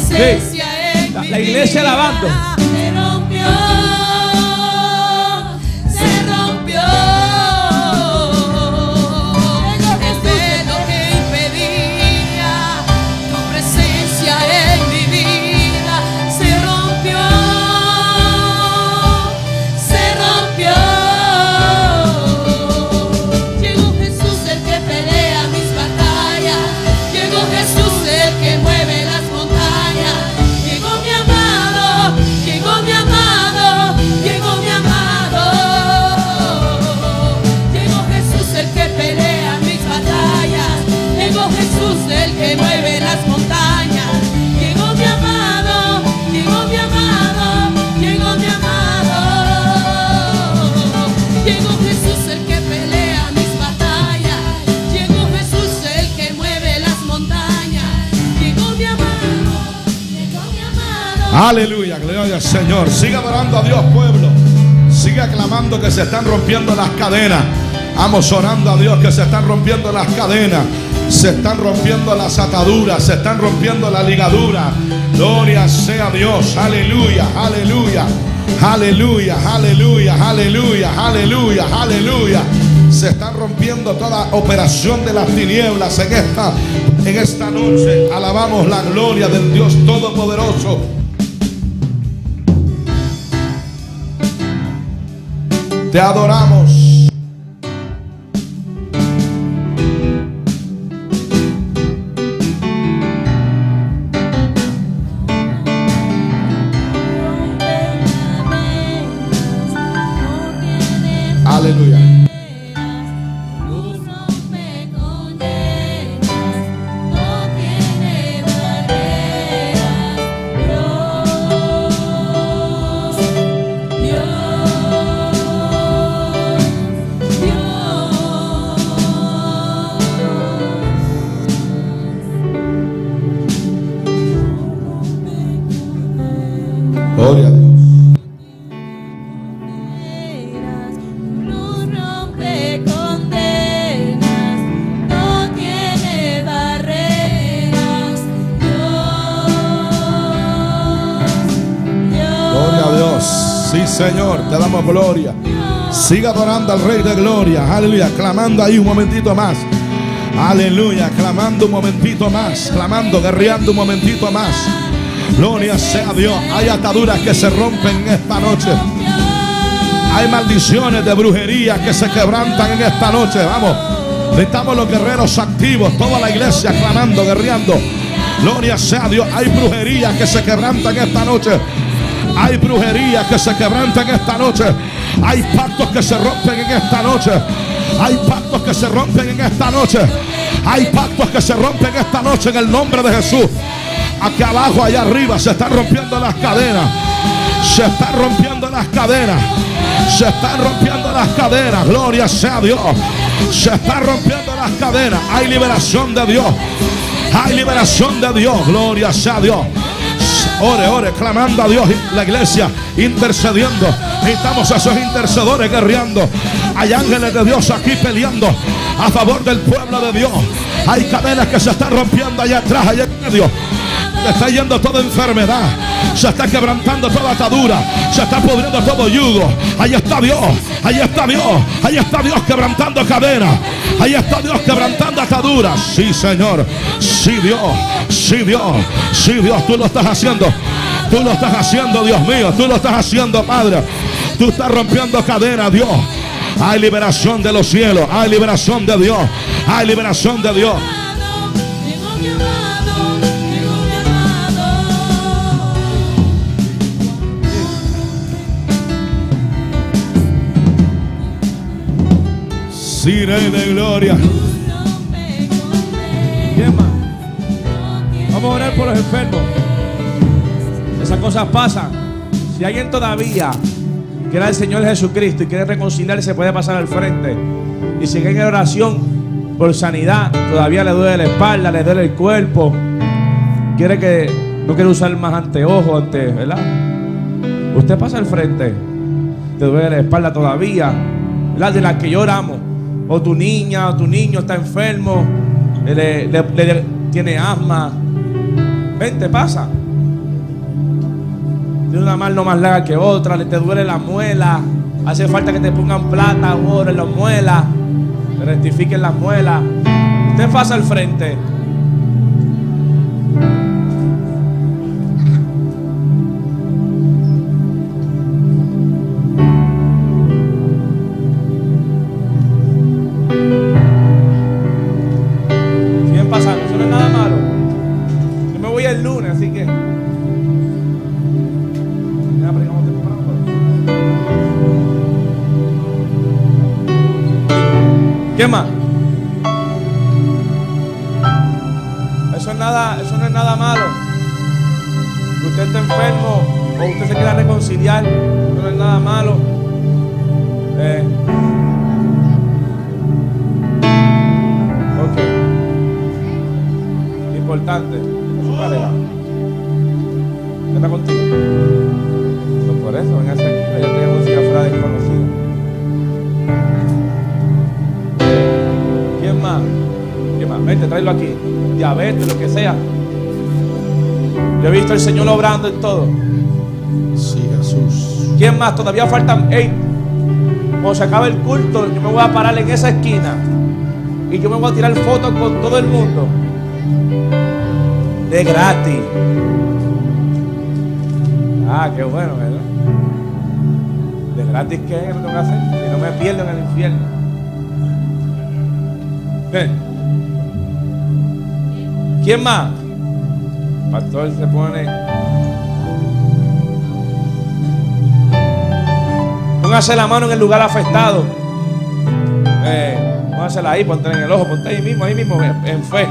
Sí. La iglesia alabando. Se rompió, se rompió. El velo que impedía tu presencia en mi vida se rompió, se rompió. Llegó Jesús el que pelea mis batallas. Llegó Jesús el que mueve las montañas. El que mueve las montañas. Llegó mi amado, llegó mi amado, llegó mi amado. Llegó Jesús el que pelea mis batallas. Llegó Jesús el que mueve las montañas. Llegó mi amado, llegó mi amado. Aleluya, gloria al Señor. Siga adorando a Dios, pueblo. Siga clamando que se están rompiendo las cadenas. Vamos orando a Dios que se están rompiendo las cadenas. Se están rompiendo las ataduras, se están rompiendo la ligadura. Gloria sea Dios. Aleluya, aleluya, aleluya, aleluya, aleluya, aleluya, aleluya. Se están rompiendo toda operación de las tinieblas en esta noche. Alabamos la gloria del Dios Todopoderoso. Te adoramos. Aleluya. Gloria a Dios. Señor, te damos gloria. Siga adorando al Rey de Gloria. Aleluya, clamando ahí un momentito más. Aleluya, clamando un momentito más. Clamando, guerreando un momentito más. Gloria sea Dios. Hay ataduras que se rompen en esta noche. Hay maldiciones de brujería que se quebrantan en esta noche. Vamos, necesitamos los guerreros activos. Toda la iglesia clamando, guerreando. Gloria sea Dios. Hay brujería que se quebrantan esta noche. Hay brujerías que se quebrantan esta noche. Hay pactos que se rompen en esta noche. Hay pactos que se rompen en esta noche. Hay pactos que se rompen esta noche en el nombre de Jesús. Aquí abajo, allá arriba, se están rompiendo las cadenas. Se están rompiendo las cadenas. Se están rompiendo las cadenas. Gloria sea Dios. Se están rompiendo las cadenas. Hay liberación de Dios. Hay liberación de Dios. Gloria sea Dios. Ore, ore, clamando a Dios, la iglesia intercediendo. Necesitamos a esos intercedores guerreando. Hay ángeles de Dios aquí peleando a favor del pueblo de Dios. Hay cadenas que se están rompiendo allá atrás, allá en medio. Se está yendo toda enfermedad. Se está quebrantando toda atadura. Se está pudriendo todo yugo. Ahí está Dios. Ahí está Dios. Ahí está Dios quebrantando cadenas. Ahí está Dios quebrantando ataduras. Sí, Señor. Sí, Dios. Sí, Dios. Sí, Dios. Tú lo estás haciendo. Tú lo estás haciendo, Dios mío. Tú lo estás haciendo, Padre. Tú estás rompiendo cadenas, Dios. Hay liberación de los cielos. Hay liberación de Dios. Hay liberación de Dios. Sí, Rey de Gloria. Bien, man. Vamos a orar por los enfermos. Esas cosas pasan. Si alguien todavía quiere al Señor Jesucristo y quiere reconciliarse, puede pasar al frente. Y si en oración por sanidad, todavía le duele la espalda, le duele el cuerpo, quiere que no quiere usar más anteojos, ¿verdad? Usted pasa al frente. Te duele la espalda todavía, ¿verdad? De las que lloramos. O tu niña, o tu niño está enfermo, tiene asma. Vente, pasa. Tiene una mano más larga que otra, te duele la muela. Hace falta que te pongan plata, oro en las muelas, te rectifiquen las muelas. Usted pasa al frente. No es nada malo. Ok. Importante. Es su pareja. ¿Qué está contigo? Pues por eso, venga a ser. Yo tengo música fuera desconocida. ¿Quién más? ¿Quién más? Vente, tráelo aquí. Diabetes, lo que sea. Yo he visto el Señor obrando en todo. ¿Quién más? Todavía faltan 8. Cuando se acabe el culto, yo me voy a parar en esa esquina y yo me voy a tirar fotos con todo el mundo de gratis. Ah, qué bueno, ¿verdad? ¿De gratis qué es? ¿Lo tengo que hacer? Si no me pierdo en el infierno. Ven. ¿Quién más? El pastor se pone. Póngase la mano en el lugar afectado. Póngasela ahí, ponte en el ojo, ponte ahí mismo, en fe.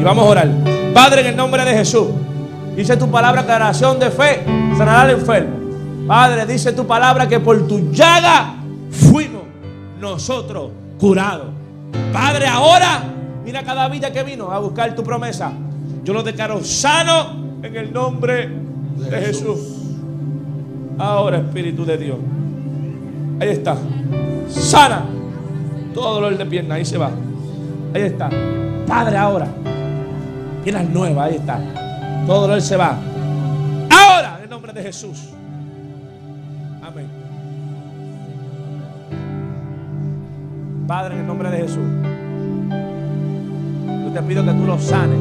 Y vamos a orar. Padre, en el nombre de Jesús, dice tu palabra que la oración de fe sanará al enfermo. Padre, dice tu palabra que por tu llaga fuimos nosotros curados. Padre, ahora mira cada vida que vino a buscar tu promesa. Yo lo declaro sano en el nombre de Jesús. Ahora, Espíritu de Dios. Ahí está. Sana todo dolor de pierna. Ahí se va. Ahí está. Padre, ahora. Piernas nuevas. Ahí está. Todo dolor se va. Ahora. En el nombre de Jesús. Amén. Padre, en el nombre de Jesús, yo te pido que tú lo sanes.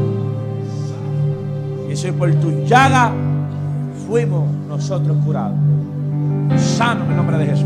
Y si por tu llaga fuimos nosotros curados. Sano en el nombre de Jesús.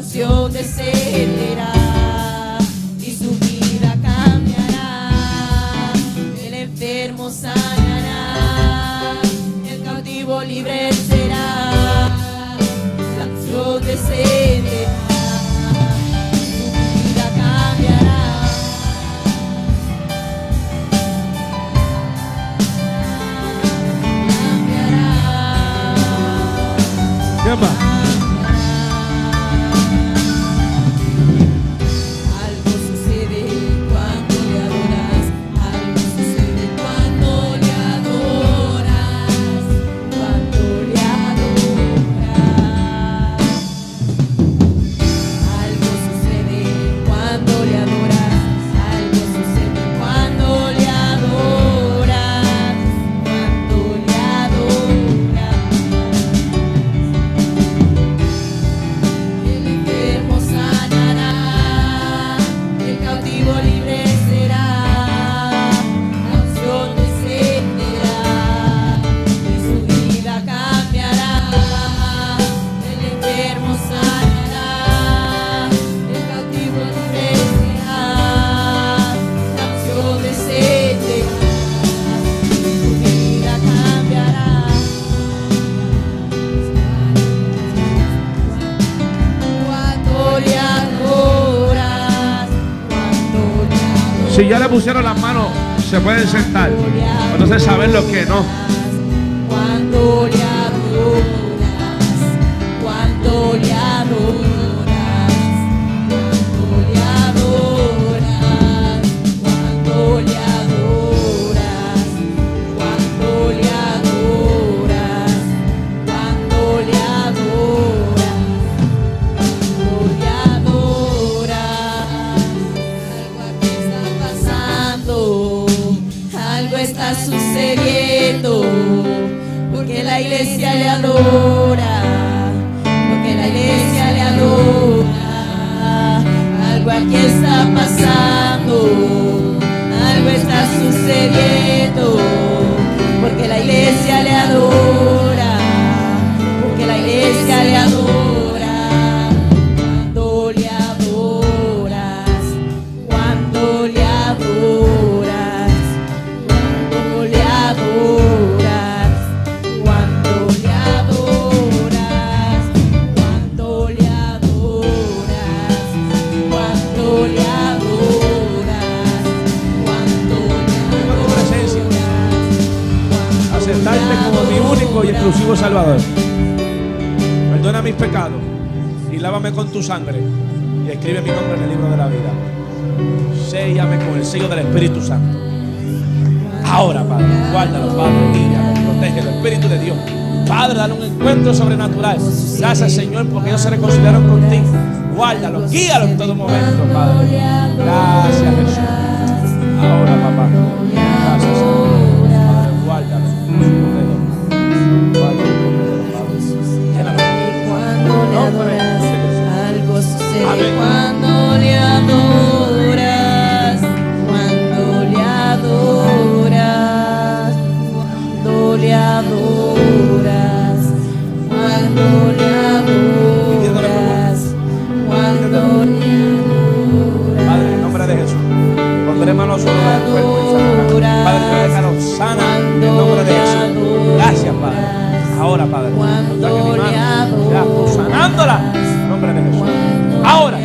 canción de Zeta. Y su vida cambiará, el enfermo sanará, el cautivo libre será, la canción de Zeta. Algo sucede cuando le adoras, algo sucede cuando le adoras, cuando le adoras. Algo sucede cuando le adoras, algo sucede cuando le adoras, cuando le adoras. Libre será, canción de Zeta, y su vida cambiará, el enfermo sanará, el cautivo libre será, canción de Zeta, y su vida cambiará. Cuando le adoras, cuando le adoras. Si ya le pusieron las manos, se pueden sentar. Entonces saben lo que no. Cuando le adoras, cuando le adoras, cuando le adoras, cuando le adoras, cuando le adoras, cuando le adoras, cuando le adoras. Algo aquí está pasando, algo está sucediendo, porque la iglesia le adora, porque la iglesia le adora. Algo aquí está pasando, algo está sucediendo, porque la iglesia le adora, porque la iglesia le adora. Cuando le adoras, cuando le adoras, cuando le adoras, cuando le adoras, cuando le adoras, cuando le adoras, cuando le adoras. Presencia. Aceptarte como mi único y exclusivo Salvador. Perdona mis pecados y lávame con tu sangre y escribe mi nombre en el libro de la vida. Séllame con el sello del Espíritu Santo. Ahora, Padre, guárdalo, Padre, guíalo, protégelo, Espíritu de Dios. Padre, dale un encuentro sobrenatural. Gracias, Señor, porque ellos se reconciliaron contigo. Guárdalo, guíalo en todo momento, Padre. Gracias, Jesús. Ahora, papá. Gracias, Señor. Padre, guárdalo. Guárdalo, Padre. Llénalo. Nombre Algo sucede Amén. Cuando le adoras, cuando le adoras, cuando le adoras, cuando le adoras, cuando le adoras. Padre, en el nombre de Jesús, pondré manos sobre el cuerpo y sanará. Padre, déjalo sana en el nombre de Jesús. Gracias, Padre. Ahora, Padre, cuando le adoras, sanándola. Ahora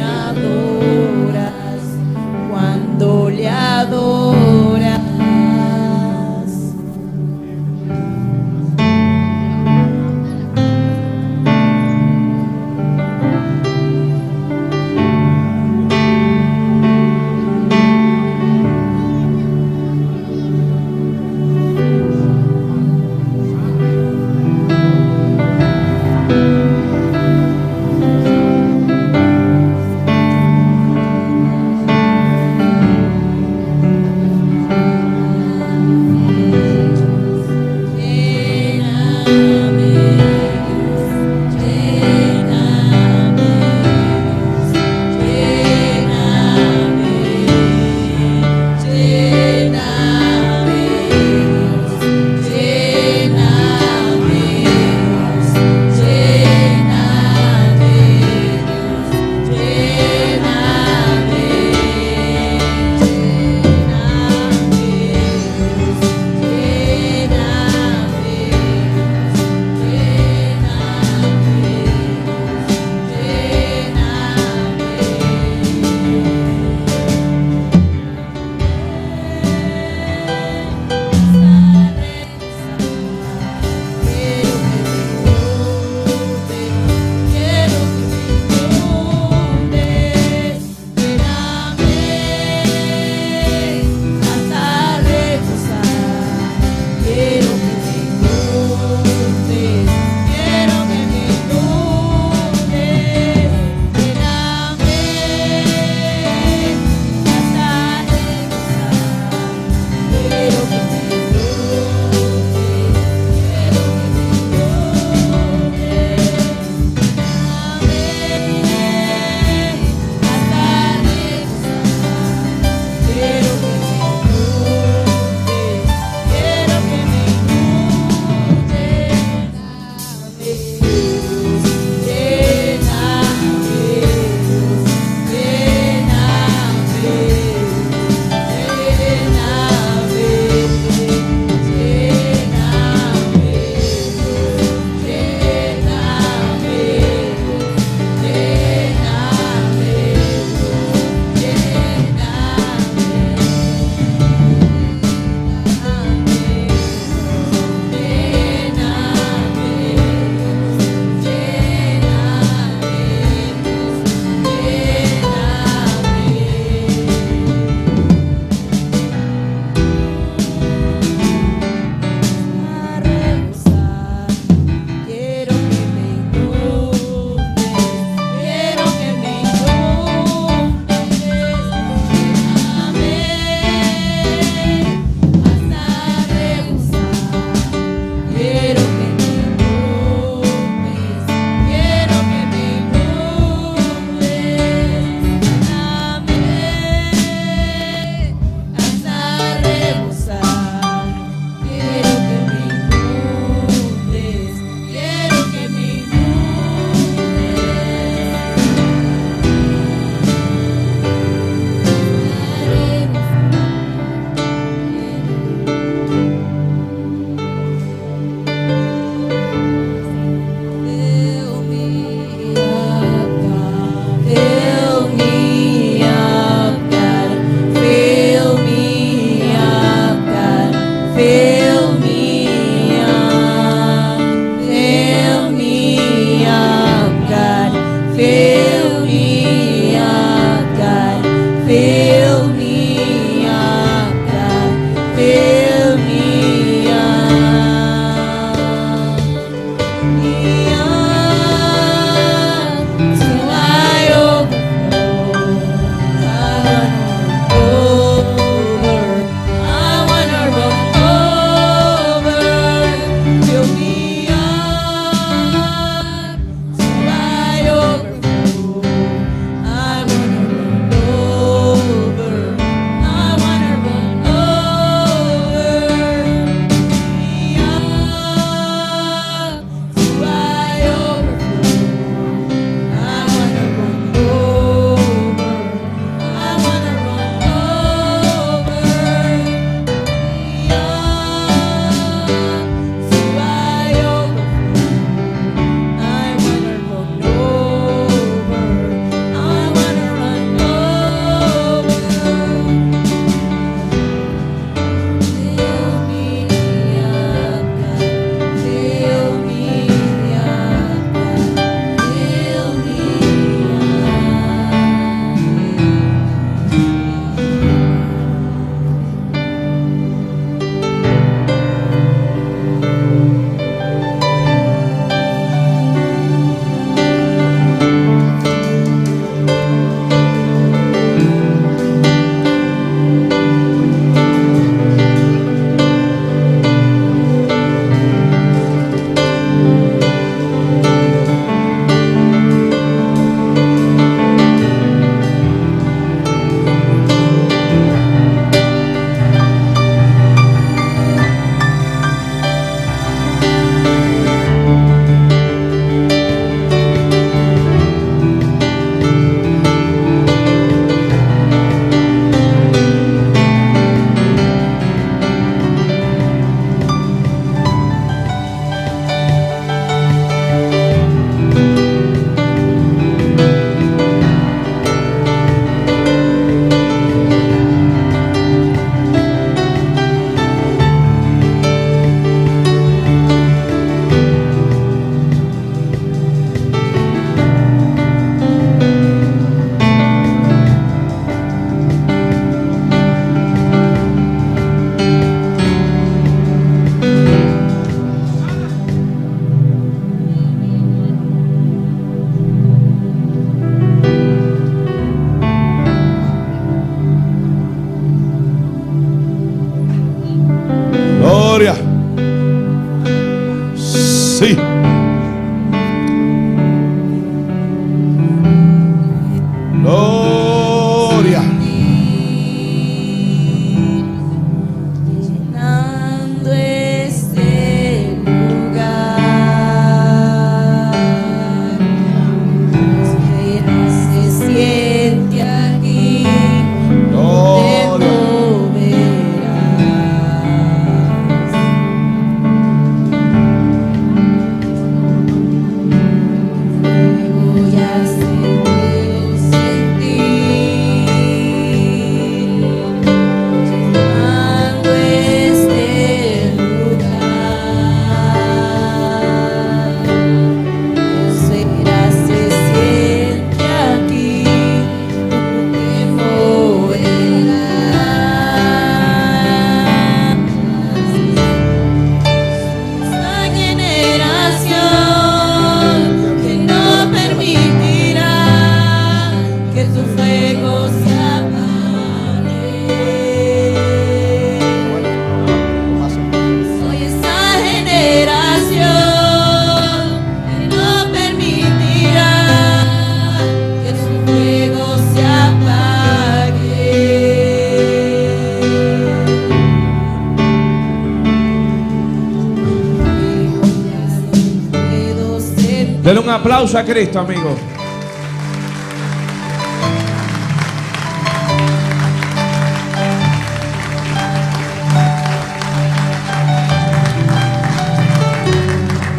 aplauso a Cristo, amigos.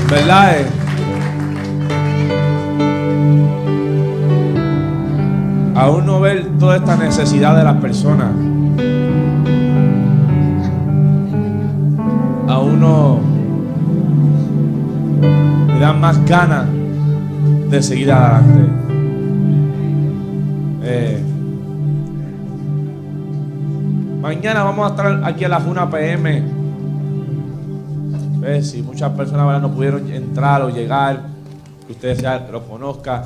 ¿Verdad? Aún no ver toda esta necesidad de las personas. A uno le dan más ganas de seguir adelante. Mañana vamos a estar aquí a las 1 p.m. Si muchas personas ahora no pudieron entrar o llegar, que ustedes ya los conozcan,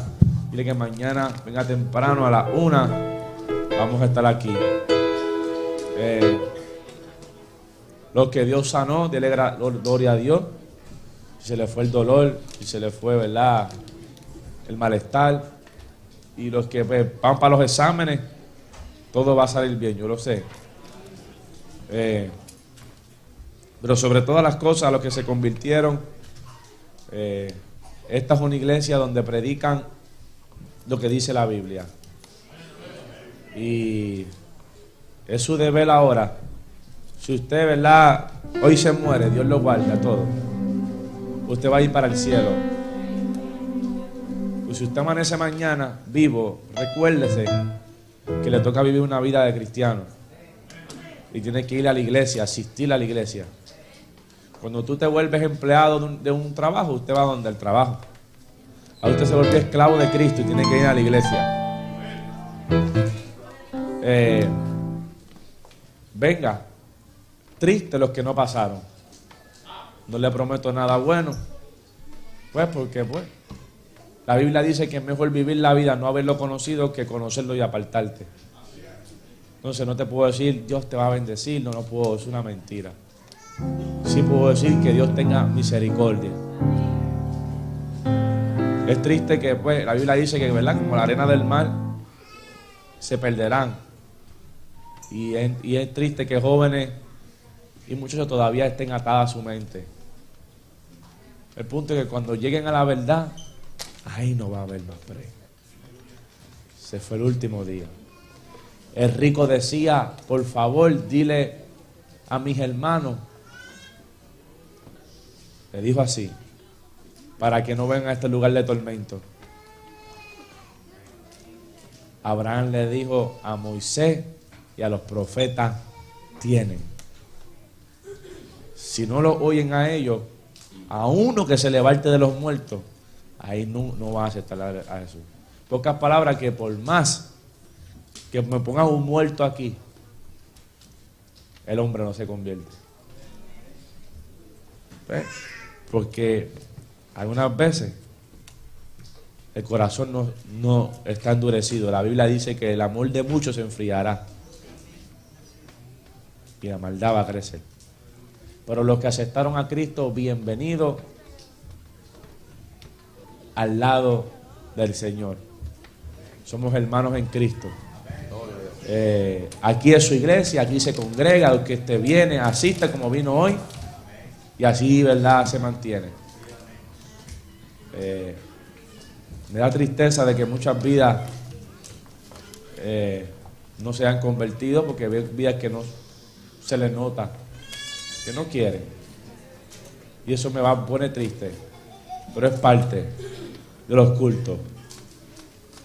dile que mañana venga temprano a las 1. Vamos a estar aquí. Los que Dios sanó, dele gloria a Dios. Si se le fue el dolor, si se le fue, ¿verdad?, el malestar. Y los que pues van para los exámenes, todo va a salir bien, yo lo sé. Pero sobre todas las cosas, a los que se convirtieron, esta es una iglesia donde predican lo que dice la Biblia. Y es su deber ahora. Si usted, ¿verdad?, hoy se muere, Dios lo guarde a todos. Usted va a ir para el cielo. Pues si usted amanece mañana vivo, recuérdese que le toca vivir una vida de cristiano. Y tiene que ir a la iglesia, asistir a la iglesia. Cuando tú te vuelves empleado de un trabajo, usted va donde el trabajo. Ahora usted se vuelve esclavo de Cristo y tiene que ir a la iglesia. Venga. Triste los que no pasaron. No le prometo nada bueno. Pues porque pues la Biblia dice que es mejor vivir la vida no haberlo conocido que conocerlo y apartarte. Entonces no te puedo decir Dios te va a bendecir. No puedo, es una mentira. Sí puedo decir que Dios tenga misericordia. Es triste que pues la Biblia dice que, ¿verdad?, como la arena del mar se perderán. Y es triste que jóvenes y muchos todavía estén atados a su mente. El punto es que cuando lleguen a la verdad, ahí no va a haber más pre. Se fue el último día. El rico decía, por favor, dile a mis hermanos. Le dijo así, para que no vengan a este lugar de tormento. Abraham le dijo, a Moisés y a los profetas tienen. Si no lo oyen a ellos, a uno que se levante de los muertos, ahí no va a aceptar a Jesús. Pocas palabras, que por más que me pongas un muerto aquí, el hombre no se convierte. ¿Ves? Porque algunas veces el corazón no está endurecido. La Biblia dice que el amor de muchos se enfriará y la maldad va a crecer. Pero los que aceptaron a Cristo, bienvenidos al lado del Señor. Somos hermanos en Cristo. Aquí es su iglesia, aquí se congrega, el que viene, asista como vino hoy. Y así, ¿verdad?, se mantiene. Me da tristeza de que muchas vidas no se han convertido, porque hay vidas que no se les nota, que no quieren, y eso me va a poner triste, pero es parte de los cultos.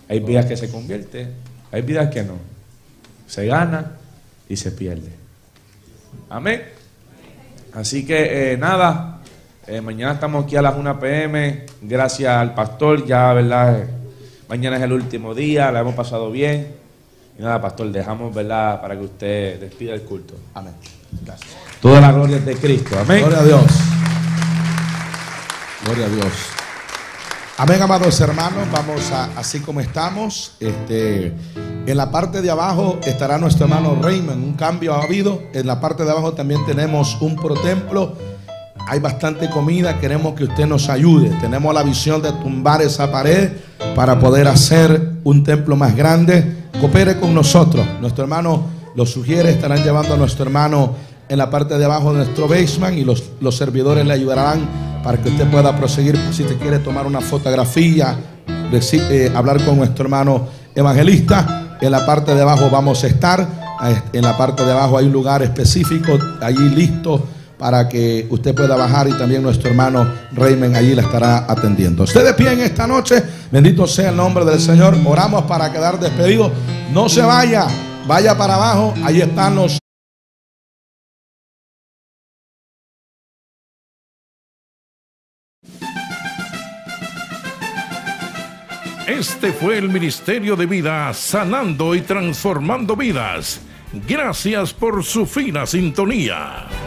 Hay vidas que se convierten, hay vidas que no, se gana y se pierde. Amén. Así que nada, mañana estamos aquí a las 1 p.m. gracias al pastor, ya, ¿verdad?, mañana es el último día, la hemos pasado bien, y nada, pastor, dejamos, ¿verdad?, para que usted despida el culto. Amén. Gracias. Toda la gloria es de Cristo. Amén. Gloria a Dios. Gloria a Dios. Amén, amados hermanos. Vamos a, así como estamos. En la parte de abajo estará nuestro hermano Raymond. Un cambio ha habido. En la parte de abajo también tenemos un protemplo. Hay bastante comida. Queremos que usted nos ayude. Tenemos la visión de tumbar esa pared para poder hacer un templo más grande. Coopere con nosotros. Nuestro hermano lo sugiere, estarán llevando a nuestro hermano en la parte de abajo de nuestro basement, y los servidores le ayudarán para que usted pueda proseguir si te quiere tomar una fotografía, hablar con nuestro hermano evangelista. En la parte de abajo vamos a estar. En la parte de abajo hay un lugar específico allí listo para que usted pueda bajar, y también nuestro hermano Raymond allí la estará atendiendo. Usted de pie en esta noche, bendito sea el nombre del Señor. Oramos para quedar despedidos. No se vaya, vaya para abajo, ahí están los... Este fue el Ministerio de Vida, sanando y transformando vidas. Gracias por su fina sintonía.